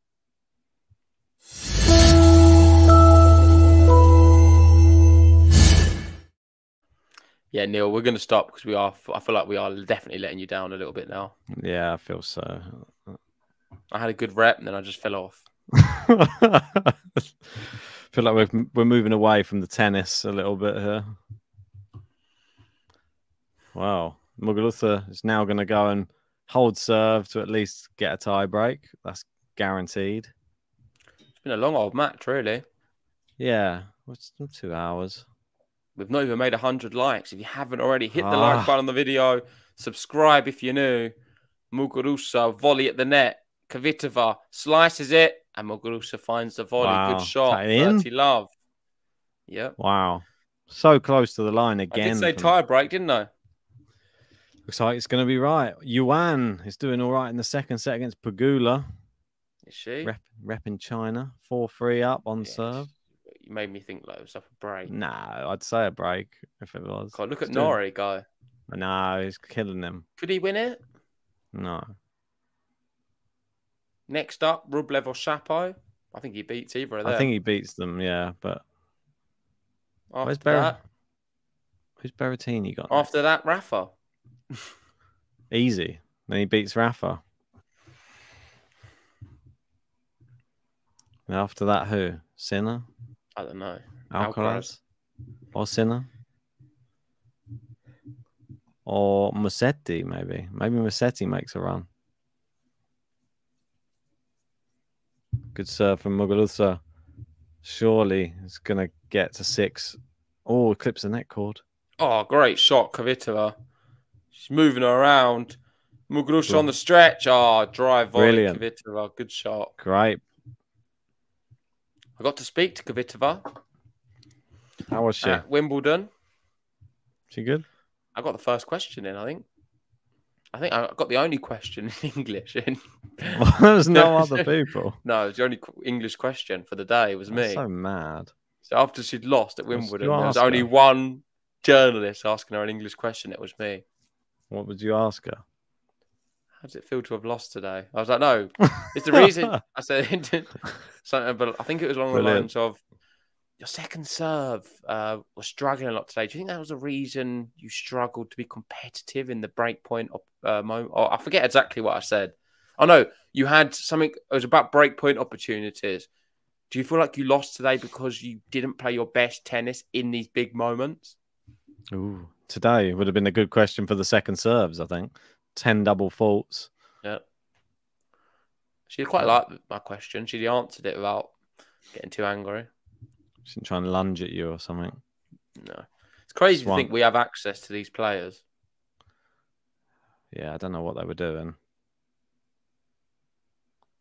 Yeah, Neil, we're going to stop because we are. I feel like we are definitely letting you down a little bit now. Yeah, I feel so. I had a good rep and then I just fell off. I feel like we're we're moving away from the tennis a little bit here. Wow, Muguruza is now going to go and hold serve to at least get a tie break. That's guaranteed. It's been a long old match, really. Yeah, it's been two hours. We've not even made one hundred likes. If you haven't already, hit the ah. like button on the video. Subscribe if you're new. Muguruza, volley at the net. Kvitova slices it. And Muguruza finds the volley. Wow. Good shot. thirty love. Yep. Wow. So close to the line again. I did say tie break, didn't I? Looks like it's going to be right. Yuan is doing all right in the second set against Pegula. Is she? Rep, rep in China. four three up on yes. serve. Made me think like it was up a break. No, nah, I'd say a break if it was. God, look at Still... Norrie, guy. No, he's killing him. Could he win it? No. Next up, Rublev or Chapeau. I think he beats either of them. I think he beats them, yeah. But after where's Ber that, who's Berrettini got? After next? that, Rafa. Easy. Then he beats Rafa. And after that, who? Sinner. I don't know. Alcaraz. Or Sinner. Or Musetti, maybe. Maybe Musetti makes a run. Good serve from Muguruza. Surely it's going to get to six. Oh, clips the net cord. Oh, great shot, Kvitova. She's moving her around. Muguruza Ooh. on the stretch. Oh, drive volley, Kvitova. Good shot. Great. I got to speak to Kvitova. How was she? At Wimbledon. She good? I got the first question in, I think. I think I got the only question in English. In. Well, there's no other people. No, it was the only English question for the day. It was That's me. so mad. So after she'd lost at Wimbledon, there was only her? one journalist asking her an English question. It was me. What would you ask her? How does it feel to have lost today? I was like, no, it's the reason. I said something, but I think it was along Brilliant. the lines of your second serve uh, was struggling a lot today. Do you think that was the reason you struggled to be competitive in the break point uh, moment? Or I forget exactly what I said. Oh no, you had something. It was about break point opportunities. Do you feel like you lost today because you didn't play your best tennis in these big moments? Ooh, today would have been a good question for the second serves, I think. ten double faults. Yeah. She quite liked my question. She answered it without getting too angry. She didn't try and lunge at you or something. No. It's crazy Swan. to think we have access to these players. Yeah, I don't know what they were doing.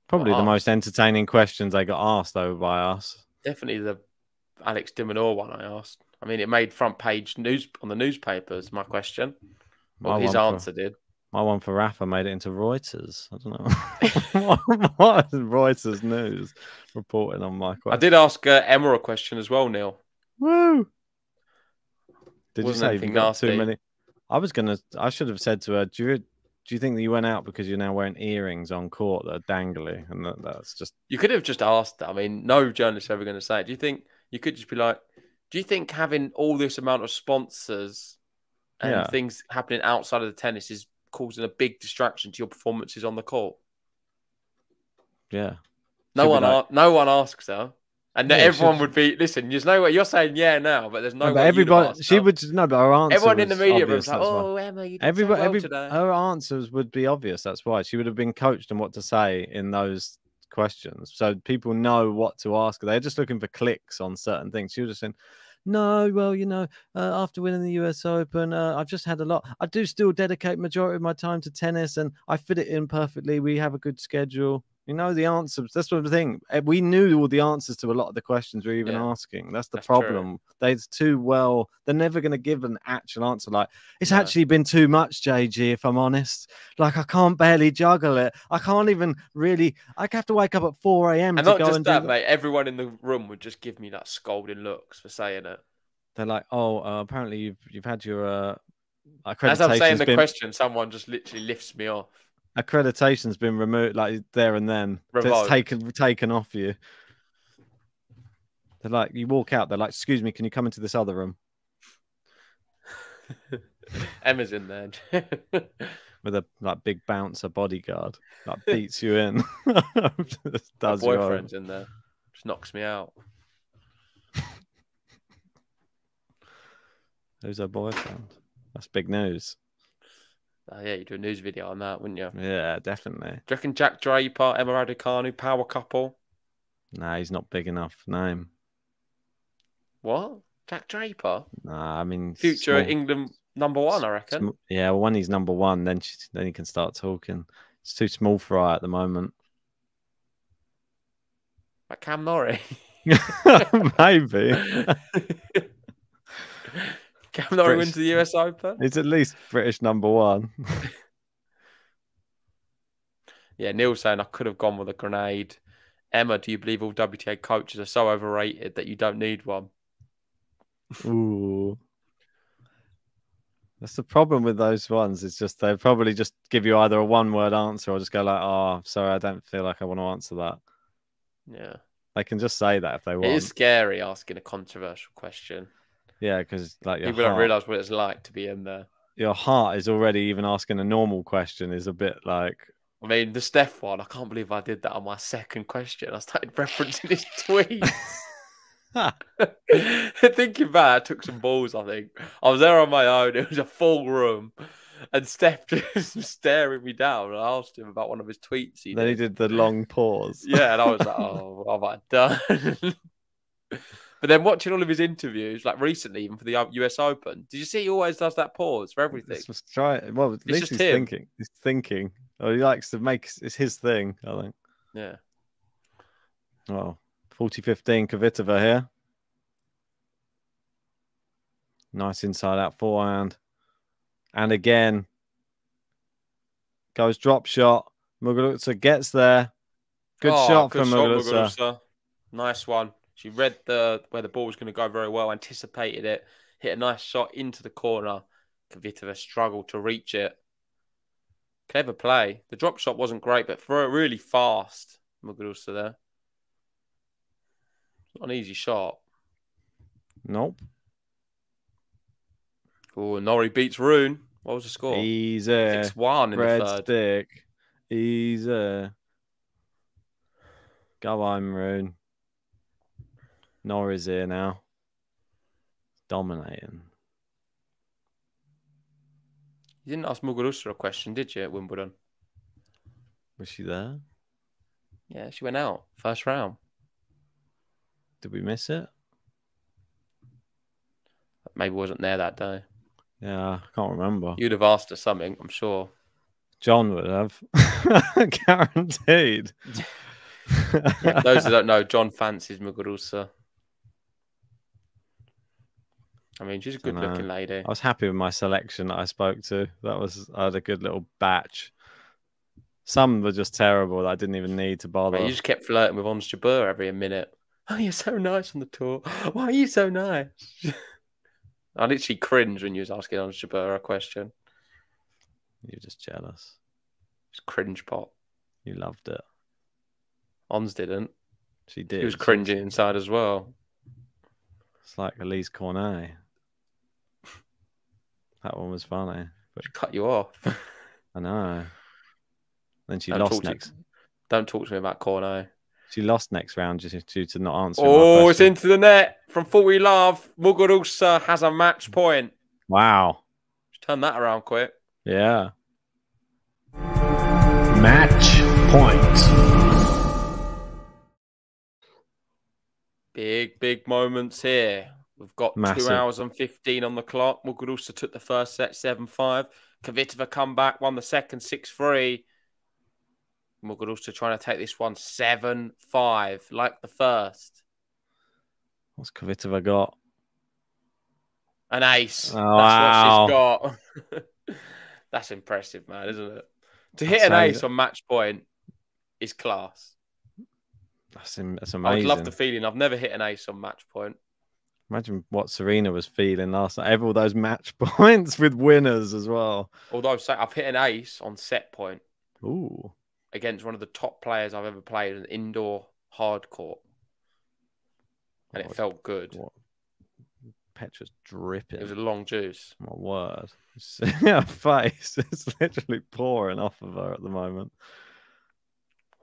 Probably well, the most entertaining questions they got asked, though, by us. Definitely the Alex Dimonor one I asked. I mean, it made front page news on the newspapers, my question. Well, his answer did. My one for Rafa made it into Reuters. I don't know. What is Reuters News reporting on my question? I did ask uh, Emma a question as well, Neil. Woo! Did you say you've got too many? I was going to... I should have said to her, do you... Do you think that you went out because you're now wearing earrings on court that are dangly? And that, that's just... You could have just asked that. I mean, no journalist's ever going to say it. Do you think... You could just be like, do you think having all this amount of sponsors and yeah. things happening outside of the tennis is causing a big distraction to your performances on the court? Yeah. No Should one like... no one asks her. And yeah, everyone she's... would be... Listen, there's no way... You're saying yeah now, but there's no, no but way everybody, she would No, but her answer Everyone in the media room was like, oh, why. Emma, you did so well every, today. Her answers would be obvious. That's why. She would have been coached on what to say in those questions. So people know what to ask. They're just looking for clicks on certain things. She was just saying, no, well, you know, uh, after winning the U S Open, uh, I've just had a lot. I do still dedicate majority of my time to tennis and I fit it in perfectly. We have a good schedule. You know, the answers. That's the thing. We knew all the answers to a lot of the questions we were even yeah. asking. That's the that's problem. They're too well. They're never going to give an actual answer. Like, it's no. actually been too much, J G, if I'm honest. Like, I can't barely juggle it. I can't even really... I have to wake up at four A M And to not go just and that, do... mate. Everyone in the room would just give me, like, scolding looks for saying it. They're like, oh, uh, apparently you've, you've had your... Uh, accreditation. As I'm saying the been... question, someone just literally lifts me off. Accreditation's been removed, like there and then. Revoked. It's taken taken off you. They're like, you walk out. They're like, excuse me, can you come into this other room? Emma's in there with a like big bouncer bodyguard that beats you in. Just does My boyfriend's in there, just knocks me out. Who's her boyfriend? That's big news. Uh, yeah, you'd do a news video on that, wouldn't you? Yeah, definitely. Do you reckon Jack Draper, Emma Raducanu, power couple? Nah, he's not big enough name. What? Jack Draper? Nah, I mean... Future small... England number one, I reckon. Sm yeah, well, when he's number one, then, she, then he can start talking. It's too small fry at the moment. Like Cam Norrie? Maybe. Cam Norrie British... wins the U S Open. He's at least British number one. Yeah, Neil's saying I could have gone with a grenade. Emma, do you believe all W T A coaches are so overrated that you don't need one? Ooh. That's the problem with those ones. It's just they probably just give you either a one-word answer or just go like, oh, sorry, I don't feel like I want to answer that. Yeah. They can just say that if they want. It is scary asking a controversial question. Yeah, because like your people heart, don't realize what it's like to be in there. Your heart is already even asking a normal question is a bit like. I mean, the Steph one. I can't believe I did that on my second question. I started referencing his tweets. Thinking back, I took some balls. I think I was there on my own. It was a full room, and Steph just was staring me down. And I asked him about one of his tweets. He then did. he did the long pause. Yeah, and I was like, "Oh, what have I done?" But then watching all of his interviews, like recently, even for the U S Open, did you see he always does that pause for everything? Let's try it. Well, at it's least he's him. thinking. He's thinking. Oh, he likes to make... It's his thing, I think. Yeah. Well, forty fifteen Kvitova here. Nice inside-out forehand. And again, goes drop shot. Muguruza gets there. Good oh, shot good from shot, Muguruza. Muguruza. Nice one. She read the where the ball was going to go very well, anticipated it, hit a nice shot into the corner. Kvitova struggled to reach it. Clever play. The drop shot wasn't great, but threw it really fast. Muguruza there. Not an easy shot. Nope. Oh, Norrie beats Rune. What was the score? Easy. six one in Red the third. Stick. Easy. Go on, Rune. Norrie's here now. Dominating. You didn't ask Muguruza a question, did you, at Wimbledon? Was she there? Yeah, she went out. First round. Did we miss it? Maybe wasn't there that day. Yeah, I can't remember. You'd have asked her something, I'm sure. John would have. Guaranteed. Yeah, those that don't know, John fancies Muguruza. I mean, she's a good looking lady. I was happy with my selection that I spoke to. That was, I had a good little batch. Some were just terrible that I didn't even need to bother. Mate, you just kept flirting with Ons Jabeur every minute. Oh, you're so nice on the tour. Why are you so nice? I literally cringe when you was asking Ons Jabeur a question. You're just jealous. It's cringe pop. You loved it. Ons didn't. She did. She was cringing inside as well. It's like Elise Cornet. That one was funny. But she cut you off. I know. Then she don't lost next. To, don't talk to me about Cornet. She lost next round due to not answering. Oh, it's into the net from forty love. Muguruza has a match point. Wow. Just turn that around quick. Yeah. Match point. Big, big moments here. We've got Massive. two hours and fifteen on the clock. Muguruza took the first set seven five. Kvitova come back, won the second six three. Muguruza trying to take this one seven five, like the first. What's Kvitova got? An ace. Oh, wow. That's what she's got. That's impressive, man, isn't it? To hit that's an ace on match point is class. That's, in, that's amazing. I love the feeling. I've never hit an ace on match point. Imagine what Serena was feeling last night. All those match points with winners as well. Although I've hit an ace on set point. Ooh. Against one of the top players I've ever played, an indoor hard court. And what, it felt good. What? Petra's dripping. It was a long juice. My word. See her face. It's literally pouring off of her at the moment.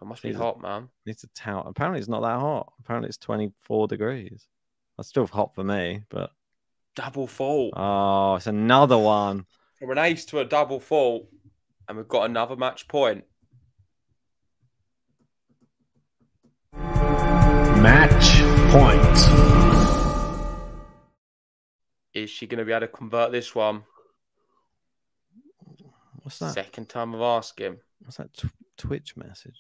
It must be needs hot, a, man. Needs to tout. Apparently it's not that hot. Apparently it's twenty-four degrees. That's still hot for me, but... Double fault. Oh, it's another one. From an ace to a double fault. And we've got another match point. Match point. Is she going to be able to convert this one? What's that? Second time of asking. What's that tw Twitch message?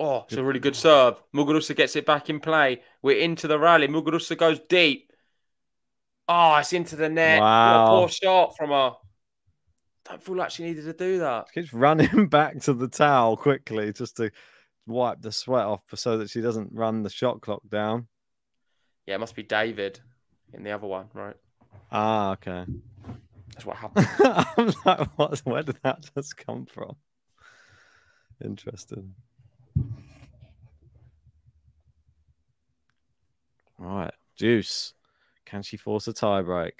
Oh, it's good. A really good serve. Muguruza gets it back in play. We're into the rally. Muguruza goes deep. Oh, it's into the net. Wow. What a poor shot from her. I don't feel like she needed to do that. She keeps running back to the towel quickly just to wipe the sweat off so that she doesn't run the shot clock down. Yeah, it must be David in the other one, right? Ah, okay. That's what happened. I'm like, what, where did that just come from? Interesting. All right, Juice. Can she force a tie break?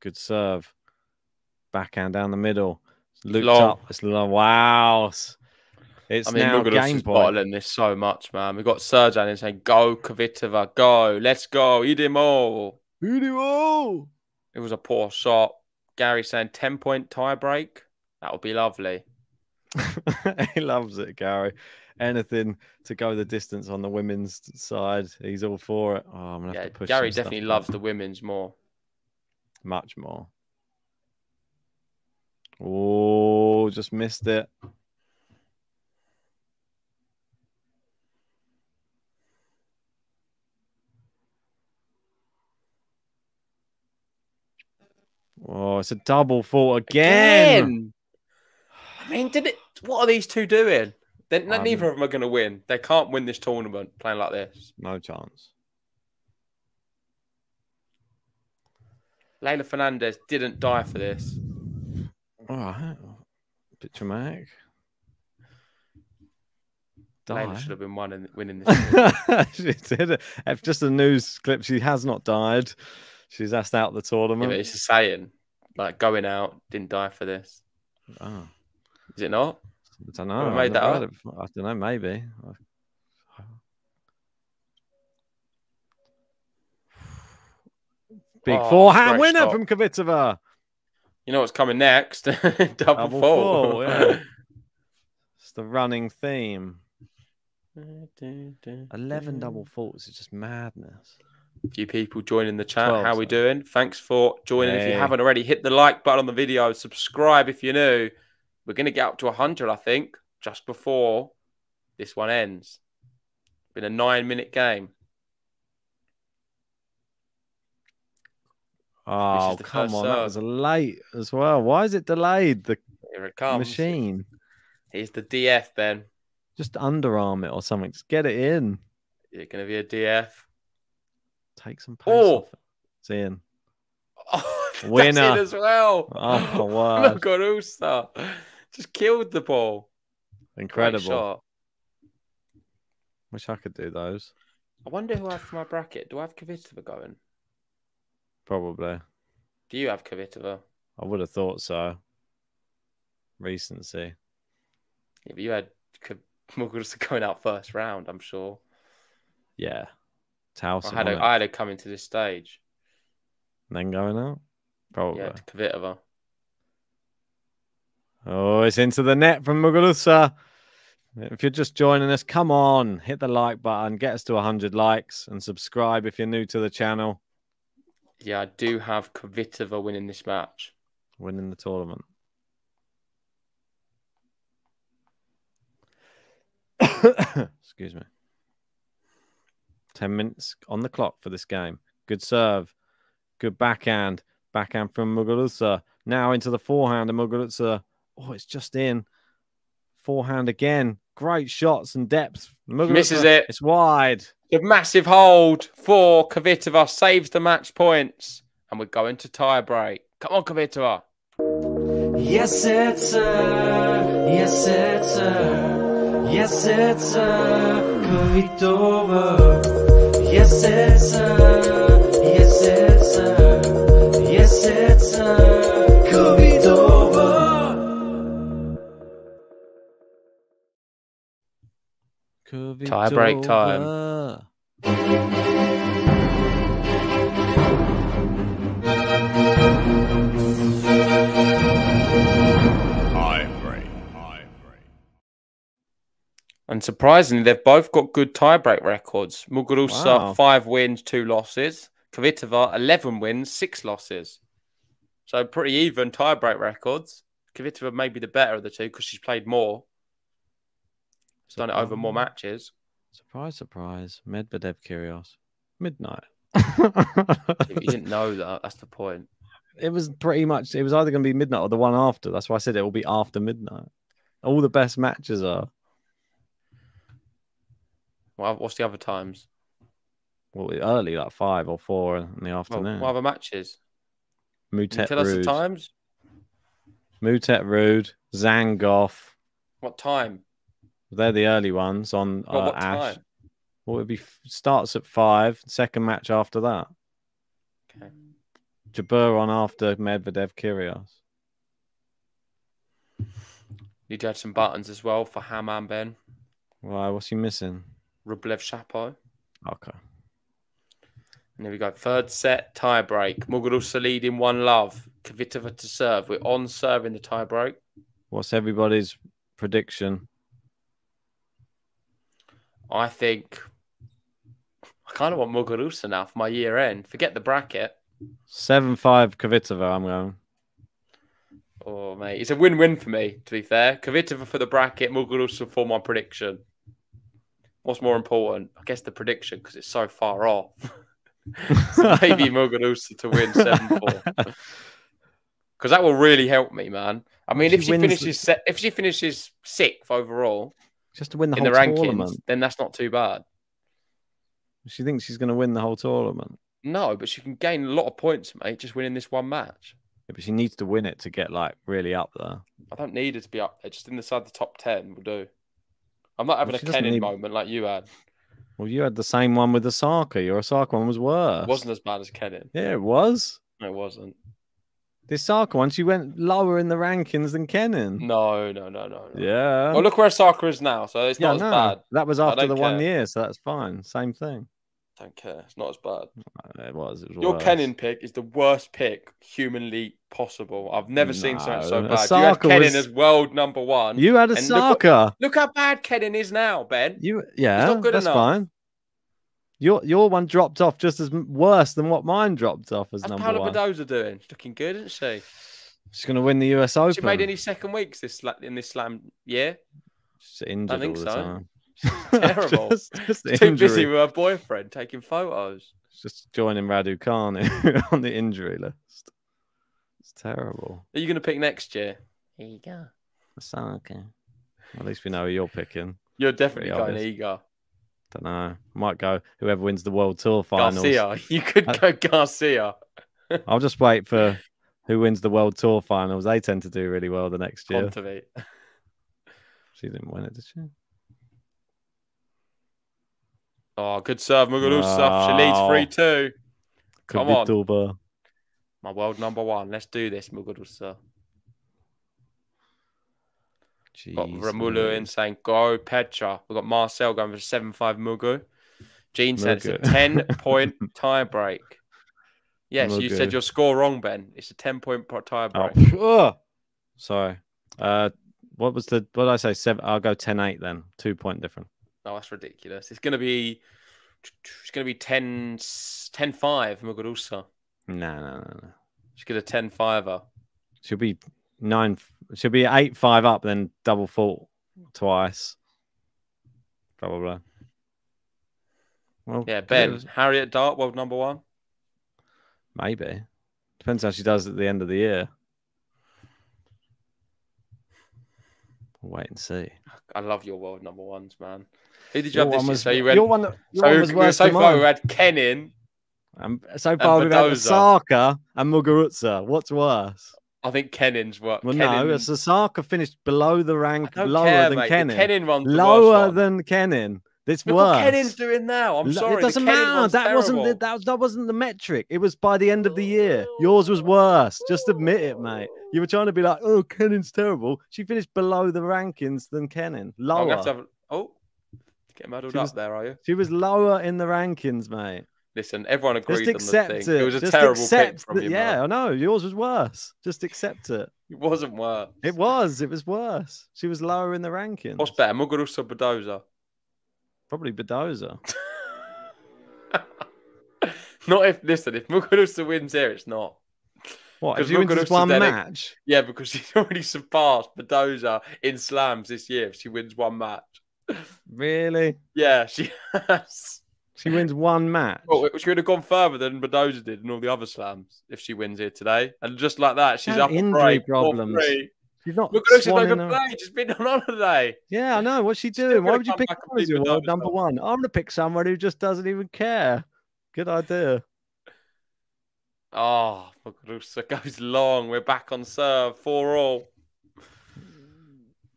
Good serve. Backhand down the middle. It's looped long. Up. It's long. Wow. It's I mean, now game point. Bottling this so much, man. We've got Serjan in saying, go, Kvitova, go. Let's go. Eat him all. Eat him all. It was a poor shot. Gary saying, ten-point tie break. That would be lovely. He loves it, Gary. Anything to go the distance on the women's side. He's all for it. Oh, I'm gonna yeah, have to push Gary definitely loves the women's more. Much more. Oh, just missed it. Oh, it's a double fault again. again. I mean, did it? What are these two doing? They're, um, neither of them are going to win. They can't win this tournament playing like this. No chance. Leyla Fernandez didn't die for this. All right, a bit traumatic. Leyla should have been one in, winning this. She did it. If just a news clip, she has not died. She's asked out the tournament. Yeah, it's a saying, like going out, didn't die for this. Oh. Is it not? I don't know. I made that up? I don't know, maybe. Big oh, forehand winner stop. From Kvitova. You know what's coming next? Double, Double fall. fall yeah. It's the running theme. eleven double faults is just madness. A few people joining the chat. twelve, how are we doing? Thanks for joining. Hey. If you haven't already, hit the like button on the video. Subscribe if you're new. We're going to get up to one hundred, I think, just before this one ends. Been a nine-minute game. Oh, come on. Serve. That was late as well. Why is it delayed? The Here it comes. Machine. Here's the D F, Ben. Just underarm it or something. Just get it in. You're going to be a D F. Take some pace oh. off it. It's in. Oh, winner. That's it as well. Oh, wow. Muguruza just killed the ball. Incredible. Great shot. Wish I could do those. I wonder who I have for my bracket. Do I have Kvitova going? Probably. Do you have Kvitova? I would have thought so. Recency. Yeah, but you had Muguruza going out first round, I'm sure. Yeah. Tauson. I had a, I had her coming to this stage. And then going out? Probably. Yeah, Kvitova. Oh, it's into the net from Muguruza. If you're just joining us, come on, hit the like button, get us to one hundred likes, and subscribe if you're new to the channel. Yeah, I do have Kvitova winning this match. Winning the tournament. Excuse me. ten minutes on the clock for this game. Good serve. Good backhand. Backhand from Muguruza. Now into the forehand of Muguruza. Oh, it's just in. Forehand again. Great shots and depth. Muguruza, misses it. It's wide. A massive hold for Kvitova. Saves the match points. And we're going to tie break. Come on, Kvitova. Yes, it's her. Yes, it's her. Yes, it's her. Kvitova. Yes, it's her. Yes, it's her. Yes, it's her. Tie break time. Tie break. Tie break. And surprisingly, they've both got good tie break records. Muguruza, wow. five wins, two losses. Kvitova, eleven wins, six losses. So pretty even tie break records. Kvitova may be the better of the two because she's played more. It's done it over more matches. Surprise, surprise. Medvedev Kyrgios. Midnight. You didn't know that. That's the point. It was pretty much, it was either going to be midnight or the one after. That's why I said it will be after midnight. All the best matches are. Well, what's the other times? Well, early, like five or four in the afternoon. Well, what other matches? Mutet Ruud. Tell us the times. Mutet Ruud, Zangoff. What time? They're the early ones on uh, well, what Ash. Time? Well, it be starts at five. Second match after that. Okay. Jabeur on after Medvedev Kyrgios. Need to add some buttons as well for Haman Ben. Why? What's he missing? Rublev Chapeau. Okay. And there we go. Third set tie break. Muguruza leading one love. Kvitova to serve. We're on serve in the tie break. What's everybody's prediction? I think I kind of want Muguruza now for my year end. Forget the bracket. seven five Kvitova, I'm going. Oh, mate. It's a win-win for me, to be fair. Kvitova for the bracket, Muguruza for my prediction. What's more important? I guess the prediction, because it's so far off. So maybe Muguruza to win seven four. Because that will really help me, man. I mean, she if she finishes the... if she finishes sixth overall... Just to win the whole tournament. Then that's not too bad. She thinks she's going to win the whole tournament. No, but she can gain a lot of points, mate, just winning this one match. Yeah, but she needs to win it to get, like, really up there. I don't need her to be up there. Just inside the top ten will do. I'm not having a Kenin moment like you had. Well, you had the same one with Osaka. Your Osaka one was worse. It wasn't as bad as Kenin. Yeah, it was. No, it wasn't. The Osaka one, she went lower in the rankings than Kenin. No, no, no, no. no. Yeah. Well, look where Osaka is now, so it's yeah, not as no. bad. That was after the care. one year, so that's fine. Same thing. Don't care. It's not as bad. It was. It was Your worse. Kenin pick is the worst pick humanly possible. I've never no, seen something so bad. Osaka you had Kenin was... as world number one. You had Osaka. Look, look how bad Kenin is now, Ben. You, yeah, it's not good that's enough. Fine. Your your one dropped off just as worse than what mine dropped off as How's number Paola one. How's Paola Badoza doing? She's looking good, isn't she? She's going to win the U S Open. She made any second weeks this in this slam year? She's injured I think all the so. time. Terrible. just, just Too injury. busy with her boyfriend taking photos. Just joining Radu Khan on the injury list. It's terrible. Who are you going to pick next year? Here you go. Osaka. At least we know who you're picking. You're definitely going Iga. Don't know. Might go whoever wins the World Tour finals. Garcia. You could I... go Garcia. I'll just wait for who wins the World Tour finals. They tend to do really well the next year. Montevideo. She didn't win it, did she? Oh, good serve, Muguruza. Oh. She leads three two. Come on. Dober. My world number one. Let's do this, Muguruza. Jeez, got Romulu in saying, go Petra. We've got Marcel going for seven five Mugu. Gene said Mugu. It's a ten-point tie break. Yes, Mugu. You said your score wrong, Ben. It's a ten-point tie break. Oh. Oh. Sorry. Uh, what was the... What did I say? Seven, I'll go ten eight then. Two-point difference. Oh, that's ridiculous. It's gonna be, it's gonna be ten, ten five. Muguruza. No, no, no, no. She's gonna ten fiver. She'll be nine. She'll be eight five up, then double fault twice. Probably. Well, yeah, Ben good. Harriet Dart, world number one. Maybe depends how she does at the end of the year. Wait and see. I love your world number ones, man. Who did you your have this one was, so you had, your one, that, your so one was worse so far we had Kenin. Um, so far we've had Osaka and Muguruza. What's worse? I think Kenin's worse. Well, Kenin... no, Osaka finished below the rank, lower care, than mate. Kenin. Kenin runs lower than Kenin. It's Look worse. What Kenin's doing now? I'm sorry. It doesn't matter. That terrible. wasn't the, that, that wasn't the metric. It was by the end of the year. Yours was worse. Just admit it, mate. You were trying to be like, oh, Kenin's terrible. She finished below the rankings than Kenin. Lower. I'm gonna have to have, oh, get muddled was, up there, are you? She was lower in the rankings, mate. Listen, everyone agreed on the thing. It, it was a Just terrible pick from that, you, Yeah, mate. I know. Yours was worse. Just accept it. It wasn't worse. It was. It was worse. She was lower in the rankings. What's better, Muguruza or Badoza? Probably Badoza. Not if, listen, if Muguruza wins here, it's not. What, if you win just one match? It, yeah, because she's already surpassed Badoza in slams this year if she wins one match. Really? Yeah, she has. She wins one match? Well, she would have gone further than Badoza did in all the other slams if she wins here today. And just like that, she's up and break, problems. She's not like a play. She's been on holiday. Yeah, I know. What's she doing? Why would you pick world number one? I'm gonna pick someone who just doesn't even care. Good idea. Oh, Muguruza goes long. We're back on serve for all. The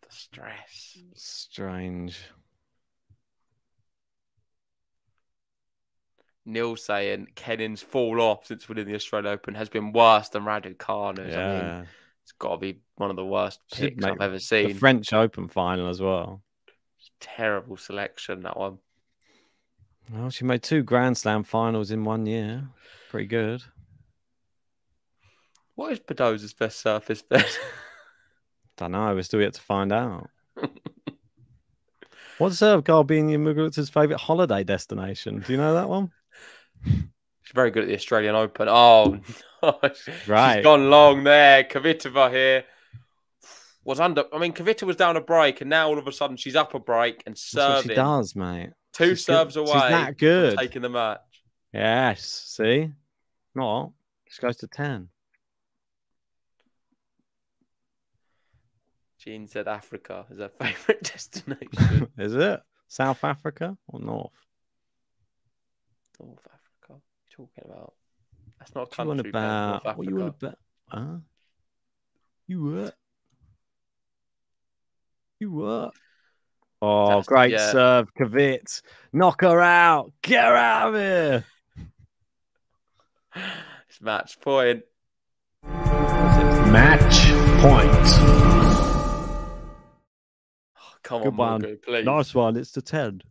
stress. Strange. Neil saying Kenin's fall off since winning the Australian Open has been worse than Radu Khan's. Yeah. I mean, it's got to be one of the worst picks I've ever seen. The French Open final as well. Terrible selection, that one. Well, she made two Grand Slam finals in one year. Pretty good. What is Badoza's best surface bed? Don't know. We're still yet to find out. What's uh, Garbine Muguruza's favourite holiday destination? Do you know that one? She's very good at the Australian Open. Oh, no. Right. She's gone long there. Kvitova here was under. I mean, Kvitova was down a break, and now all of a sudden she's up a break and serving. That's what she does, mate. Two she's serves good. away. She's that good. Taking the match. Yes. See? Not. She goes to ten. Jean said Africa is her favourite destination. Is it? South Africa or North? North Africa. Talking about that's not a country. What you want about? What you want about? Huh? You what? You what? Oh, that's great yeah. serve, Kvit! Knock her out! Get her out of here! It's match point. Match point. Oh, come Good on, Margo, please. Nice one. It's to ten.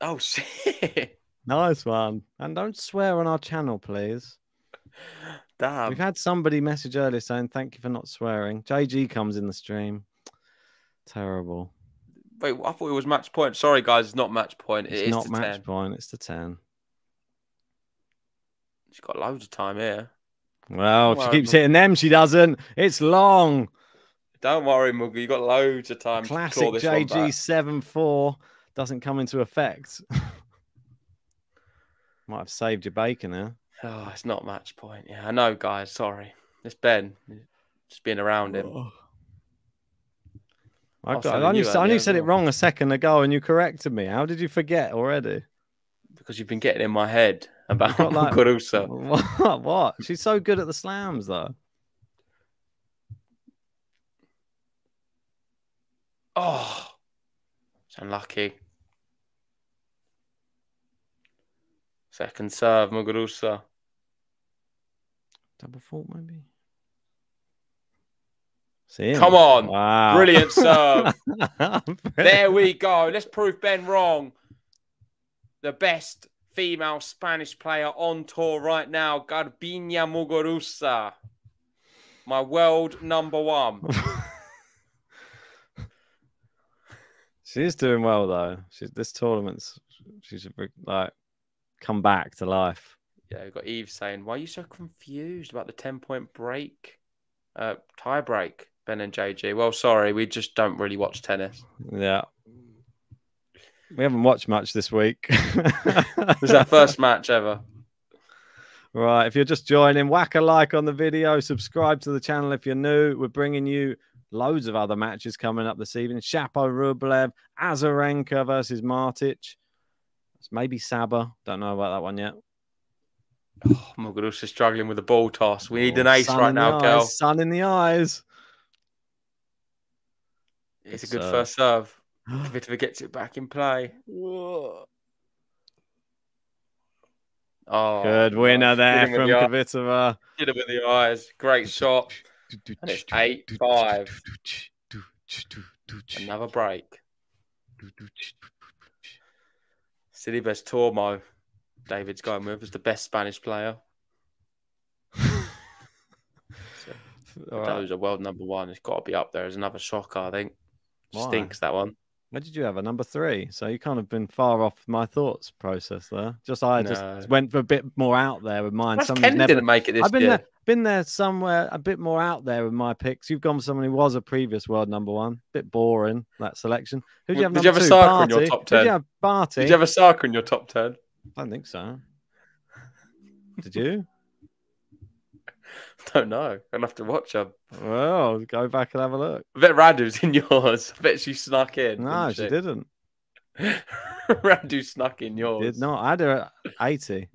Oh shit. Nice one. And don't swear on our channel, please. Damn. We've had somebody message earlier saying, thank you for not swearing. J G comes in the stream. Terrible. Wait, I thought it was match point. Sorry, guys, it's not match point. It it's is not match ten. Point. It's the ten. She's got loads of time here. Well, if she keeps hitting them, she doesn't. It's long. Don't worry, Mugga. You've got loads of time. Classic to this J G seven four doesn't come into effect. Might have saved your bacon there. Oh, it's not match point. Yeah, I know, guys. Sorry. It's Ben. Just being around him. Oh. I, got, I only, I only said it wrong a second ago and you corrected me. How did you forget already? Because you've been getting in my head about like, Muguruza. What? What? She's so good at the slams, though. Oh, it's unlucky. Second serve, Muguruza. Double fault, maybe. See Come on. Wow. Brilliant serve. There we go. Let's prove Ben wrong. The best female Spanish player on tour right now, Garbine Muguruza. My world number one. She's doing well, though. She's, this tournament's... She's a big, like, come back to life. Yeah, we've got Eve saying, why are you so confused about the ten-point break? Uh, tie break. Ben and J G. Well, sorry, we just don't really watch tennis. Yeah. We haven't watched much this week. It was our first match ever. Right. If you're just joining, whack a like on the video. Subscribe to the channel if you're new. We're bringing you loads of other matches coming up this evening. Chapeau, Rublev, Azarenka versus Martic. It's maybe Saba. Don't know about that one yet. Oh, Muguruza's struggling with the ball toss. We need oh, an ace right now, girl. Eyes, sun in the eyes. It's good a good serve. First serve. Kvitova gets it back in play. Whoa. Oh, good winner there from Kvitova. Hit it with the eyes. Great shot. And it's eight five. Another break. City best Tormo. David's going with is the best Spanish player. So, right. That was a world number one. It's got to be up there as another shocker, I think. Why? Stinks, that one. Where did you have a number three? So you can't have been far off my thoughts process there. Just I no. just went for a bit more out there with mine. Kenin never... didn't make it this I've been year. There, been there somewhere a bit more out there with my picks. You've gone with someone who was a previous world number one. Bit boring, that selection. Who did you have did number you have two? A Barty? In your top ten? Did you have Barty? Did you have a Sarker in your top ten? I don't think so. Did you? I don't know. I'll have to watch her. Well, go back and have a look. I bet Radu's in yours. I bet she snuck in. No, she, she didn't. Radu snuck in yours. Did not. I had her at eighty.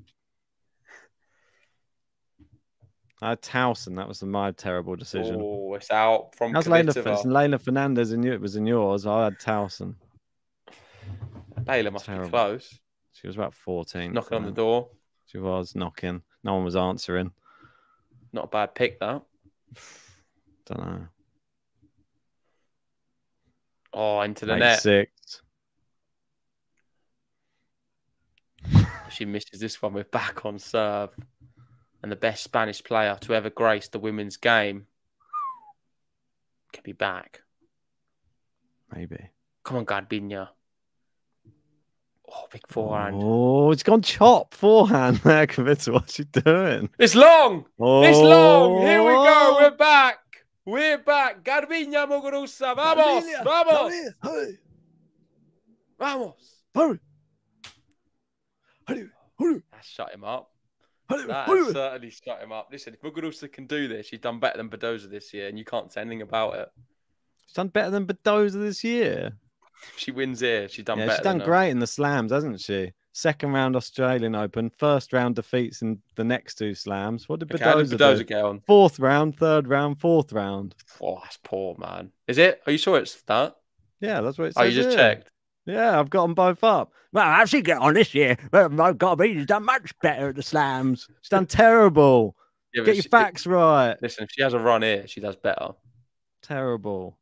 I had Tauson. That was my terrible decision. Oh, it's out from Leyla Fernandez and you. It was in yours. I had Tauson. Leyla must terrible. Be close. She was about fourteen. Knocking on the door. She was knocking. No one was answering. Not a bad pick, though. Don't know. Oh, into the net. Six. She misses this one with back on serve. And the best Spanish player to ever grace the women's game could be back. Maybe. Come on, Garbine. Oh, big forehand. Oh, it's gone chop forehand there, Kvitova. What's she doing? It's long. Oh. It's long. Here we go. We're back. We're back. Garbine Muguruza. Vamos. Garbine. Vamos. Garbine. Vamos. Hurry. Hurry. Hurry. That shut him up. Hurry. That Hurry. Certainly shut him up. Listen, if Muguruza can do this, she's done better than Badoza this year, and you can't say anything about it. She's done better than Badoza this year. If she wins here, she's done yeah, better. She's done great in the slams, hasn't she? Second round Australian Open, first round defeats in the next two slams. What did Badoza, okay, Badoza do? Get on? Fourth round, third round, fourth round. Oh, that's poor, man. Is it? Are you sure it's that? Yeah, that's what it says. Oh, you just here. Checked? Yeah, I've got them both up. Well, how'd she get on this year? Well, I've got to be. She's done much better at the slams. She's done terrible. Yeah, get your she, facts it, right. Listen, if she has a run here, she does better. Terrible.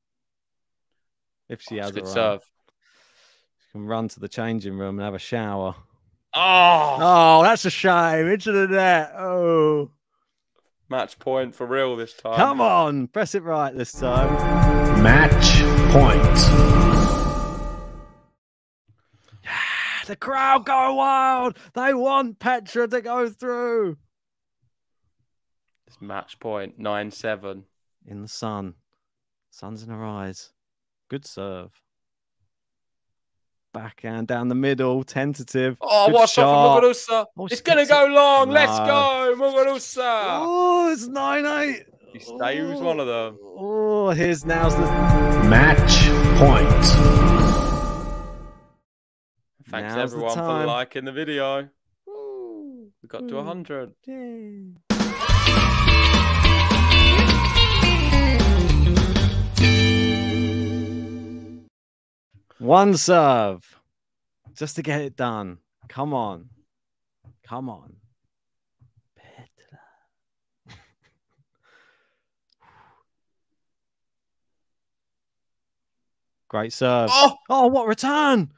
If she oh, has a run. Serve. She can run to the changing room and have a shower. Oh, oh, that's a shame. Into the net. Oh, match point for real this time. Come on, press it right this time. Match point. The crowd go wild. They want Petra to go through. It's match point, nine seven. In the sun. Sun's in her eyes. Good serve. Backhand down the middle. Tentative. Oh, good watch shot. Off from Muguruza. Oh, it's going to go long. No. Let's go, Muguruza. Oh, it's nine eight. He stays one of them. Oh, here's now's the match point. Thanks now's everyone for liking the video. Ooh. We got to one hundred. Yay. One serve, just to get it done. Come on, come on, Petra. Great serve. Oh, oh, what return,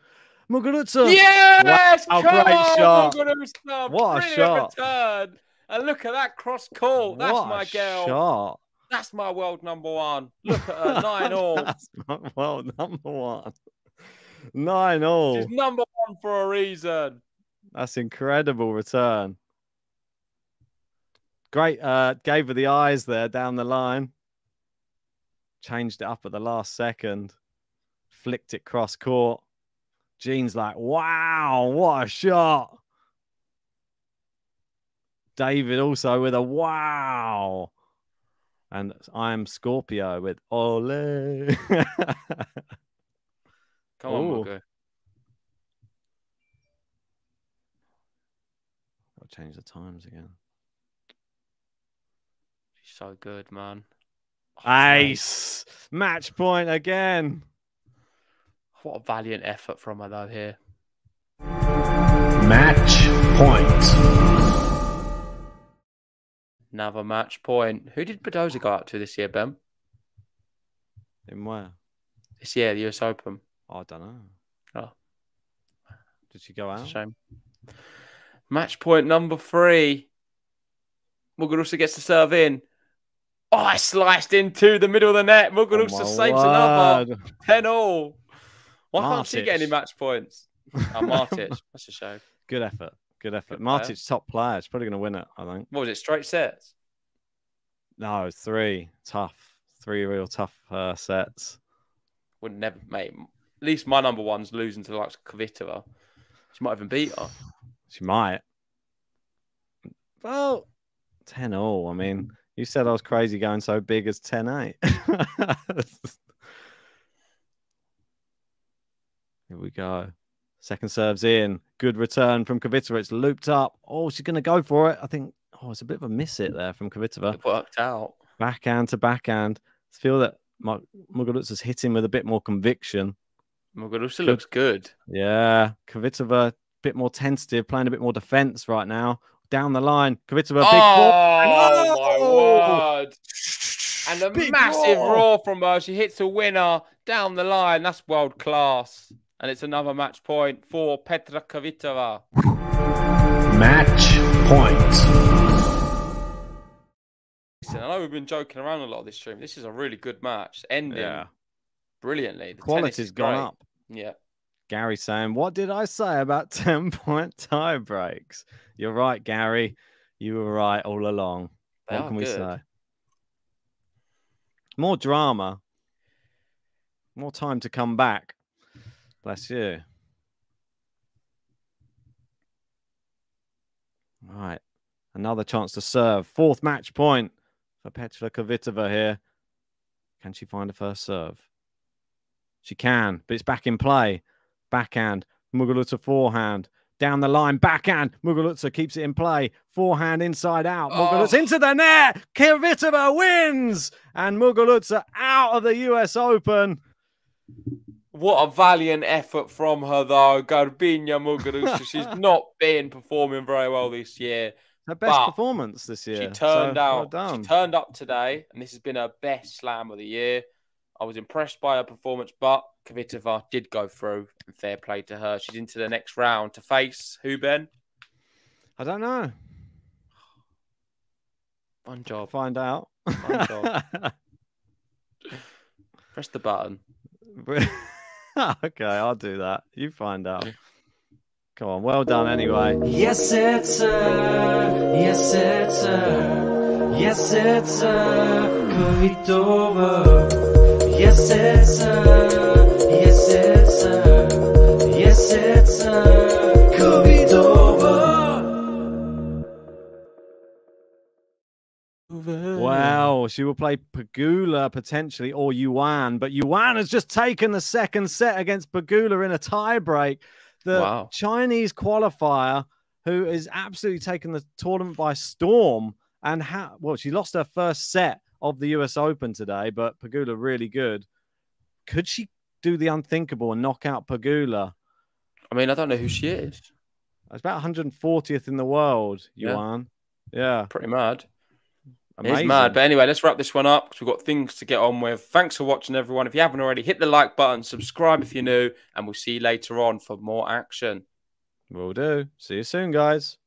Muguruza! Yes, wow, come great on, shot. Muguruza. What brilliant a shot! Return. And look at that cross call. That's what my girl. Shot. That's my world number one. Look at her, nine all. That's my world number one. Nine all. She's number one for a reason. That's incredible return. Great. Uh, gave her the eyes there down the line. Changed it up at the last second. Flicked it cross court. Jean's like, wow, what a shot. David also with a wow. And I am Scorpio with Ole. Come on, Coco. I'll change the times again. She's so good, man. Ace. Match point again. What a valiant effort from her, though, here. Match point. Another match point. Who did Badoza go out to this year, Ben? In where? This year, the U S Open. Oh, I don't know. Oh. Did she go out? Shame. Match point number three. Muguruza gets the serve in. Oh, I sliced into the middle of the net. Muguruza oh saves word. Another. ten all. Why Martic. Can't she get any match points? Oh, Martic. That's a shame. Good effort. Good effort. Good Martic, player. Top player. She's probably going to win it, I think. What was it? Straight sets? No, three. Tough. Three real tough uh, sets. Would never, mate. At least my number one's losing to the likes of Kvitova. She might even beat her. She might. Well, ten all. I mean, you said I was crazy going so big as ten eight. Here we go. Second serve's in. Good return from Kvitova. It's looped up. Oh, she's going to go for it. I think, oh, it's a bit of a miss it there from Kvitova. It worked out. Backhand to backhand. I feel that Muguruza's hitting with a bit more conviction. Muguruza good. Looks good. Yeah. Kvitova, a bit more tentative, playing a bit more defense right now. Down the line. Kvitova, oh, big four. Oh, my word. And a big massive roar. roar from her. She hits a winner down the line. That's world class. And it's another match point for Petra Kvitova. Match point. Listen, I know we've been joking around a lot of this stream. This is a really good match. Ending yeah. brilliantly. The quality's gone up. Yeah. Gary saying, what did I say about ten point tie breaks? You're right, Gary. You were right all along. They what can good. we say? More drama. More time to come back. Bless you. All right. Another chance to serve. Fourth match point. For Petra Kvitova here. Can she find a first serve? She can, but it's back in play. Backhand. Muguruza forehand. Down the line. Backhand. Muguruza keeps it in play. Forehand inside out. Muguruza oh. into the net. Kvitova wins. And Muguruza out of the U S Open. What a valiant effort from her, though. Garbine Muguruza. She's not been performing very well this year. Her best but performance this year. She turned so, out. Well she turned up today, and this has been her best slam of the year. I was impressed by her performance, but Kvitova did go through. And fair play to her. She's into the next round to face who, Ben? I don't know. One job. Find out. One job. Press the button. Okay, I'll do that. You find out. Come on, well done anyway. Yes, it's her. Yes, it's her. Yes, it's her. Kvitova. Yes, it's her. Yes, it's her. Yes, it's her. Kvitova. Wow, she will play Pegula potentially or Yuan, but Yuan has just taken the second set against Pegula in a tie break. The wow. Chinese qualifier who is absolutely taking the tournament by storm. And how well, she lost her first set of the U S Open today, but Pegula really good. Could she do the unthinkable and knock out Pegula? I mean, I don't know who she is. It's about one hundred fortieth in the world, Yuan. Yeah. yeah. Pretty mad. Amazing. It's mad. But anyway, let's wrap this one up because we've got things to get on with. Thanks for watching, everyone. If you haven't already, hit the like button, subscribe if you're new, and we'll see you later on for more action. Will do. See you soon, guys.